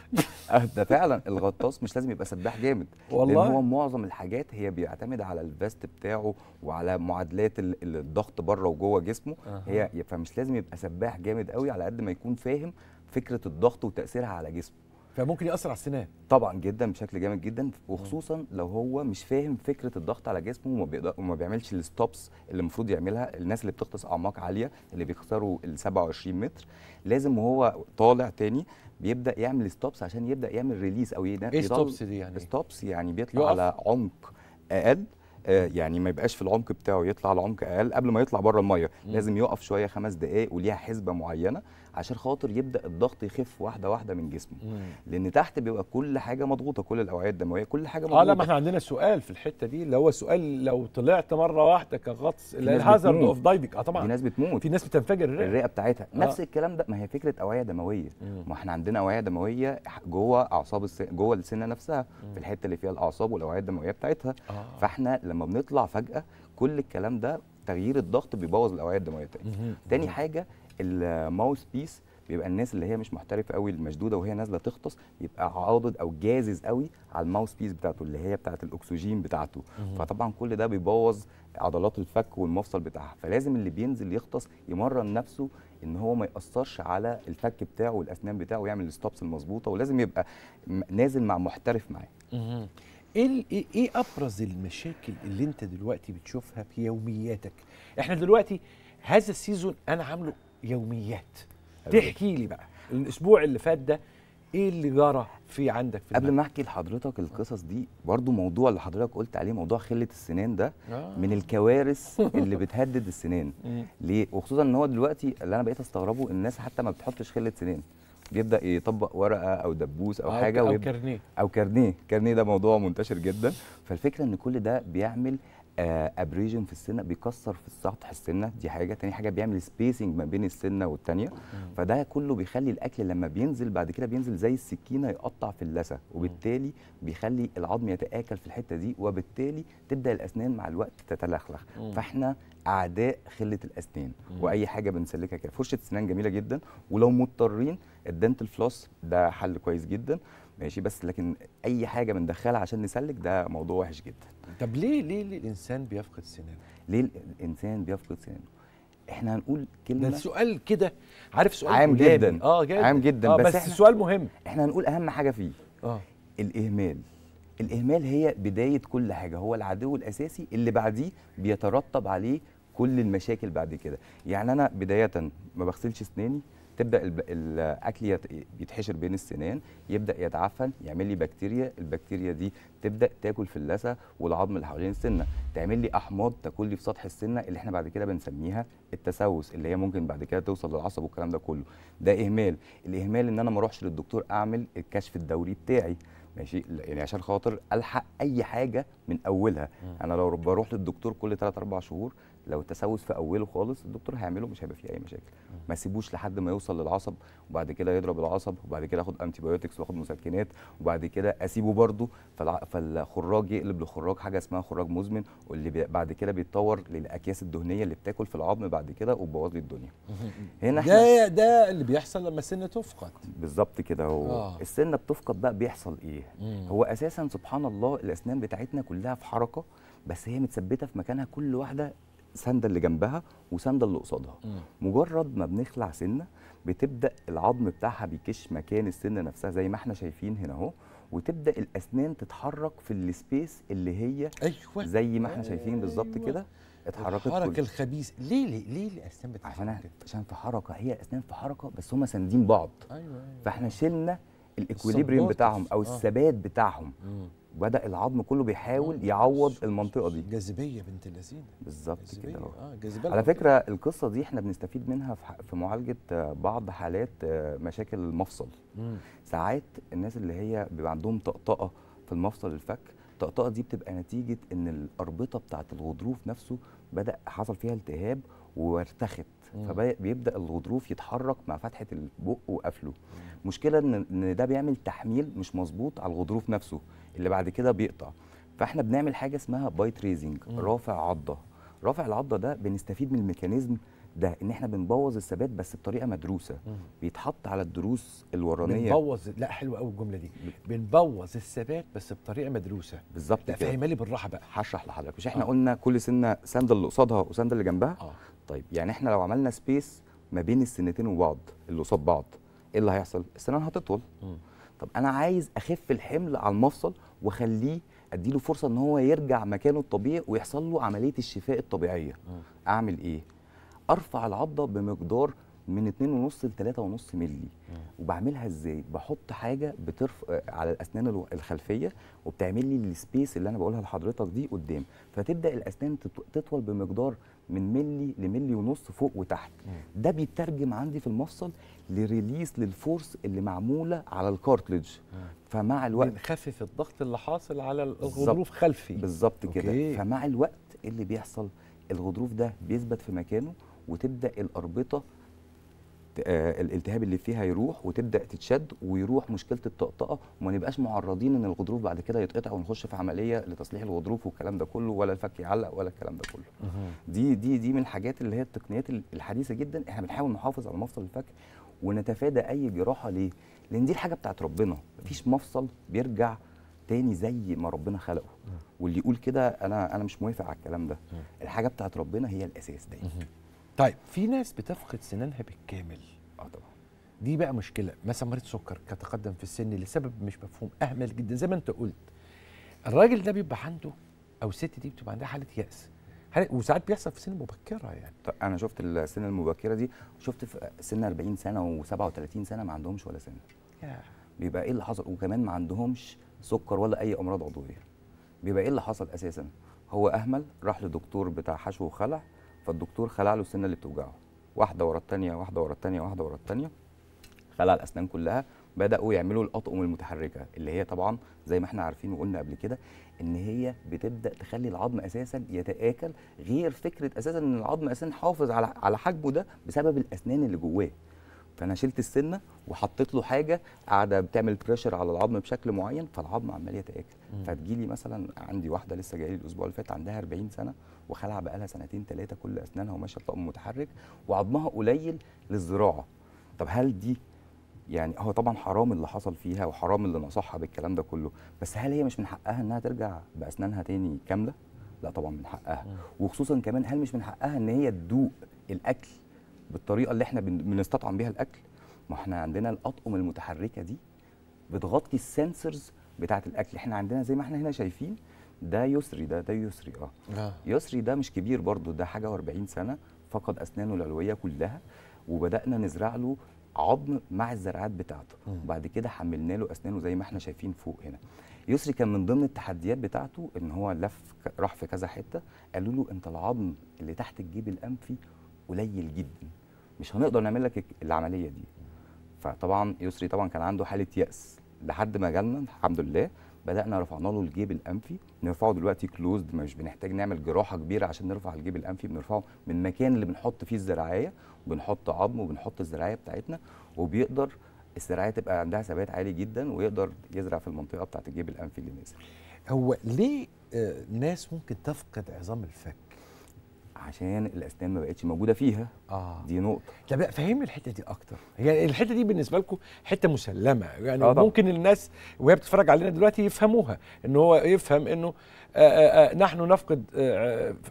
ده فعلا الغطاس مش لازم يبقى سباح جامد والله، لان هو معظم الحاجات هي بيعتمد على الفيست بتاعه وعلى معادلات الضغط بره وجوه جسمه. أه. هي فمش لازم يبقى سباح جامد قوي، على قد ما يكون فاهم فكره الضغط وتاثيرها على جسمه، فممكن ياثر على السنان طبعا جدا بشكل جامد جدا، وخصوصا لو هو مش فاهم فكره الضغط على جسمه وما بيقدر وما بيعملش الستوبس اللي المفروض يعملها. الناس اللي بتغطس اعماق عاليه اللي بيكسروا ال سبعة وعشرين متر لازم وهو طالع تاني بيبدا يعمل ستوبس عشان يبدا يعمل ريليز او ينقل. ايه ستوبس دي يعني؟ ستوبس يعني بيطلع يقف على عمق اقل، يعني ما يبقاش في العمق بتاعه، يطلع على عمق اقل قبل ما يطلع بره الميه. مم. لازم يقف شويه خمس دقائق وليها حسبه معينه عشان خاطر يبدا الضغط يخف واحده واحده من جسمه. مم. لان تحت بيبقى كل حاجه مضغوطه، كل الاوعيه الدمويه كل حاجه مضغوطه. اه لا، ما احنا عندنا سؤال في الحته دي اللي هو سؤال لو طلعت مره واحده كغطس الهازارد اوف دايفنج. اه طبعا في ناس بتموت، في ناس بتنفجر الرئه الرئه بتاعتها. آه. نفس الكلام ده، ما هي فكره اوعيه دمويه. مم. ما احنا عندنا اوعيه دمويه جوه اعصاب الس... جوه السنه نفسها. مم. في الحته اللي فيها الاعصاب والاوعيه الدمويه بتاعتها. آه. فاحنا لما بنطلع فجأة كل الكلام ده تغيير الضغط بيبوظ الأوعية الدموية. تاني تاني حاجة الماوث بيس، بيبقى الناس اللي هي مش محترفة قوي المشدودة وهي نازلة تغطس يبقى عاضد أو جازز قوي على الماوث بيس بتاعته اللي هي بتاعة الأكسجين بتاعته. فطبعا كل ده بيبوظ عضلات الفك والمفصل بتاعها، فلازم اللي بينزل يغطس يمرن نفسه ان هو ما ياثرش على الفك بتاعه والأسنان بتاعه ويعمل الستوبس المظبوطة، ولازم يبقى نازل مع محترف معاه. ايه ايه ابرز المشاكل اللي انت دلوقتي بتشوفها في يومياتك؟ احنا دلوقتي هذا السيزون انا عامله يوميات، تحكي لي بقى الاسبوع اللي فات ده ايه اللي جرى في عندك في قبل المنزل. ما احكي لحضرتك القصص دي، برضو موضوع اللي حضرتك قلت عليه موضوع خله السنان ده. آه. من الكوارث اللي بتهدد السنان. ليه؟ وخصوصا ان هو دلوقتي اللي انا بقيت استغربه الناس حتى ما بتحطش خله سنان، بيبدا يطبق ورقه او دبوس او حاجه او كارنيه او كارنيه كارنيه ده موضوع منتشر جدا. فالفكره ان كل ده بيعمل ابريجن في السنه، بيكسر في سطح السنه، دي حاجه. تاني حاجه بيعمل سبيسنج ما بين السنه والثانيه، فده كله بيخلي الاكل لما بينزل بعد كده بينزل زي السكينه يقطع في اللثه، وبالتالي بيخلي العظم يتاكل في الحته دي، وبالتالي تبدا الاسنان مع الوقت تتلخلخ. فاحنا اعداء خله الاسنان واي حاجه بنسلكها كده. فرشه السنان جميله جدا، ولو مضطرين الدنتل فلوس ده حل كويس جدا ماشي، بس لكن اي حاجه بندخلها عشان نسلك ده موضوع وحش جدا. طب ليه ليه الانسان بيفقد سنانه؟ ليه الانسان بيفقد سنانه؟ احنا هنقول كلمه، ده سؤال كده عارف، سؤال عام جدا. اه جدا عام جدا. آه بس, بس سؤال مهم احنا هنقول اهم حاجه فيه. اه الاهمال. الاهمال هي بدايه كل حاجه، هو العدو الاساسي اللي بعديه بيترتب عليه كل المشاكل بعد كده. يعني انا بدايه ما بغسلش اسناني تبدا الاكل يتحشر بين السنان، يبدا يتعفن، يعمل لي بكتيريا، البكتيريا دي تبدا تاكل في اللثه والعظم اللي حوالين السنه، تعمل لي احماض تاكل لي في سطح السنه اللي احنا بعد كده بنسميها التسوس، اللي هي ممكن بعد كده توصل للعصب والكلام ده كله. ده اهمال. الاهمال ان انا ما اروحش للدكتور اعمل الكشف الدوري بتاعي ماشي، يعني عشان خاطر الحق اي حاجه من اولها. انا لو بروح للدكتور كل ثلاثة أربعة شهور لو التسوس في اوله خالص الدكتور هيعمله، مش هيبقى فيه اي مشاكل. ما سيبوش لحد ما يوصل للعصب وبعد كده يضرب العصب وبعد كده اخد انتي بايوتكس واخد مسكنات وبعد كده اسيبه برده، فالخراج يقلب لخراج، حاجه اسمها خراج مزمن، واللي بعد كده بيتطور للاكياس الدهنيه اللي بتاكل في العظم بعد كده وبوظ لي الدنيا. هنا ده ده اللي بيحصل لما السنه تفقد بالظبط كده. هو السنه بتفقد بقى بيحصل ايه؟ هو اساسا سبحان الله الاسنان بتاعتنا كلها في حركه، بس هي متثبته في مكانها، كل واحده سنده اللي جنبها وسنده اللي قصادها. مجرد ما بنخلع سنه بتبدا العظم بتاعها بيكش مكان السنه نفسها زي ما احنا شايفين هنا اهو، وتبدا الاسنان تتحرك في السبيس اللي هي أيوة. زي ما احنا شايفين. أيوة. بالظبط كده اتحركت الحركه الخبيث. ليه ليه, ليه الاسنان بتتحرك؟ عشان عشان في حركه، هي الاسنان في حركه بس هم ساندين بعض. أيوة. أيوة. فاحنا شلنا الاكويليبريم بتاعهم او الثبات بتاعهم. مم. وبدا العظم كله بيحاول يعوض المنطقه دي. جاذبيه بنت اللذينه بالظبط كده اهو. على فكره القصه دي احنا بنستفيد منها في معالجه بعض حالات مشاكل المفصل. مم. ساعات الناس اللي هي بيبقى عندهم طقطقه في المفصل الفك، الطقطقه دي بتبقى نتيجه ان الاربطه بتاعه الغضروف نفسه بدا حصل فيها التهاب وارتخت، فبيبدا الغضروف يتحرك مع فتحه البق وقفله. مشكله ان ده بيعمل تحميل مش مظبوط على الغضروف نفسه اللي بعد كده بيقطع، فاحنا بنعمل حاجه اسمها بايت ريزنج، رافع عضه. رافع العضه ده بنستفيد من الميكانيزم ده ان احنا بنبوظ الثبات بس بطريقه مدروسه، بيتحط على الضروس الورانيه. بنبوظ، لا حلوه قوي الجمله دي، بنبوظ الثبات بس بطريقه مدروسه بالظبط كده. فهمها لي بالراحه بقى، هشرح لحضرتك. مش احنا آه. قلنا كل سنه ساندل اللي قصادها وساندل اللي جنبها؟ آه. طيب يعني احنا لو عملنا سبيس ما بين السنتين وبعض اللي قصاد بعض، ايه اللي هيحصل؟ السنان هتطول. م. طب انا عايز اخف الحمل على المفصل واخليه اديله فرصه ان هو يرجع مكانه الطبيعي ويحصل له عمليه الشفاء الطبيعيه. م. اعمل ايه؟ ارفع العضه بمقدار من اتنين ونص ل تلاتة ونص مللي. وبعملها ازاي؟ بحط حاجه بترفع على الاسنان الخلفيه وبتعمل لي السبيس اللي انا بقولها لحضرتك دي قدام، فتبدا الاسنان تطول بمقدار من ملي لملي ونص فوق وتحت. مم. ده بيترجم عندي في المفصل لريليس للفورس اللي معموله على الكارتليج، فمع الوقت بنخفف الضغط اللي حاصل على الغضروف خلفي بالظبط كده. فمع الوقت اللي بيحصل الغضروف ده بيثبت في مكانه وتبدا الاربطه الالتهاب اللي فيها يروح وتبدا تتشد ويروح مشكله الطقطقه، وما نبقاش معرضين ان الغضروف بعد كده يتقطع ونخش في عمليه لتصليح الغضروف والكلام ده كله، ولا الفك يعلق ولا الكلام ده كله. دي دي دي من الحاجات اللي هي التقنيات الحديثه جدا. احنا بنحاول نحافظ على مفصل الفك ونتفادى اي جراحه. ليه؟ لان دي الحاجه بتاعت ربنا، مفيش مفصل بيرجع تاني زي ما ربنا خلقه. واللي يقول كده انا انا مش موافق على الكلام ده. الحاجه بتاعت ربنا هي الاساس دايما. طيب في ناس بتفقد سنانها بالكامل. اه طبعا دي بقى مشكله. مثلا مريض سكر كتقدم في السن لسبب مش مفهوم، اهمل جدا زي ما انت قلت. الراجل ده بيبقى عنده او الست دي بتبقى عندها حاله ياس، وساعات بيحصل في سن مبكره يعني. طب انا شفت السن المبكره دي، شفت في سن أربعين سنه وسبعة وتلاتين سنه ما عندهمش ولا سنه. ياه. بيبقى ايه اللي حصل؟ وكمان ما عندهمش سكر ولا اي امراض عضويه. بيبقى ايه اللي حصل اساسا؟ هو اهمل، راح لدكتور بتاع حشو وخلع، فالدكتور خلع له السنه اللي بتوجعه واحده ورا الثانيه واحده ورا الثانيه واحده ورا الثانيه، خلع الاسنان كلها. بداوا يعملوا الاطقم المتحركه اللي هي طبعا زي ما احنا عارفين وقلنا قبل كده ان هي بتبدا تخلي العظم اساسا يتاكل، غير فكره اساسا ان العظم اساسا حافظ على على حجمه ده بسبب الاسنان اللي جواه. فانا شلت السنه وحطيت له حاجه قاعده بتعمل بريشر على العظم بشكل معين، فالعظم عمال يتاكل. فتجيلي مثلا، عندي واحده لسه جايه لي الاسبوع اللي فات عندها أربعين سنه وخلع بقى لها سنتين ثلاثه كل اسنانها وماشيه بطقم متحرك وعظمها قليل للزراعه. طب هل دي يعني، هو طبعا حرام اللي حصل فيها وحرام اللي نصحها بالكلام ده كله، بس هل هي مش من حقها انها ترجع باسنانها تاني كامله؟ لا طبعا من حقها. وخصوصا كمان هل مش من حقها ان هي تدوق الاكل بالطريقه اللي احنا بنستطعم بيها الاكل؟ ما احنا عندنا الاطقم المتحركه دي بتغطي السنسورز بتاعه الاكل. احنا عندنا زي ما احنا هنا شايفين ده يسري، ده ده يسري اه, آه. يسري ده مش كبير برضو، ده حاجه وأربعين سنه، فقد اسنانه العلويه كلها وبدانا نزرع له عظم مع الزرعات بتاعته، وبعد كده حملنا له اسنانه زي ما احنا شايفين فوق هنا. يسري كان من ضمن التحديات بتاعته ان هو لف راح في كذا حته، قالوا له انت العظم اللي تحت الجيب الانفي قليل جدا، مش هنقدر نعمل لك العمليه دي. فطبعا يسري طبعا كان عنده حاله ياس لحد ما جالنا الحمد لله، بدانا رفعنا له الجيب الانفي، نرفعه دلوقتي كلوزد، مش بنحتاج نعمل جراحه كبيره عشان نرفع الجيب الانفي، بنرفعه من المكان اللي بنحط فيه الزراعيه، بنحط عظم وبنحط الزراعيه بتاعتنا، وبيقدر الزراعيه تبقى عندها ثبات عالي جدا ويقدر يزرع في المنطقه بتاعت الجيب الانفي اللي نازل. هو ليه ناس ممكن تفقد عظام الفك؟ عشان الاسنان ما بقتش موجوده فيها. اه دي نقطه. طب فهمني الحته دي اكتر. هي الحته دي بالنسبه لكم حته مسلمه يعني؟ آه ممكن الناس وهي بتتفرج علينا دلوقتي يفهموها، ان هو يفهم انه آآ آآ نحن نفقد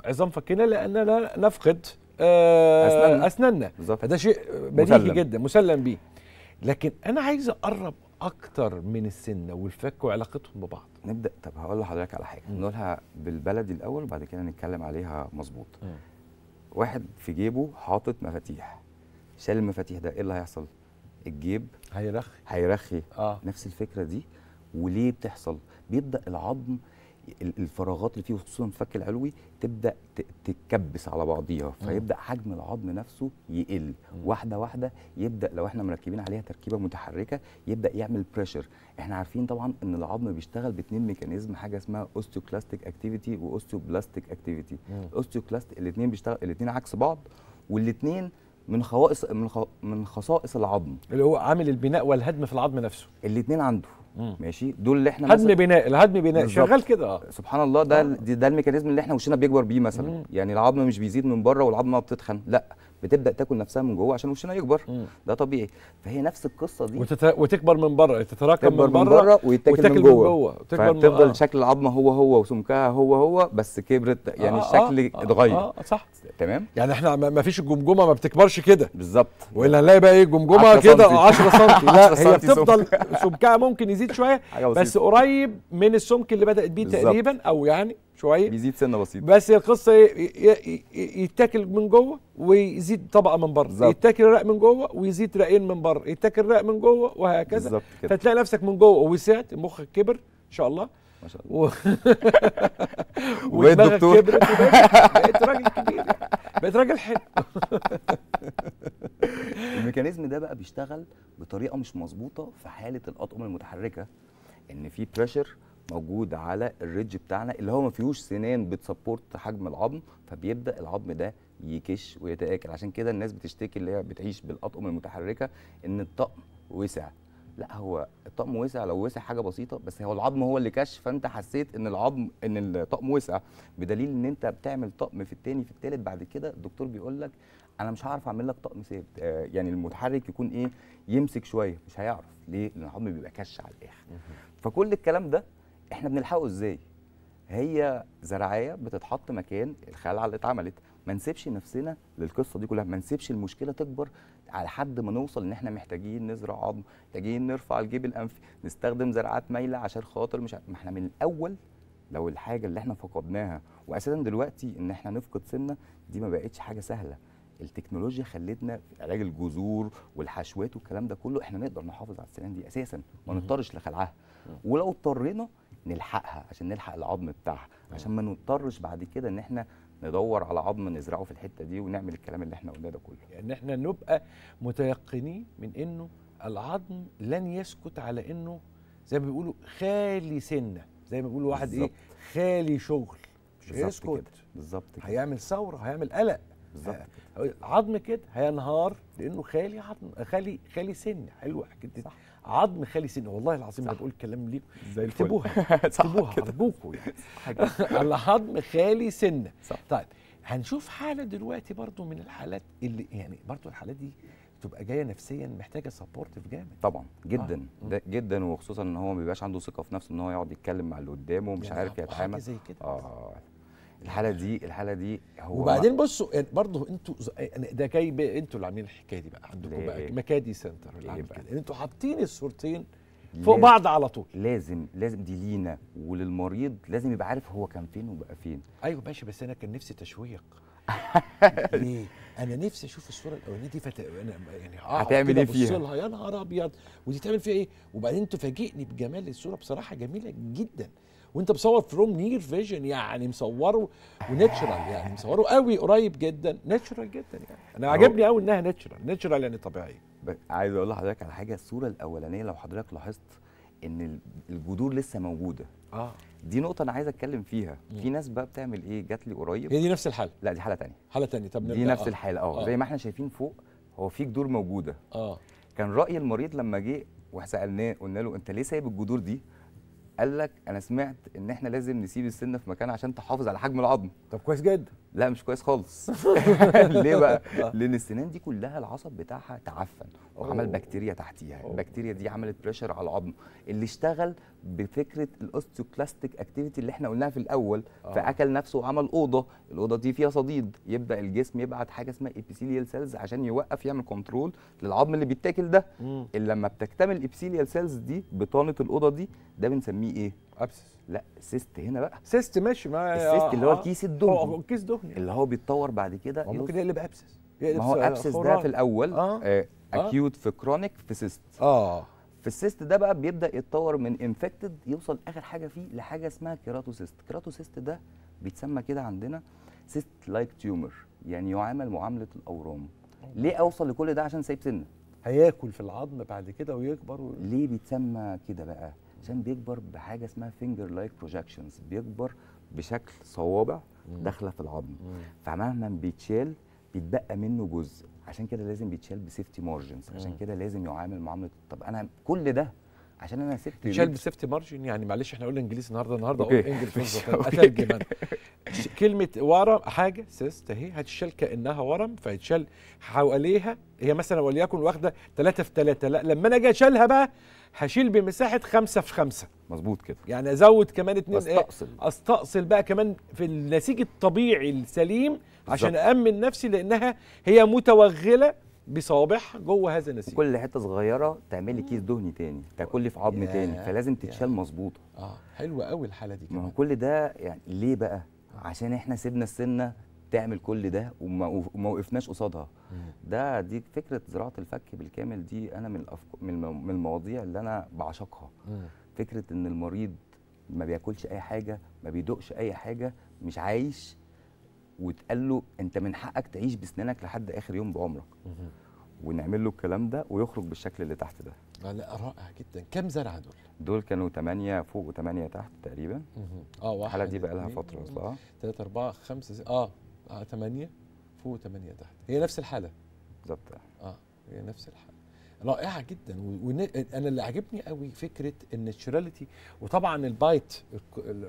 عظام فكنا لاننا نفقد اسناننا, أسناننا. فده شيء بديهي جدا مسلم بيه، لكن انا عايز اقرب اكتر من السنه والفك وعلاقتهم ببعض. نبدا، طب هقول لحضرتك على حاجه نقولها بالبلدي الاول وبعد كده نتكلم عليها. مظبوط. واحد في جيبه حاطط مفاتيح، شال المفاتيح، ده ايه اللي هيحصل؟ الجيب هيرخي هيرخي. آه. نفس الفكره دي، وليه بتحصل؟ بيبدا العظم الفراغات اللي فيه خصوصا الفك العلوي تبدا تتكبس على بعضيها، فيبدا حجم العظم نفسه يقل واحده واحده. يبدا لو احنا مركبين عليها تركيبه متحركه يبدا يعمل بريشر. احنا عارفين طبعا ان العظم بيشتغل باثنين ميكانيزم، حاجه اسمها اوستيوكلاستيك اكتيفيتي واوستيوبلاستيك اكتيفيتي. الاوستيوكلاستيك الاثنين بيشتغل الاثنين عكس بعض، والاثنين من خصائص من, خ... من خصائص العظم اللي هو عامل البناء والهدم في العظم نفسه. الاثنين عنده مم. ماشي، دول اللي احنا هدم بناء، الهدم بناء شغال كده. اه سبحان الله، ده ده الميكانيزم اللي احنا وشنا بيكبر بيه مثلا. مم. يعني العظم مش بيزيد من بره والعظم ما بتتخن، لا بتبدا تاكل نفسها من جوه عشان وشنا يكبر. مم. ده طبيعي. فهي نفس القصه دي وتت... وتكبر من بره، تتراكم من بره ويتاكل من جوه، فتفضل آه. شكل العظمه هو هو وسمكها هو هو، بس كبرت يعني آه الشكل آه اتغير. اه صح تمام. يعني احنا ما فيش الجمجمه ما بتكبرش كده بالظبط، والا هنلاقي بقى ايه جمجمه كده عشرة سم. لا هي بتفضل سمكها ممكن يزيد شويه بس قريب من السمك اللي بدات بيه تقريبا، او يعني شويه بيزيد سنه بسيطه، بس القصه يتاكل من جوه ويزيد طبقه من بره، يتاكل رق من جوه ويزيد رقين من بره، يتاكل رق من جوه وهكذا. فتلاقي نفسك من جوه وسعت، مخك كبر ان شاء الله ما شاء الله وبقيت دكتور، بقيت راجل كبير، بقيت راجل حلو. الميكانيزم ده بقى بيشتغل بطريقه مش مظبوطه في حاله الاطقم المتحركه، ان في بريشر موجود على الريدج بتاعنا اللي هو ما فيهوش سنان بتسبورت حجم العظم، فبيبدا العظم ده يكش ويتاكل. عشان كده الناس بتشتكي اللي هي بتعيش بالاطقم المتحركه ان الطقم وسع. لا هو الطقم وسع لو وسع حاجه بسيطه، بس هو العظم هو اللي كش، فانت حسيت ان العظم ان الطقم وسع، بدليل ان انت بتعمل طقم في الثاني في الثالث. بعد كده الدكتور بيقول لك انا مش هعرف اعمل لك طقم ثابت، آه يعني المتحرك يكون ايه يمسك شويه، مش هيعرف. ليه؟ لان العظم بيبقى كش على الاخر. فكل الكلام ده احنا بنلحقه ازاي؟ هي زراعيه بتتحط مكان الخلعه اللي اتعملت. ما نسيبش نفسنا للقصه دي كلها، ما نسيبش المشكله تكبر على حد ما نوصل ان احنا محتاجين نزرع عظم، محتاجين نرفع الجيب الانفي، نستخدم زراعات مايله عشان خاطر مش ع... ما احنا من الاول لو الحاجه اللي احنا فقدناها، واساسا دلوقتي ان احنا نفقد سنه دي ما بقتش حاجه سهله. التكنولوجيا خلتنا علاج الجذور والحشوات والكلام ده كله احنا نقدر نحافظ على السنان دي اساسا ما نضطرش لخلعها، ولو اضطرينا نلحقها عشان نلحق العظم بتاعها، عشان ما نضطرش بعد كده ان احنا ندور على عظم نزرعه في الحته دي ونعمل الكلام اللي احنا قلناه ده كله. ان يعني احنا نبقى متيقنين من انه العظم لن يسكت على انه زي ما بيقولوا خالي سنه، زي ما بيقولوا واحد بالزبط. ايه خالي شغل، مش هيسكت بالظبط، هيعمل ثوره، هيعمل قلق بالظبط. عظم كده هينهار لانه خالي عظم، خالي خالي سن. حلوه حكايه عظم خالي سن، والله العظيم انا بقول كلام ليكم اكتبوها اكتبوها ارجوكم يعني العظم خالي سن. طيب هنشوف حاله دلوقتي برضو من الحالات اللي يعني برضو الحالات دي تبقى جايه نفسيا محتاجه سبورت في جامد طبعا جدا آه. ده جدا، وخصوصا ان هو ما بيبقاش عنده ثقه في نفسه ان هو يقعد يتكلم مع اللي قدامه ومش يعني عارف يتعامل زي كده اه. الحاله دي الحاله دي هو وبعدين بصوا يعني برضه انتوا ده جايب انتوا اللي عاملين الحكايه دي بقى عندكم بقى مكادي سنتر اللي عامل كده، انتوا حاطين الصورتين فوق بعض على طول. لازم لازم دي لينا وللمريض لازم يبقى عارف هو كان فين وبقى فين. ايوه ماشي، بس انا كان نفسي تشويق ليه؟ انا نفسي اشوف الصوره الاولانيه دي فت... انا يعني اه هتعمل ايه فيها؟ بص لها يا نهار ابيض ودي تعمل فيها ايه؟ وبعدين تفاجئني بجمال الصوره، بصراحه جميله جدا. وانت مصور فروم نير فيجن يعني مصوره وناتشرال يعني مصوره قوي قريب جدا ناتشرال جدا يعني انا عجبني قوي انها ناتشرال ناتشرال يعني طبيعيه. عايز اقول لحضرتك على حاجه، الصوره الاولانيه لو حضرتك لاحظت ان الجذور لسه موجوده اه، دي نقطه انا عايز اتكلم فيها. مم. في ناس بقى بتعمل ايه جات لي قريب، هي دي نفس الحاله؟ لا دي حاله ثانيه حاله ثانيه. طب دي نفس آه. الحاله اه زي ما احنا شايفين فوق هو في جذور موجوده اه. كان راي المريض لما جه وسالناه قلنا له انت ليه سايب الجذور دي؟ قال لك انا سمعت ان احنا لازم نسيب السنه في مكان عشان تحافظ على حجم العظم. طب كويس جدا. لا مش كويس خالص. ليه بقى؟ لان السنان دي كلها العصب بتاعها تعفن وعمل بكتيريا تحتيها، البكتيريا دي عملت بريشر على العظم اللي اشتغل بفكره الاوستيوكلاستيك اكتيفيتي اللي احنا قلناها في الاول. أوه. فاكل نفسه وعمل اوضه، الاوضه دي فيها صديد، يبدا الجسم يبعت حاجه اسمها ايبيثيليال سيلز عشان يوقف يعمل كنترول للعظم اللي بيتاكل ده. مم. اللي لما بتكتمل الايبيثيليال سيلز دي بطانه الاوضه دي ده بنسميه ايه؟ ابسس. لا سيست. هنا بقى سيست ماشي ما السيست آه. اللي هو كيس الدهن هو كيس دهن اللي هو بيتطور بعد كده ممكن يقلب ابسس. ما هو ابسس ده في الاول آه. آه. اكيوت في كرونيك في سيست اه في السيست ده بقى بيبدا يتطور من انفكتد يوصل اخر حاجه فيه لحاجه اسمها كيراتوسيست. كيراتوسيست ده بيتسمى كده عندنا سيست لايك تيومر، يعني يعامل معامله الاورام. ليه اوصل لكل ده؟ عشان سايب سنه هياكل في العظم بعد كده ويكبر و... ليه بيتسمى كده بقى؟ عشان بيكبر بحاجه اسمها فينجر لايك بروجكشنز، بيكبر بشكل صوابع داخله في العظم، فمهما بيتشال بيتبقى منه جزء، عشان كده لازم بيتشال بسيفتي مارجنز، عشان كده لازم يعامل معامله. طب انا كل ده عشان انا سيفتي بيتشال بسيفتي مارجن، يعني معلش احنا قلنا انجليزي النهارده النهارده اقول انجلش اترجم انا كلمه ورم حاجه سيست اهي هتشال كانها ورم، فيتشال حواليها هي مثلا وليكن واخده ثلاثة في ثلاثة، لا لما انا اجي اشيلها بقى هشيل بمساحه خمسة في خمسة. مظبوط كده، يعني ازود كمان اتنين، استأصل إيه؟ استأصل بقى كمان في النسيج الطبيعي السليم عشان أأمن نفسي، لأنها هي متوغلة بصوابعها جوه هذا النسيج. كل حتة صغيرة تعمل لي كيس دهني تاني، تاكل لي في عظم تاني، فلازم تتشال مظبوطة. اه حلوة قوي الحالة دي كمان. ما هو كل ده يعني ليه بقى؟ عشان احنا سيبنا السنة تعمل كل ده وما وقفناش قصادها. ده دي فكرة زراعة الفك بالكامل، دي أنا من من المواضيع اللي أنا بعشقها. فكرة إن المريض ما بياكلش أي حاجة، ما بيدقش أي حاجة، مش عايش، وتقال له انت من حقك تعيش بسنانك لحد اخر يوم بعمرك، ونعمل له الكلام ده ويخرج بالشكل اللي تحت ده. لا رائع جدا. كم زرعه دول؟ دول كانوا ثمانية فوق وثمانية تحت تقريبا. اه واحد الحاله دي بقى لها فتره اصلا. ثلاثة أربعة خمسة اه اه ثمانية فوق وثمانية تحت، هي نفس الحاله بالظبط. اه هي نفس الحاله. رائعه جدا. وانا اللي عجبني قوي فكره الناتشراليتي، وطبعا البايت.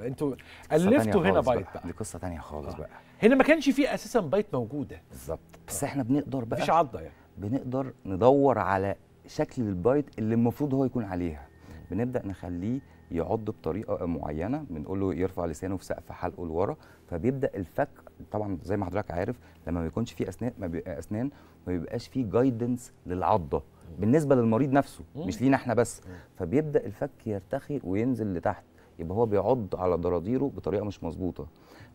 انتوا الفتوا هنا بايت بقى. دي قصه ثانيه خالص آه. بقى هنا ما كانش فيه اساسا بايت موجوده بالظبط، بس آه. احنا بنقدر بقى مفيش عضه، يعني بنقدر ندور على شكل البايت اللي المفروض هو يكون عليها. م. بنبدا نخليه يعض بطريقه معينه، بنقول له يرفع لسانه في سقف حلقه لورا، فبيبدا الفك طبعا زي ما حضرتك عارف لما ما بيكونش فيه اسنان ما بيبقى اسنان ما بيبقاش فيه جايدنس للعضه بالنسبه للمريض نفسه، مم. مش لينا احنا بس، مم. فبيبدا الفك يرتخي وينزل لتحت، يبقى هو بيعض على ضراديره بطريقه مش مظبوطه،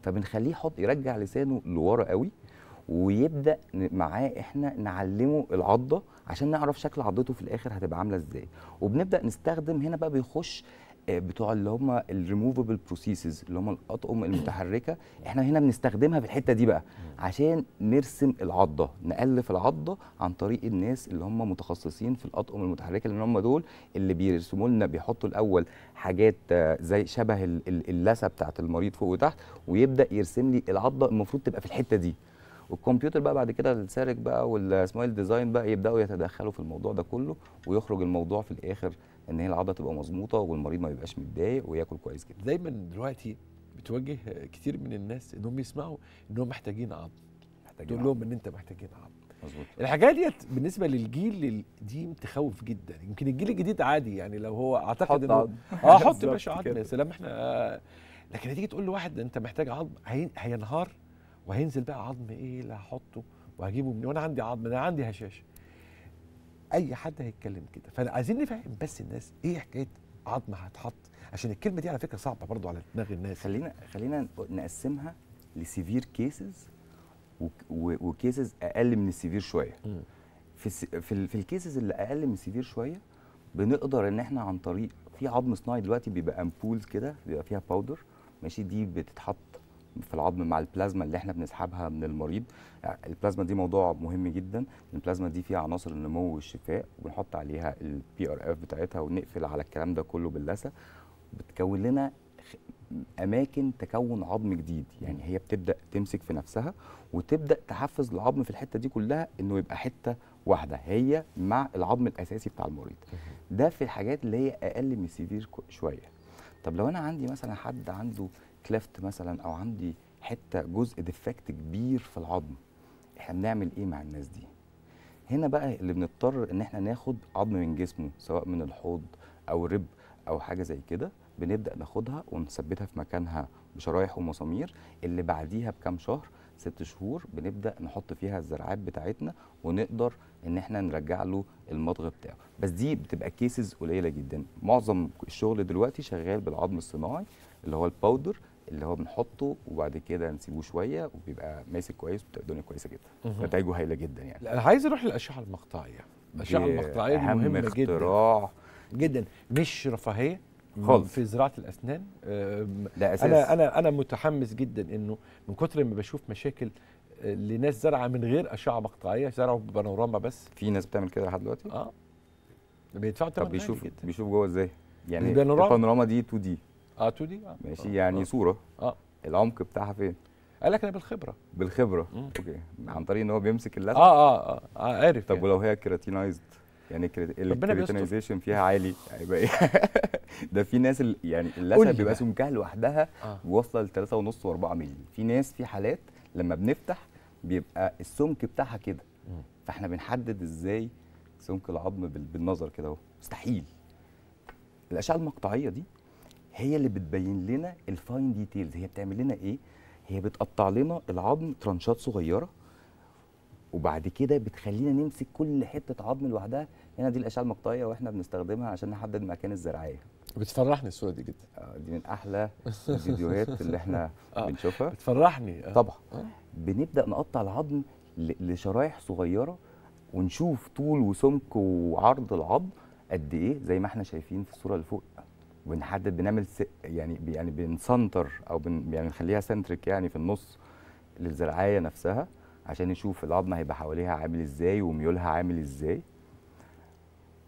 فبنخليه يحط يرجع لسانه لورا قوي، ويبدا معاه احنا نعلمه العضه عشان نعرف شكل عضته في الاخر هتبقى عامله ازاي. وبنبدا نستخدم هنا بقى بيخش بتوع اللي هم الريموفبل بروسيسز اللي هم الاطقم المتحركه، احنا هنا بنستخدمها في الحته دي بقى عشان نرسم العضه، نالف العضه عن طريق الناس اللي هم متخصصين في الاطقم المتحركه، لان هم دول اللي بيرسموا لنا، بيحطوا الاول حاجات زي شبه اللثه بتاعه المريض فوق وتحت، ويبدا يرسم لي العضه المفروض تبقى في الحته دي. والكمبيوتر بقى بعد كده السارك بقى والسمايل ديزاين بقى يبداوا يتدخلوا في الموضوع ده كله، ويخرج الموضوع في الاخر ان هي العضله تبقى مظبوطه والمريض ما بيبقاش متضايق وياكل كويس جدا. دايما دلوقتي بتواجه كتير من الناس انهم يسمعوا انهم محتاجين عظم، تقول لهم ان انت محتاجين عظم. مظبوط. الحاجه ديت بالنسبه للجيل القديم تخوف جدا، يمكن الجيل الجديد عادي، يعني لو هو اعتقد انه اه حط يا باشا عظم يا سلام احنا آه. لكن هتيجي تقول لواحد انت محتاج عظم هينهار، وهينزل بقى عظم ايه اللي هحطه وهجيبه منين وانا عندي عظم، انا عندي هشاشه. اي حد هيتكلم كده، فعايزين نفهم بس الناس ايه حكايه عظم هتحط، عشان الكلمه دي على فكره صعبه برضو على دماغ الناس. خلينا خلينا نقسمها لسيفير كيسز وكيسز اقل من السيفير شويه. م. في في, في الكيسز اللي اقل من السيفير شويه بنقدر ان احنا عن طريق في عظم صناعي دلوقتي بيبقى امبولز كده بيبقى فيها باودر ماشي، دي بتتحط في العظم مع البلازما اللي احنا بنسحبها من المريض. البلازما دي موضوع مهم جدا، البلازما دي فيها عناصر النمو والشفاء، وبنحط عليها البي ار اف بتاعتها ونقفل على الكلام ده كله باللثه، بتكون لنا اماكن تكون عظم جديد. يعني هي بتبدا تمسك في نفسها وتبدا تحفز العظم في الحته دي كلها انه يبقى حته واحده هي مع العظم الاساسي بتاع المريض. ده في الحاجات اللي هي اقل من سيفير شويه. طب لو انا عندي مثلا حد عنده كليفت مثلا او عندي حته جزء ديفكت كبير في العظم، احنا بنعمل ايه مع الناس دي؟ هنا بقى اللي بنضطر ان احنا ناخد عظم من جسمه سواء من الحوض او رب او حاجه زي كده، بنبدا ناخدها ونثبتها في مكانها بشرايح ومسامير. اللي بعديها بكام شهر، ست شهور، بنبدا نحط فيها الزرعات بتاعتنا ونقدر ان احنا نرجع له المضغ بتاعه. بس دي بتبقى كيسز قليله جدا. معظم الشغل دلوقتي شغال بالعظم الصناعي اللي هو الباودر اللي هو بنحطه وبعد كده نسيبه شويه وبيبقى ماسك كويس والدنيا كويسه جدا، نتائجه هايله جدا. يعني عايز اروح للاشعه المقطعيه. الاشعه المقطعيه مهمه جدا، اهم اختراع جدا، مش رفاهيه خالص في زراعه الاسنان. ده اساس. انا انا انا متحمس جدا انه من كتر ما بشوف مشاكل لناس زرعه من غير اشعه مقطعيه، زرعوا بانوراما بس. في ناس بتعمل كده لحد دلوقتي؟ اه بيدفعوا ثمن عالي جدا. طب بيشوف بيشوف جوه ازاي؟ يعني البانوراما دي تو دي اه تو دي اه ماشي. آه. يعني آه. صوره اه العمق بتاعها فين؟ قال لك انا بالخبره بالخبره مم. اوكي، عن طريق ان هو بيمسك اللثه. آه, اه اه عارف. طب ولو يعني. هي كيراتينايزد، يعني الكريتينايزيشن فيها عالي هيبقى ايه؟ ده في ناس يعني اللثه بيبقى سمكها لوحدها آه. واصله ل ثلاثة ونص وأربعة مللي. في ناس في حالات لما بنفتح بيبقى السمك بتاعها كده، فاحنا بنحدد ازاي سمك العظم بالنظر كده اهو؟ مستحيل. الاشعه المقطعيه دي هي اللي بتبين لنا الفاين ديتيلز. هي بتعمل لنا ايه؟ هي بتقطع لنا العظم ترانشات صغيره، وبعد كده بتخلينا نمسك كل حته عظم لوحدها. هنا دي الاشعه المقطعيه، واحنا بنستخدمها عشان نحدد مكان الزراعيه. بتفرحني الصوره دي جدا. آه دي من احلى الفيديوهات اللي احنا آه بنشوفها. بتفرحني آه طبعا. آه بنبدا نقطع العظم لشرايح صغيره، ونشوف طول وسمك وعرض العظم قد ايه زي ما احنا شايفين في الصوره اللي فوق. بنحدد، بنعمل يعني يعني بنسنتر او بن يعني نخليها سنتريك، يعني في النص للزراعيه نفسها، عشان نشوف العظم هيبقى حواليها عامل ازاي وميولها عامل ازاي.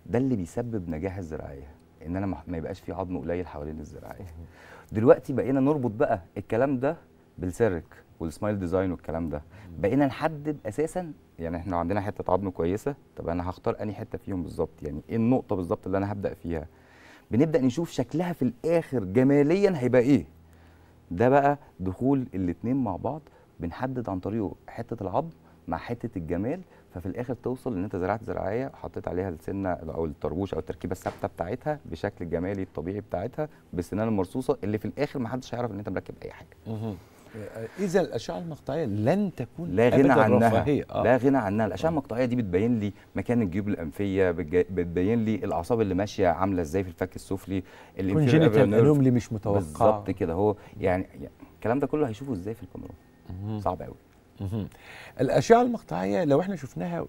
ده اللي بيسبب نجاح الزراعيه، ان انا ما يبقاش في عظم قليل حوالين الزراعيه. دلوقتي بقينا نربط بقى الكلام ده بالسيرك والسمايل ديزاين والكلام ده، بقينا نحدد اساسا يعني احنا عندنا حته عظم كويسه، طب انا هختار انهي حته فيهم بالظبط؟ يعني ايه النقطه بالظبط اللي انا هبدا فيها؟ بنبدا نشوف شكلها في الاخر جماليا هيبقى ايه. ده بقى دخول الاثنين مع بعض، بنحدد عن طريقه حته العظم مع حته الجمال، ففي الاخر توصل ان انت زرعت زراعيه حطيت عليها السنه او الطربوش او التركيبه الثابته بتاعتها بالشكل الجمالي الطبيعي بتاعتها بالسنان المرصوصه، اللي في الاخر ما حدش هيعرف ان انت مركب اي حاجه. اذا الاشعه المقطعيه لن تكون لا غنى عنها آه. لا غنى عنها. الاشعه المقطعيه دي بتبين لي مكان الجيوب الانفيه، بتبين لي الاعصاب اللي ماشيه عامله ازاي في الفك السفلي، الانفيريال نيرف اللي مش متوقع بالظبط كده هو. يعني الكلام ده كله هيشوفه ازاي في البانوراما؟ صعب قوي. الاشعه المقطعيه لو احنا شفناها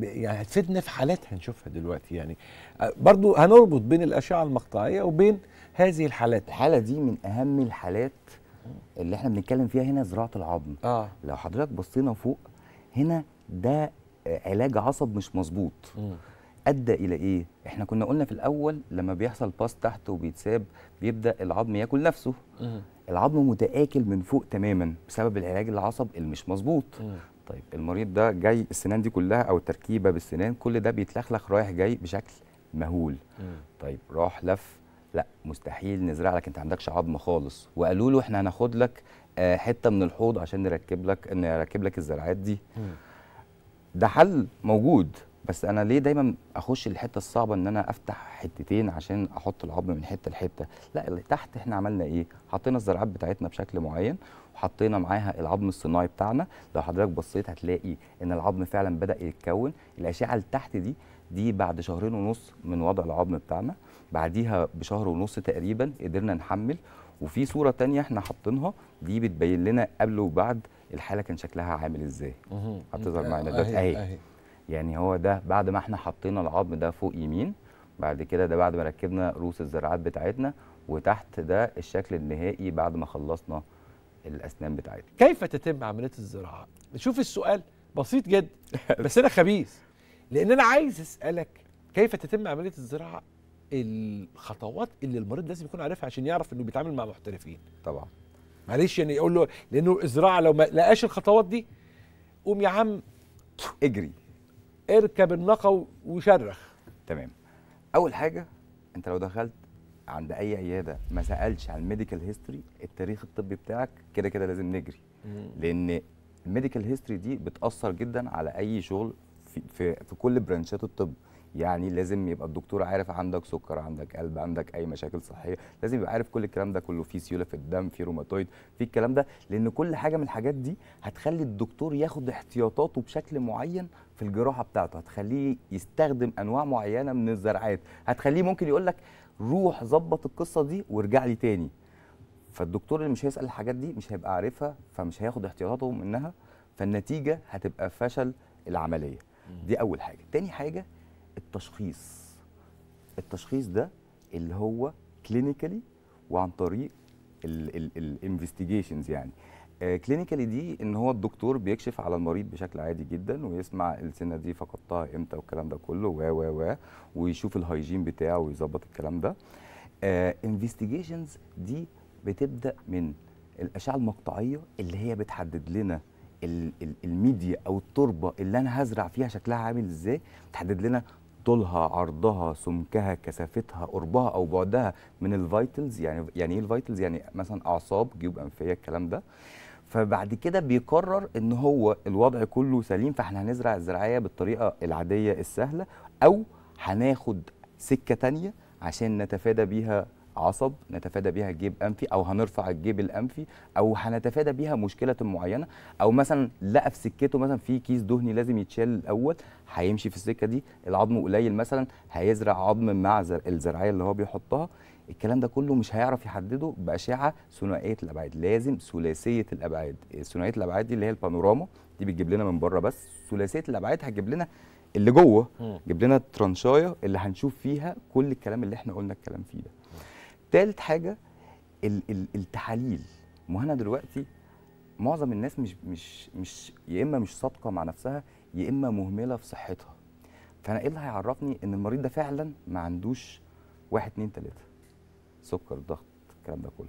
يعني هتفيدنا في حالات هنشوفها دلوقتي، يعني برضو هنربط بين الاشعه المقطعيه وبين هذه الحالات. الحاله دي من اهم الحالات اللي احنا بنتكلم فيها هنا، زراعه العظم. آه. لو حضرتك بصينا فوق هنا، ده علاج عصب مش مظبوط ادى الى ايه؟ احنا كنا قلنا في الاول لما بيحصل باس تحت وبيتساب بيبدا العظم ياكل نفسه. م. العظم متآكل من فوق تماما بسبب العلاج العصب اللي مش مظبوط. طيب المريض ده جاي السنان دي كلها او التركيبه بالسنان كل ده بيتلخلخ رايح جاي بشكل مهول. م. طيب راح لف، لا مستحيل نزرع لك انت ما عندكش عظم خالص، وقالوا له احنا هناخد لك حته من الحوض عشان نركب لك نركب لك الزراعات دي. ده حل موجود، بس انا ليه دايما اخش الحته الصعبه ان انا افتح حتتين عشان احط العظم من حته لحته؟ لا، اللي تحت احنا عملنا ايه؟ حطينا الزراعات بتاعتنا بشكل معين، وحطينا معاها العظم الصناعي بتاعنا. لو حضرتك بصيت هتلاقي ان العظم فعلا بدا يتكون. الاشعه اللي تحت دي دي بعد شهرين ونص من وضع العظم بتاعنا، بعديها بشهر ونص تقريبا قدرنا نحمل. وفي صوره ثانيه احنا حاطينها دي بتبين لنا قبل وبعد الحاله كان شكلها عامل ازاي. هتظهر معانا دلوقتي اهي. يعني هو ده بعد ما احنا حطينا العظم ده فوق يمين، بعد كده ده بعد ما ركبنا رؤوس الزراعات بتاعتنا، وتحت ده الشكل النهائي بعد ما خلصنا الاسنان بتاعتنا. كيف تتم عمليه الزراعه؟ شوف السؤال بسيط جدا، بس انا خبيث لان انا عايز اسالك كيف تتم عمليه الزراعه، الخطوات اللي المريض لازم يكون عارفها عشان يعرف انه بيتعامل مع محترفين. طبعا معلش يعني يقول له، لانه الزراعه لو ما لقاش الخطوات دي قوم يا عم اجري اركب الناقه وشرخ. تمام. اول حاجه انت لو دخلت عند اي عياده ما سالش عن الميديكال هيستوري، التاريخ الطبي بتاعك، كده كده لازم نجري، لان الميديكال هيستوري دي بتاثر جدا على اي شغل في في, في كل برانشات الطب. يعني لازم يبقى الدكتور عارف عندك سكر، عندك قلب، عندك اي مشاكل صحيه، لازم يبقى عارف كل الكلام ده كله، في سيوله في الدم، في روماتويد، في الكلام ده، لان كل حاجه من الحاجات دي هتخلي الدكتور ياخد احتياطاته بشكل معين في الجراحه بتاعته، هتخليه يستخدم انواع معينه من الزرعات، هتخليه ممكن يقول لك روح ظبط القصه دي وارجع لي تاني. فالدكتور اللي مش هيسال الحاجات دي مش هيبقى عارفها، فمش هياخد احتياطاته منها، فالنتيجه هتبقى فشل العمليه. دي اول حاجه. تاني حاجه التشخيص. التشخيص ده اللي هو كلينيكالي وعن طريق الانفستيجيشنز. يعني كلينيكالي دي ان هو الدكتور بيكشف على المريض بشكل عادي جدا ويسمع السنه دي فقدتها امتى والكلام ده كله و و و ويشوف الهايجين بتاعه ويظبط الكلام ده. انفستيجيشنز دي بتبدا من الاشعه المقطعيه اللي هي بتحدد لنا الميديا او التربه اللي انا هزرع فيها شكلها عامل ازاي، بتحدد لنا طولها عرضها سمكها كثافتها قربها او بعدها من الفايتلز. يعني يعني ايه الفايتلز؟ يعني مثلا اعصاب جيوب انفيه الكلام ده. فبعد كده بيقرر ان هو الوضع كله سليم، فاحنا هنزرع الزراعيه بالطريقه العاديه السهله او هناخد سكه ثانيه عشان نتفادى بيها عصب، نتفادى بيها جيب انفي، او هنرفع الجيب الانفي، او هنتفادى بيها مشكله معينه، او مثلا لقى في سكته مثلا في كيس دهني لازم يتشال الاول، هيمشي في السكه دي. العظم قليل مثلا هيزرع عظم مع الزرعيه اللي هو بيحطها. الكلام ده كله مش هيعرف يحدده باشعه ثنائيه الابعاد، لازم ثلاثيه الابعاد. ثنائيه الابعاد دي اللي هي البانوراما دي بتجيب لنا من بره بس، ثلاثيه الابعاد هتجيب لنا اللي جوه، جيب لنا الترانشايه اللي هنشوف فيها كل الكلام اللي احنا قلنا الكلام فيه ده. تالت حاجة التحاليل. مهنا دلوقتي معظم الناس مش مش مش يا إما مش صادقة مع نفسها يا إما مهملة في صحتها. فأنا إيه اللي هيعرفني إن المريض ده فعلا ما عندوش واحد اتنين تلاتة سكر ضغط الكلام ده كله؟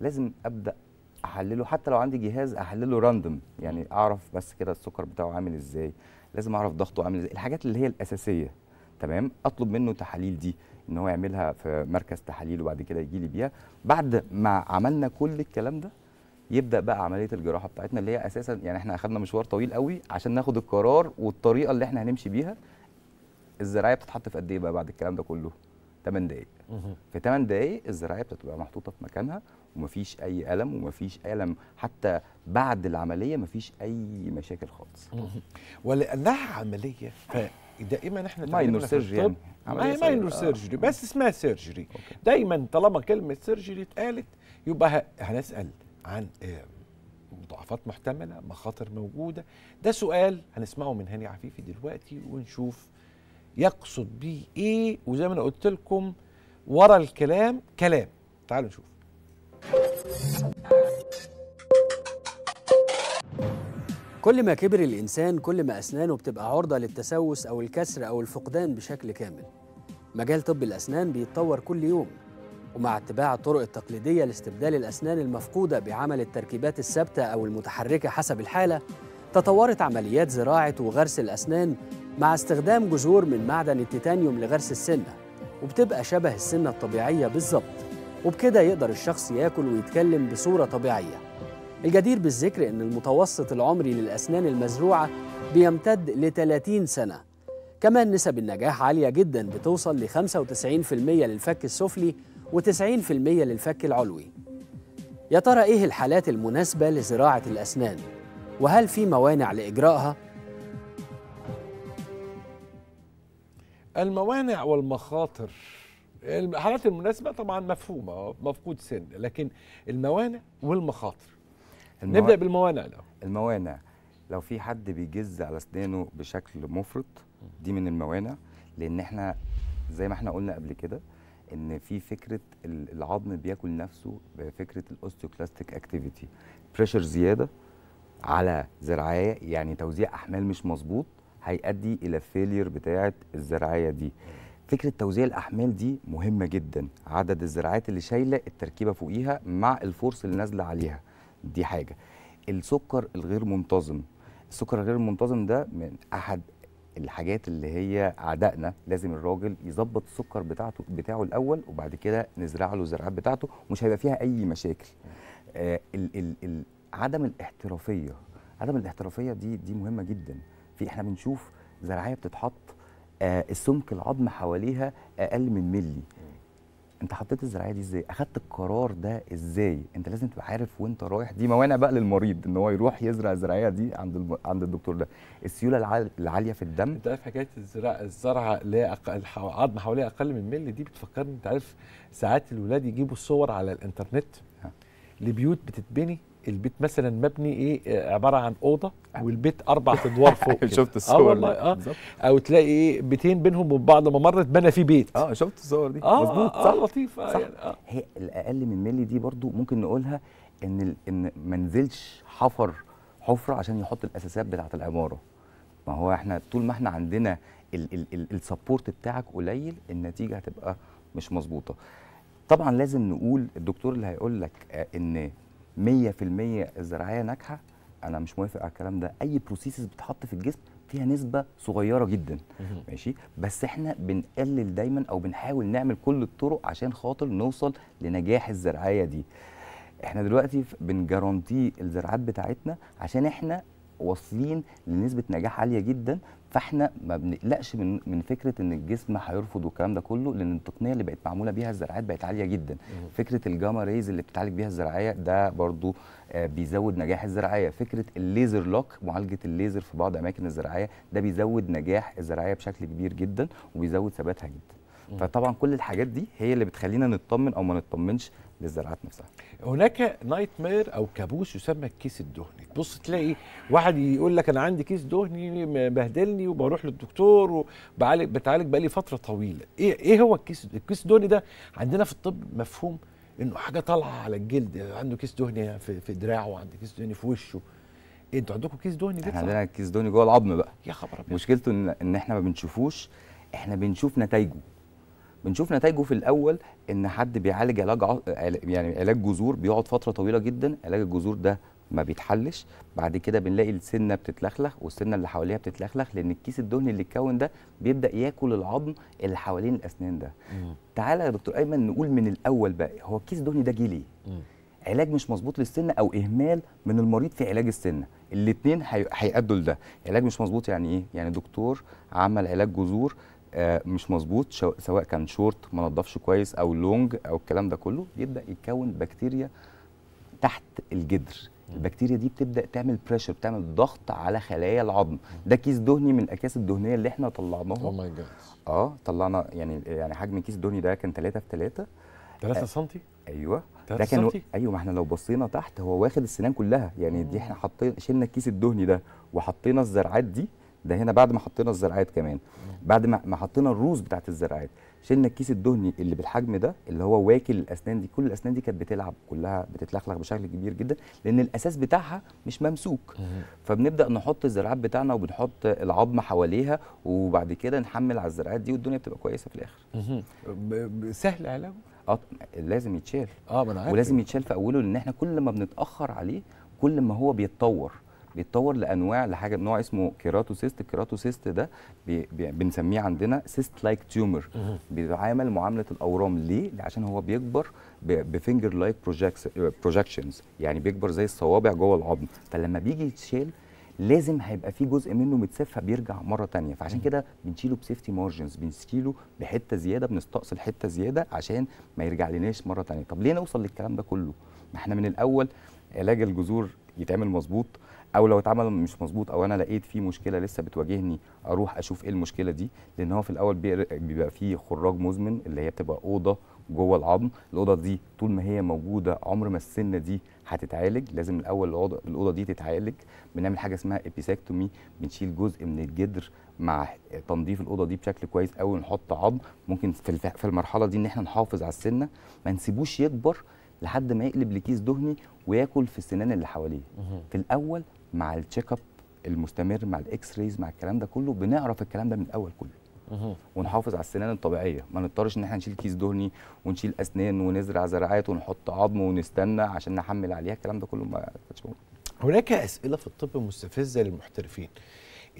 لازم أبدأ أحلله، حتى لو عندي جهاز أحلله راندوم، يعني أعرف بس كده السكر بتاعه عامل إزاي، لازم أعرف ضغطه عامل إزاي، الحاجات اللي هي الأساسية. تمام، اطلب منه تحاليل دي ان هو يعملها في مركز تحاليل وبعد كده يجي لي بيها. بعد ما عملنا كل الكلام ده يبدا بقى عمليه الجراحه بتاعتنا اللي هي اساسا يعني احنا اخذنا مشوار طويل قوي عشان ناخد القرار والطريقه اللي احنا هنمشي بيها. الزراعيه بتتحط في قد ايه بقى بعد الكلام ده كله؟ تمن دقائق. في تمن دقائق الزراعيه بتبقى محطوطه في مكانها ومفيش اي الم، ومفيش الم حتى بعد العمليه، مفيش اي مشاكل خالص. ولانها عمليه ف دائما احنا ماينور سيرجري، يعني ماينور سيرجري بس اسمها سيرجري. دايما طالما كلمه سيرجري اتقالت يبقى هنسال عن مضاعفات محتمله، مخاطر موجوده. ده سؤال هنسمعه من هاني عفيفي دلوقتي ونشوف يقصد بيه ايه. وزي ما انا قلت لكم ورا الكلام كلام، تعالوا نشوف. كل ما كبر الإنسان كل ما أسنانه بتبقى عرضة للتسوس أو الكسر أو الفقدان بشكل كامل. مجال طب الأسنان بيتطور كل يوم، ومع اتباع الطرق التقليدية لاستبدال الأسنان المفقودة بعمل التركيبات الثابتة أو المتحركة حسب الحالة، تطورت عمليات زراعة وغرس الأسنان مع استخدام جذور من معدن التيتانيوم لغرس السنة، وبتبقى شبه السنة الطبيعية بالظبط، وبكده يقدر الشخص ياكل ويتكلم بصورة طبيعية. الجدير بالذكر أن المتوسط العمري للأسنان المزروعة بيمتد ل ثلاثين سنة. كمان نسب النجاح عالية جداً، بتوصل ل خمسة وتسعين بالمئة للفك السفلي وتسعين بالمئة للفك العلوي. يا ترى إيه الحالات المناسبة لزراعة الأسنان؟ وهل في موانع لإجراءها؟ الموانع والمخاطر. الحالات المناسبة طبعاً مفهومة، مفقود سن، لكن الموانع والمخاطر. المو... نبدأ بالموانع الأول. الموانع لو في حد بيجز على أسنانه بشكل مفرط دي من الموانع، لأن احنا زي ما احنا قلنا قبل كده إن في فكرة العظم بياكل نفسه بفكرة الأوستيوكلاستيك أكتيفيتي، بريشر زيادة على زرعية، يعني توزيع أحمال مش مظبوط هيؤدي إلى فيلير بتاعة الزرعية دي. فكرة توزيع الأحمال دي مهمة جدا، عدد الزرعات اللي شايلة التركيبة فوقيها مع الفورس اللي نازلة عليها دي حاجة. السكر الغير منتظم، السكر الغير منتظم ده من أحد الحاجات اللي هي عدائنا. لازم الراجل يظبط السكر بتاعته بتاعه الأول وبعد كده نزرع له زرعات بتاعته ومش هيبقى فيها أي مشاكل. آه ال ال ال عدم الاحترافية، عدم الاحترافية دي دي مهمة جدا. في احنا بنشوف زرعية بتتحط آه السمك العظم حواليها أقل من ملي. انت حطيت الزراعيه دي ازاي؟ اخدت القرار ده ازاي؟ انت لازم تبقى عارف وانت رايح. دي موانع بقى للمريض ان هو يروح يزرع الزراعيه دي عند الم... عند الدكتور ده. السيوله العال... العاليه في الدم. انت عارف حكايه الزراعه الزرعه اللي هي أق... عظم حواليها اقل من مللي دي بتفكرني، انت عارف ساعات الولاد يجيبوا الصور على الانترنت لبيوت بتتبني البيت مثلا مبني ايه عباره عن اوضه والبيت اربع ادوار فوق شفت الصور؟ اه والله اه او تلاقي ايه بيتين بينهم وبين بعض ممر اتبنى فيه بيت. اه شفت الصور دي؟ اه مظبوط آه صح آه لطيف آه صح يعني آه. هي الاقل من ملي دي برضو ممكن نقولها ان ان ما نزلش حفر حفره عشان يحط الاساسات بتاعت العماره. ما هو احنا طول ما احنا عندنا السبورت بتاعك قليل النتيجه هتبقى مش مظبوطه. طبعا لازم نقول الدكتور اللي هيقول لك ان مية في المية الزراعيه ناجحه انا مش موافق على الكلام ده. اي بروسيسز بتحط في الجسم فيها نسبه صغيره جدا ماشي، بس احنا بنقلل دايما او بنحاول نعمل كل الطرق عشان خاطر نوصل لنجاح الزراعيه دي. احنا دلوقتي بنجارانتي الزراعات بتاعتنا عشان احنا واصلين لنسبه نجاح عاليه جدا، فاحنا ما بنقلقش من من فكره ان الجسم هيرفض والكلام ده كله، لان التقنيه اللي بقت معموله بيها الزراعات بقت عاليه جدا. فكره الجاما ريز اللي بتتعالج بيها الزراعيه ده برضو بيزود نجاح الزراعيه، فكره الليزر لوك معالجه الليزر في بعض اماكن الزراعيه ده بيزود نجاح الزراعيه بشكل كبير جدا وبيزود ثباتها جدا. فطبعا كل الحاجات دي هي اللي بتخلينا نطمن او ما نطمنش للزراعات نفسها. هناك نايت مير او كابوس يسمى الكيس الدهني. تبص تلاقي واحد يقول لك انا عندي كيس دهني مبهدلني وبروح للدكتور وبعالج بتعالج بقالي فتره طويله. ايه ايه هو الكيس الكيس الدهني ده؟ عندنا في الطب مفهوم انه حاجه طالعه على الجلد، عنده كيس دهني في, في دراعه، عنده كيس دهني في وشه. إيه انتوا عندكم كيس دهني؟ احنا عندنا كيس دهني جوه العظم بقى. يا خبر ابيض. مشكلته ان, إن احنا ما بنشوفوش، احنا بنشوف نتائجه. بنشوف نتائجه في الاول ان حد بيعالج علاج ع... يعني علاج جذور بيقعد فتره طويله جدا، علاج الجذور ده ما بيتحلش، بعد كده بنلاقي السنه بتتلخلخ والسنه اللي حواليها بتتلخلخ، لان الكيس الدهني اللي اتكون ده بيبدا ياكل العظم اللي حوالين الاسنان ده. مم. تعالى يا دكتور ايمن نقول من الاول بقى هو الكيس الدهني ده جه ليه؟ علاج مش مظبوط للسنه او اهمال من المريض في علاج السنه، الاثنين هيأدوا لده. علاج مش مظبوط يعني ايه؟ يعني دكتور عمل علاج جذور مش مظبوط سواء كان شورت ما نضفش كويس او لونج او الكلام ده كله، بيبدا يتكون بكتيريا تحت الجدر. البكتيريا دي بتبدا تعمل بريشر، بتعمل ضغط على خلايا العظم. ده كيس دهني من الاكياس الدهنيه اللي احنا طلعناها. اوه ماي جاد. اه طلعنا يعني يعني حجم الكيس الدهني ده كان تلاتة في تلاتة تلاتة سنتي. ايوه ده كان و... ايوه ما احنا لو بصينا تحت هو واخد السنان كلها يعني. مم. دي احنا حطينا شلنا الكيس الدهني ده وحطينا الزرعات دي، ده هنا بعد ما حطينا الزرعات كمان، بعد ما حطينا الروس بتاعت الزرعات شلنا الكيس الدهني اللي بالحجم ده اللي هو واكل الاسنان دي. كل الاسنان دي كانت بتلعب كلها بتتلخلخ بشكل كبير جدا لان الاساس بتاعها مش ممسوك. فبنبدا نحط الزرعات بتاعنا وبنحط العظم حواليها وبعد كده نحمل على الزرعات دي والدنيا بتبقى كويسه في الاخر. سهل علاجه؟ اه لازم يتشال. اه ما انا عارف. ولازم يتشال في اوله لان احنا كل ما بنتاخر عليه كل ما هو بيتطور بيتطور لانواع لحاجه نوع اسمه كيراتوسيست. الكيراتوسيست ده بي بي بنسميه عندنا سيست لايك تيومر، بيتعامل معامله الاورام. ليه؟ عشان هو بيكبر بفينجر لايك بروجكشنز، يعني بيكبر زي الصوابع جوه العظم. فلما بيجي يتشال لازم هيبقى في جزء منه متسف بيرجع مره ثانيه، فعشان كده بنشيله بسيفتي مارجنز، بنشيله بحته زياده، بنستأصل حته زياده عشان ما يرجع لناش مره ثانيه. طب ليه نوصل للكلام ده كله؟ ما احنا من الاول علاج الجذور يتعمل مظبوط، او لو اتعمل مش مظبوط او انا لقيت فيه مشكله لسه بتواجهني اروح اشوف ايه المشكله دي. لان هو في الاول بيبقى فيه خراج مزمن اللي هي بتبقى اوضه جوه العظم. الاوضه دي طول ما هي موجوده عمر ما السنه دي هتتعالج، لازم الاول الاوضه دي تتعالج. بنعمل حاجه اسمها ايبيسكتومي، بنشيل جزء من الجدر مع تنظيف الاوضه دي بشكل كويس قوي، نحط عظم. ممكن في المرحله دي ان احنا نحافظ على السنه ما نسيبوش يكبر لحد ما يقلب لكيس دهني وياكل في السنان اللي حواليه. في الاول مع التشيك اب المستمر مع الاكس ريز مع الكلام ده كله بنعرف الكلام ده من الاول كله ونحافظ على السنان الطبيعيه، ما نضطرش ان احنا نشيل كيس دهني ونشيل اسنان ونزرع زراعات ونحط عظم ونستنى عشان نحمل عليها. الكلام ده كله ما كانش موجود. هناك اسئله في الطب مستفزه للمحترفين،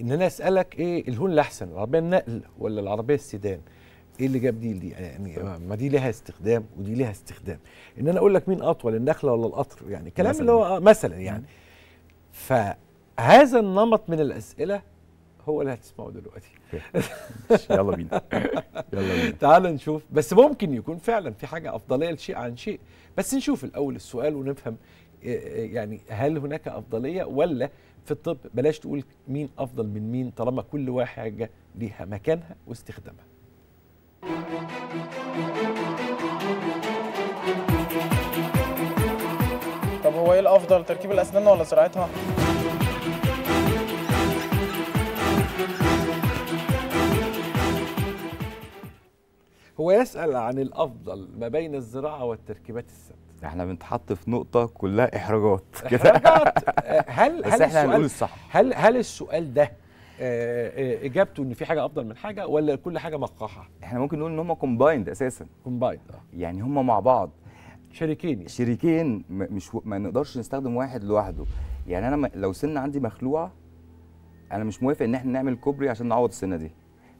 ان انا اسالك ايه الهون الاحسن، العربيه النقل ولا العربيه السيدان؟ ايه اللي جاب دي دي يعني؟ ما دي ليها استخدام ودي ليها استخدام. ان انا اقول لك مين اطول، النخله ولا القطر؟ يعني كلام اللي هو مثلا يعني. فهذا النمط من الاسئله هو اللي هتسمعه دلوقتي. يلا بينا يلا بينا تعال نشوف، بس ممكن يكون فعلا في حاجه افضليه لشيء عن شيء، بس نشوف الاول السؤال ونفهم يعني هل هناك افضليه ولا في الطب بلاش تقول مين افضل من مين طالما كل واحده ليها مكانها واستخدامها. طب وايه الافضل تركيب الاسنان ولا زراعتها؟ هو يسأل عن الافضل ما بين الزراعه والتركيبات السبت. احنا بنتحط في نقطه كلها احراجات كده. احراجات. هل بس هل احنا هنقول الصح. هل هل السؤال ده اجابته ان في حاجه افضل من حاجه ولا كل حاجه مقحه؟ احنا ممكن نقول ان هم كومبايند اساسا. كومبايند يعني هم مع بعض شريكين شريكين مش ما نقدرش نستخدم واحد لوحده. يعني انا لو سنه عندي مخلوعه انا مش موافق ان احنا نعمل كوبري عشان نعوض السنه دي.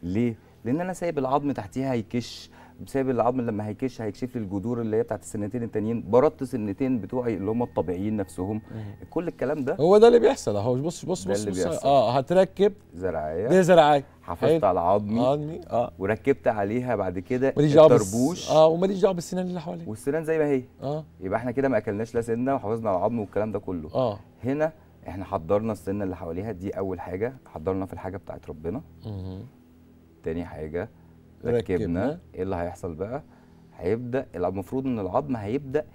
ليه؟ لان انا سايب العظم تحتيها هيكش، سايب العظم لما هيكش هيكشف لي الجذور اللي هي بتاعت السنتين التانيين، بردت سنتين بتوعي اللي هم الطبيعيين نفسهم. كل الكلام ده هو ده اللي بيحصل اهو. بص بص بص, بص اه هتركب زراعيه دي زراعيه حافظت على عظمي اه وركبت عليها بعد كده الطربوش اه وماليش دعوه بالسنان اللي حواليها والسنان زي ما هي. اه يبقى احنا كده ما اكلناش لا سنه وحافظنا على العظم والكلام ده كله. اه هنا احنا حضرنا السنه اللي حواليها دي اول حاجه، حضرنا في الحاجه بتاعت ربنا. مم. تاني حاجه ركبنا. ايه اللي هيحصل بقى؟ هيبدا المفروض ان العظم هيبدا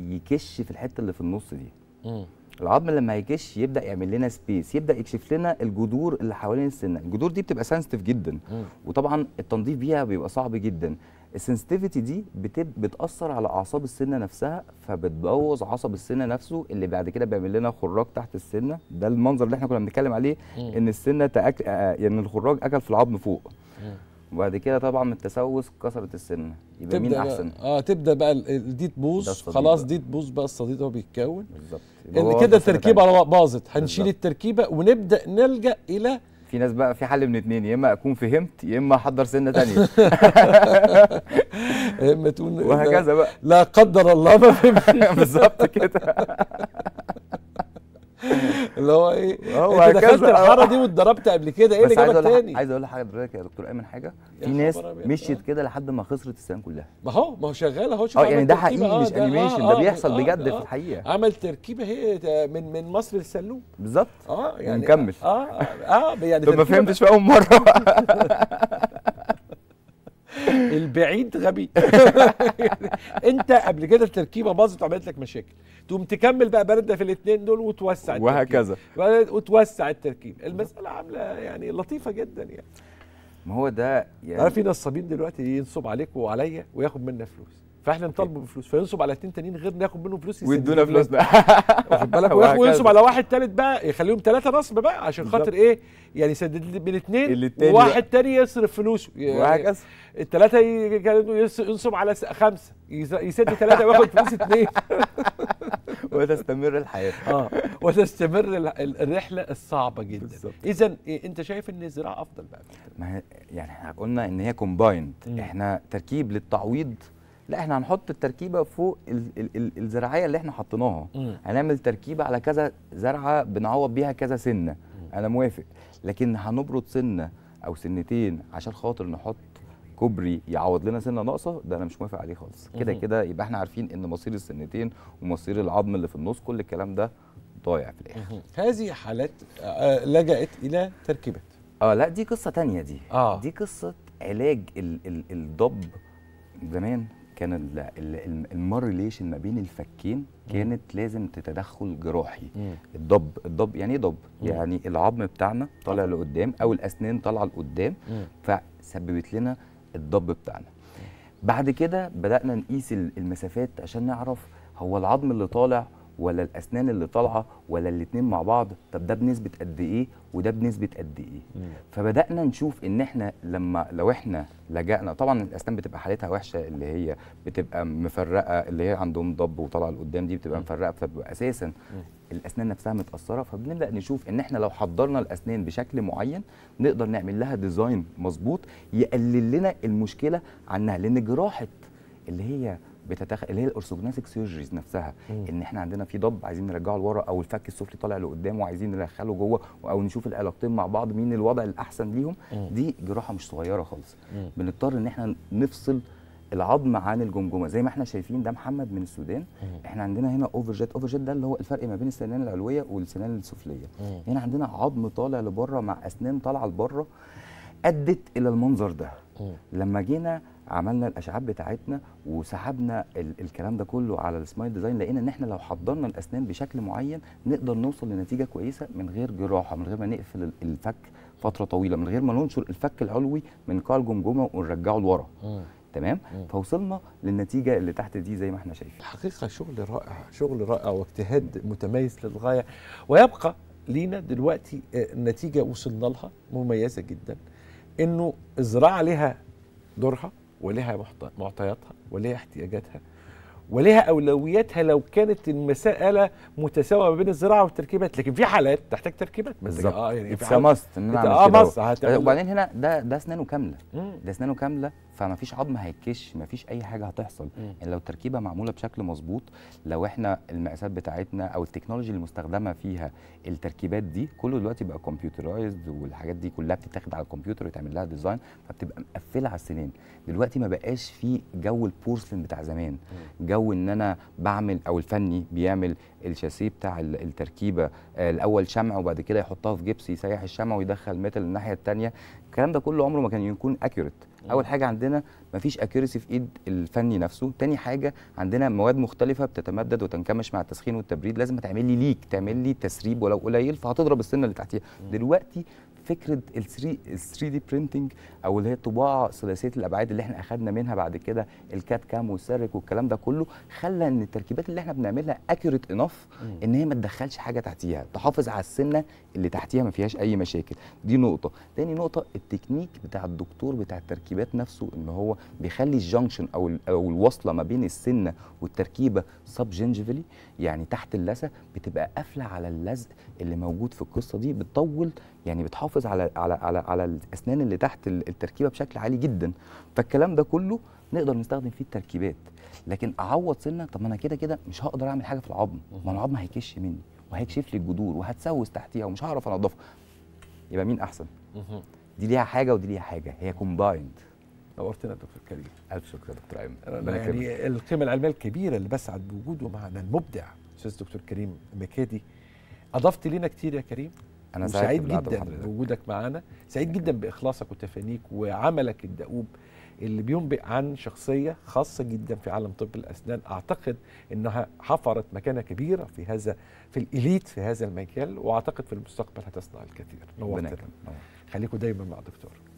يكش في الحته اللي في النص دي. مم. العظم لما هيكش يبدا يعمل لنا سبيس، يبدا يكشف لنا الجذور اللي حوالين السنه. الجذور دي بتبقى سنسيتيف جدا. مم. وطبعا التنظيف بيها بيبقى صعب جدا. السنسيتيفيتي دي بتاثر على اعصاب السنه نفسها، فبتبوظ عصب السنه نفسه اللي بعد كده بيعمل لنا خراج تحت السنه. ده المنظر اللي احنا كنا بنتكلم عليه. مم. ان السنه تأكل، يعني الخراج اكل في العظم فوق. مم. وبعد كده طبعا من التسوس كسرت السنه. يبقى مين احسن؟ اه تبدا بقى دي تبوظ، خلاص دي تبوظ بقى، الصديد هو بيتكون بالظبط ان كده التركيبه باظت. هنشيل التركيبه ونبدا نلجا الى، في ناس بقى في حل من اتنين، يا اما اكون فهمت يا اما احضر سنه ثانيه. يا اما تقول وهكذا بقى لا قدر الله ما فهمتش. بالظبط كده اللي هو ايه؟ هو انت دخلت الحاره دي واتضربت قبل كده، ايه اللي جابك تاني؟ عايز اقول لك حاجه دلوقتي يا دكتور ايمن، حاجه في ناس مشيت كده لحد ما خسرت السنان كلها. ما هو ما هو شغال اهو. شوف اه يعني ده حقيقي مش انيميشن، ده بيحصل بجد في الحقيقه. عمل تركيبه هي من من مصر للسلوم بالظبط. اه يعني مكمل اه اه يعني ما فهمتش في اول مره. البعيد غبي. انت قبل كده التركيبه باظت وعملت لك مشاكل، تقوم تكمل بقى بارده في الاثنين دول وتوسع التركيب وهكذا وتوسع التركيب. المساله عامله يعني لطيفه جدا يعني. ما هو ده يعني عارف في نصابين دلوقتي ينصب عليك وعليا وياخد منا فلوس، فاحنا نطالبه بفلوس فينصب على اثنين تانيين غير ناخد منهم فلوس ويدونا فلوس بقى. واخد بالك؟ وينصب على واحد ثالث بقى يخليهم ثلاثه نصب بقى عشان خاطر ايه؟ يعني يسدد من اثنين وواحد ثاني يصرف فلوسه وهكذا. الثلاثه ينصب على خمسه يسد ثلاثه وياخد فلوس اثنين. وتستمر الحياه. اه وتستمر الرحله الصعبه جدا. اذا انت شايف ان الزراعه افضل بقى؟ ما يعني احنا قلنا ان هي كومبايند، احنا تركيب للتعويض. لا احنا هنحط التركيبه فوق ال ال ال الزراعيه اللي احنا حطيناها. هنعمل تركيبه على كذا زرعه بنعوض بيها كذا سنه. مم. انا موافق، لكن هنبرد سنه او سنتين عشان خاطر نحط كوبري يعوض لنا سنه ناقصه، ده انا مش موافق عليه خالص. كده كده يبقى احنا عارفين ان مصير السنتين ومصير العظم اللي في النص كل الكلام ده ضايع في الاخر. هذه حالات لجأت الى تركيبات. اه لا دي قصه ثانيه دي. آه. دي قصه علاج ال ال الضب. زمان كان المارليشن ما بين الفكين كانت مم. لازم تتدخل جراحي. مم. الضب الضب يعني ايه ضب؟ يعني العظم بتاعنا طالع لقدام او الاسنان طالعه لقدام، فسببت لنا الضب بتاعنا. مم. بعد كده بدانا نقيس المسافات عشان نعرف هو العظم اللي طالع ولا الاسنان اللي طالعه ولا الاثنين مع بعض، طب ده بنسبه قد ايه وده بنسبه قد ايه؟ مم. فبدانا نشوف ان احنا لما لو احنا لجأنا، طبعا الاسنان بتبقى حالتها وحشه اللي هي بتبقى مفرقه، اللي هي عندهم ضب وطالعه لقدام دي بتبقى مم. مفرقه، فبتبقى اساسا مم. الاسنان نفسها متاثره. فبنبدا نشوف ان احنا لو حضرنا الاسنان بشكل معين نقدر نعمل لها ديزاين مظبوط يقلل لنا المشكله عنها، لان جراحه اللي هي بتتخ... اللي هي الاورثوجناستيك سيرجريز نفسها. مم. ان احنا عندنا في ضب عايزين نرجعه لورا او الفك السفلي طالع لقدام وعايزين ندخله جوه او نشوف العلاقتين مع بعض مين الوضع الاحسن ليهم. مم. دي جراحه مش صغيره خالص. مم. بنضطر ان احنا نفصل العظم عن الجمجمه زي ما احنا شايفين. ده محمد من السودان. مم. احنا عندنا هنا اوفر جيت، اوفر جيت ده اللي هو الفرق ما بين السنان العلويه والسنان السفليه. مم. هنا عندنا عظم طالع لبره مع اسنان طالعه لبره ادت الى المنظر ده. مم. لما جينا عملنا الاشعاعات بتاعتنا وسحبنا الكلام ده كله على السمايل ديزاين، لقينا ان احنا لو حضرنا الاسنان بشكل معين نقدر نوصل لنتيجه كويسه من غير جراحه، من غير ما نقفل الفك فتره طويله، من غير ما ننشر الفك العلوي من قاع الجمجمه ونرجعه لورا. تمام. فوصلنا للنتيجه اللي تحت دي زي ما احنا شايفين. الحقيقه شغل رائع، شغل رائع واجتهاد متميز للغايه، ويبقى لينا دلوقتي نتيجه وصلنا لها مميزه جدا، انه الزراعه لها دورها ولها معطياتها ولها احتياجاتها ولها اولوياتها، لو كانت المساله متساويه ما بين الزراعه والتركيبات، لكن في حالات تحتاج تركيبات بالظبط. اه يعني اتسمست ان انا كده، وبعدين هنا ده ده اسنانه كامله، ده اسنانه كامله، فما فيش عظم هيتكش، ما فيش اي حاجه هتحصل. يعني لو التركيبه معموله بشكل مظبوط، لو احنا المقاسات بتاعتنا او التكنولوجي المستخدمه فيها التركيبات دي كله دلوقتي بقى كمبيوترايزد، والحاجات دي كلها بتتاخد على الكمبيوتر ويتعمل لها ديزاين، فبتبقى مقفله على السنين. دلوقتي ما بقاش في جو البورسلين بتاع زمان، جو ان انا بعمل او الفني بيعمل الشاسيه بتاع التركيبه الاول شمع وبعد كده يحطها في جبس يسيح الشمع ويدخل ميتال الناحيه الثانيه. الكلام ده كله عمره ما كان يكون اكيوريت. اول حاجه عندنا مفيش اكيوريسي في ايد الفني نفسه، تاني حاجه عندنا مواد مختلفه بتتمدد وتنكمش مع التسخين والتبريد، لازم تعمل لي ليك، تعمل لي تسريب ولو قليل فهتضرب السنه اللي تحتيها. دلوقتي فكره ال ثري دي برينتنج او اللي هي الطباعه ثلاثيه الابعاد اللي احنا اخذنا منها بعد كده الكات كام والسيرك والكلام ده كله، خلى ان التركيبات اللي احنا بنعملها اكيوريت انف ان هي ما تدخلش حاجه تحتيها، تحافظ على السنه اللي تحتيها ما فيهاش اي مشاكل. دي نقطه. تاني نقطه التكنيك بتاع الدكتور بتاع التركيبات نفسه، ان هو بيخلي الجنكشن او او الوصله ما بين السنه والتركيبه سب جنجيفلي، يعني تحت اللثه، بتبقى قافله على اللزق اللي موجود في القصه دي، بتطول يعني بتحافظ على على على على الاسنان اللي تحت التركيبه بشكل عالي جدا. فالكلام ده كله نقدر نستخدم فيه التركيبات. لكن اعوض سنه، طب ما انا كده كده مش هقدر اعمل حاجه في العظم، ما العظم هيكش مني وهيكشف لي الجذور وهتسوس تحتيها ومش هعرف انضفها، يبقى مين احسن؟ دي ليها حاجه ودي ليها حاجه، هي كومبايند. نورتنا يا دكتور كريم. الف شكر يا دكتور ايمن. يعني القيمه العلميه الكبيره اللي بسعد بوجوده معنا المبدع استاذ دكتور كريم مكادي. اضفت لنا كتير يا كريم. أنا سعيد جدا بوجودك معانا، سعيد جدا بإخلاصك وتفانيك وعملك الدؤوب اللي بينبئ عن شخصية خاصة جدا في عالم طب الأسنان، أعتقد أنها حفرت مكانة كبيرة في هذا في الإليت في هذا المجال، وأعتقد في المستقبل هتصنع الكثير. نورتنا. خليكم دايما مع دكتور.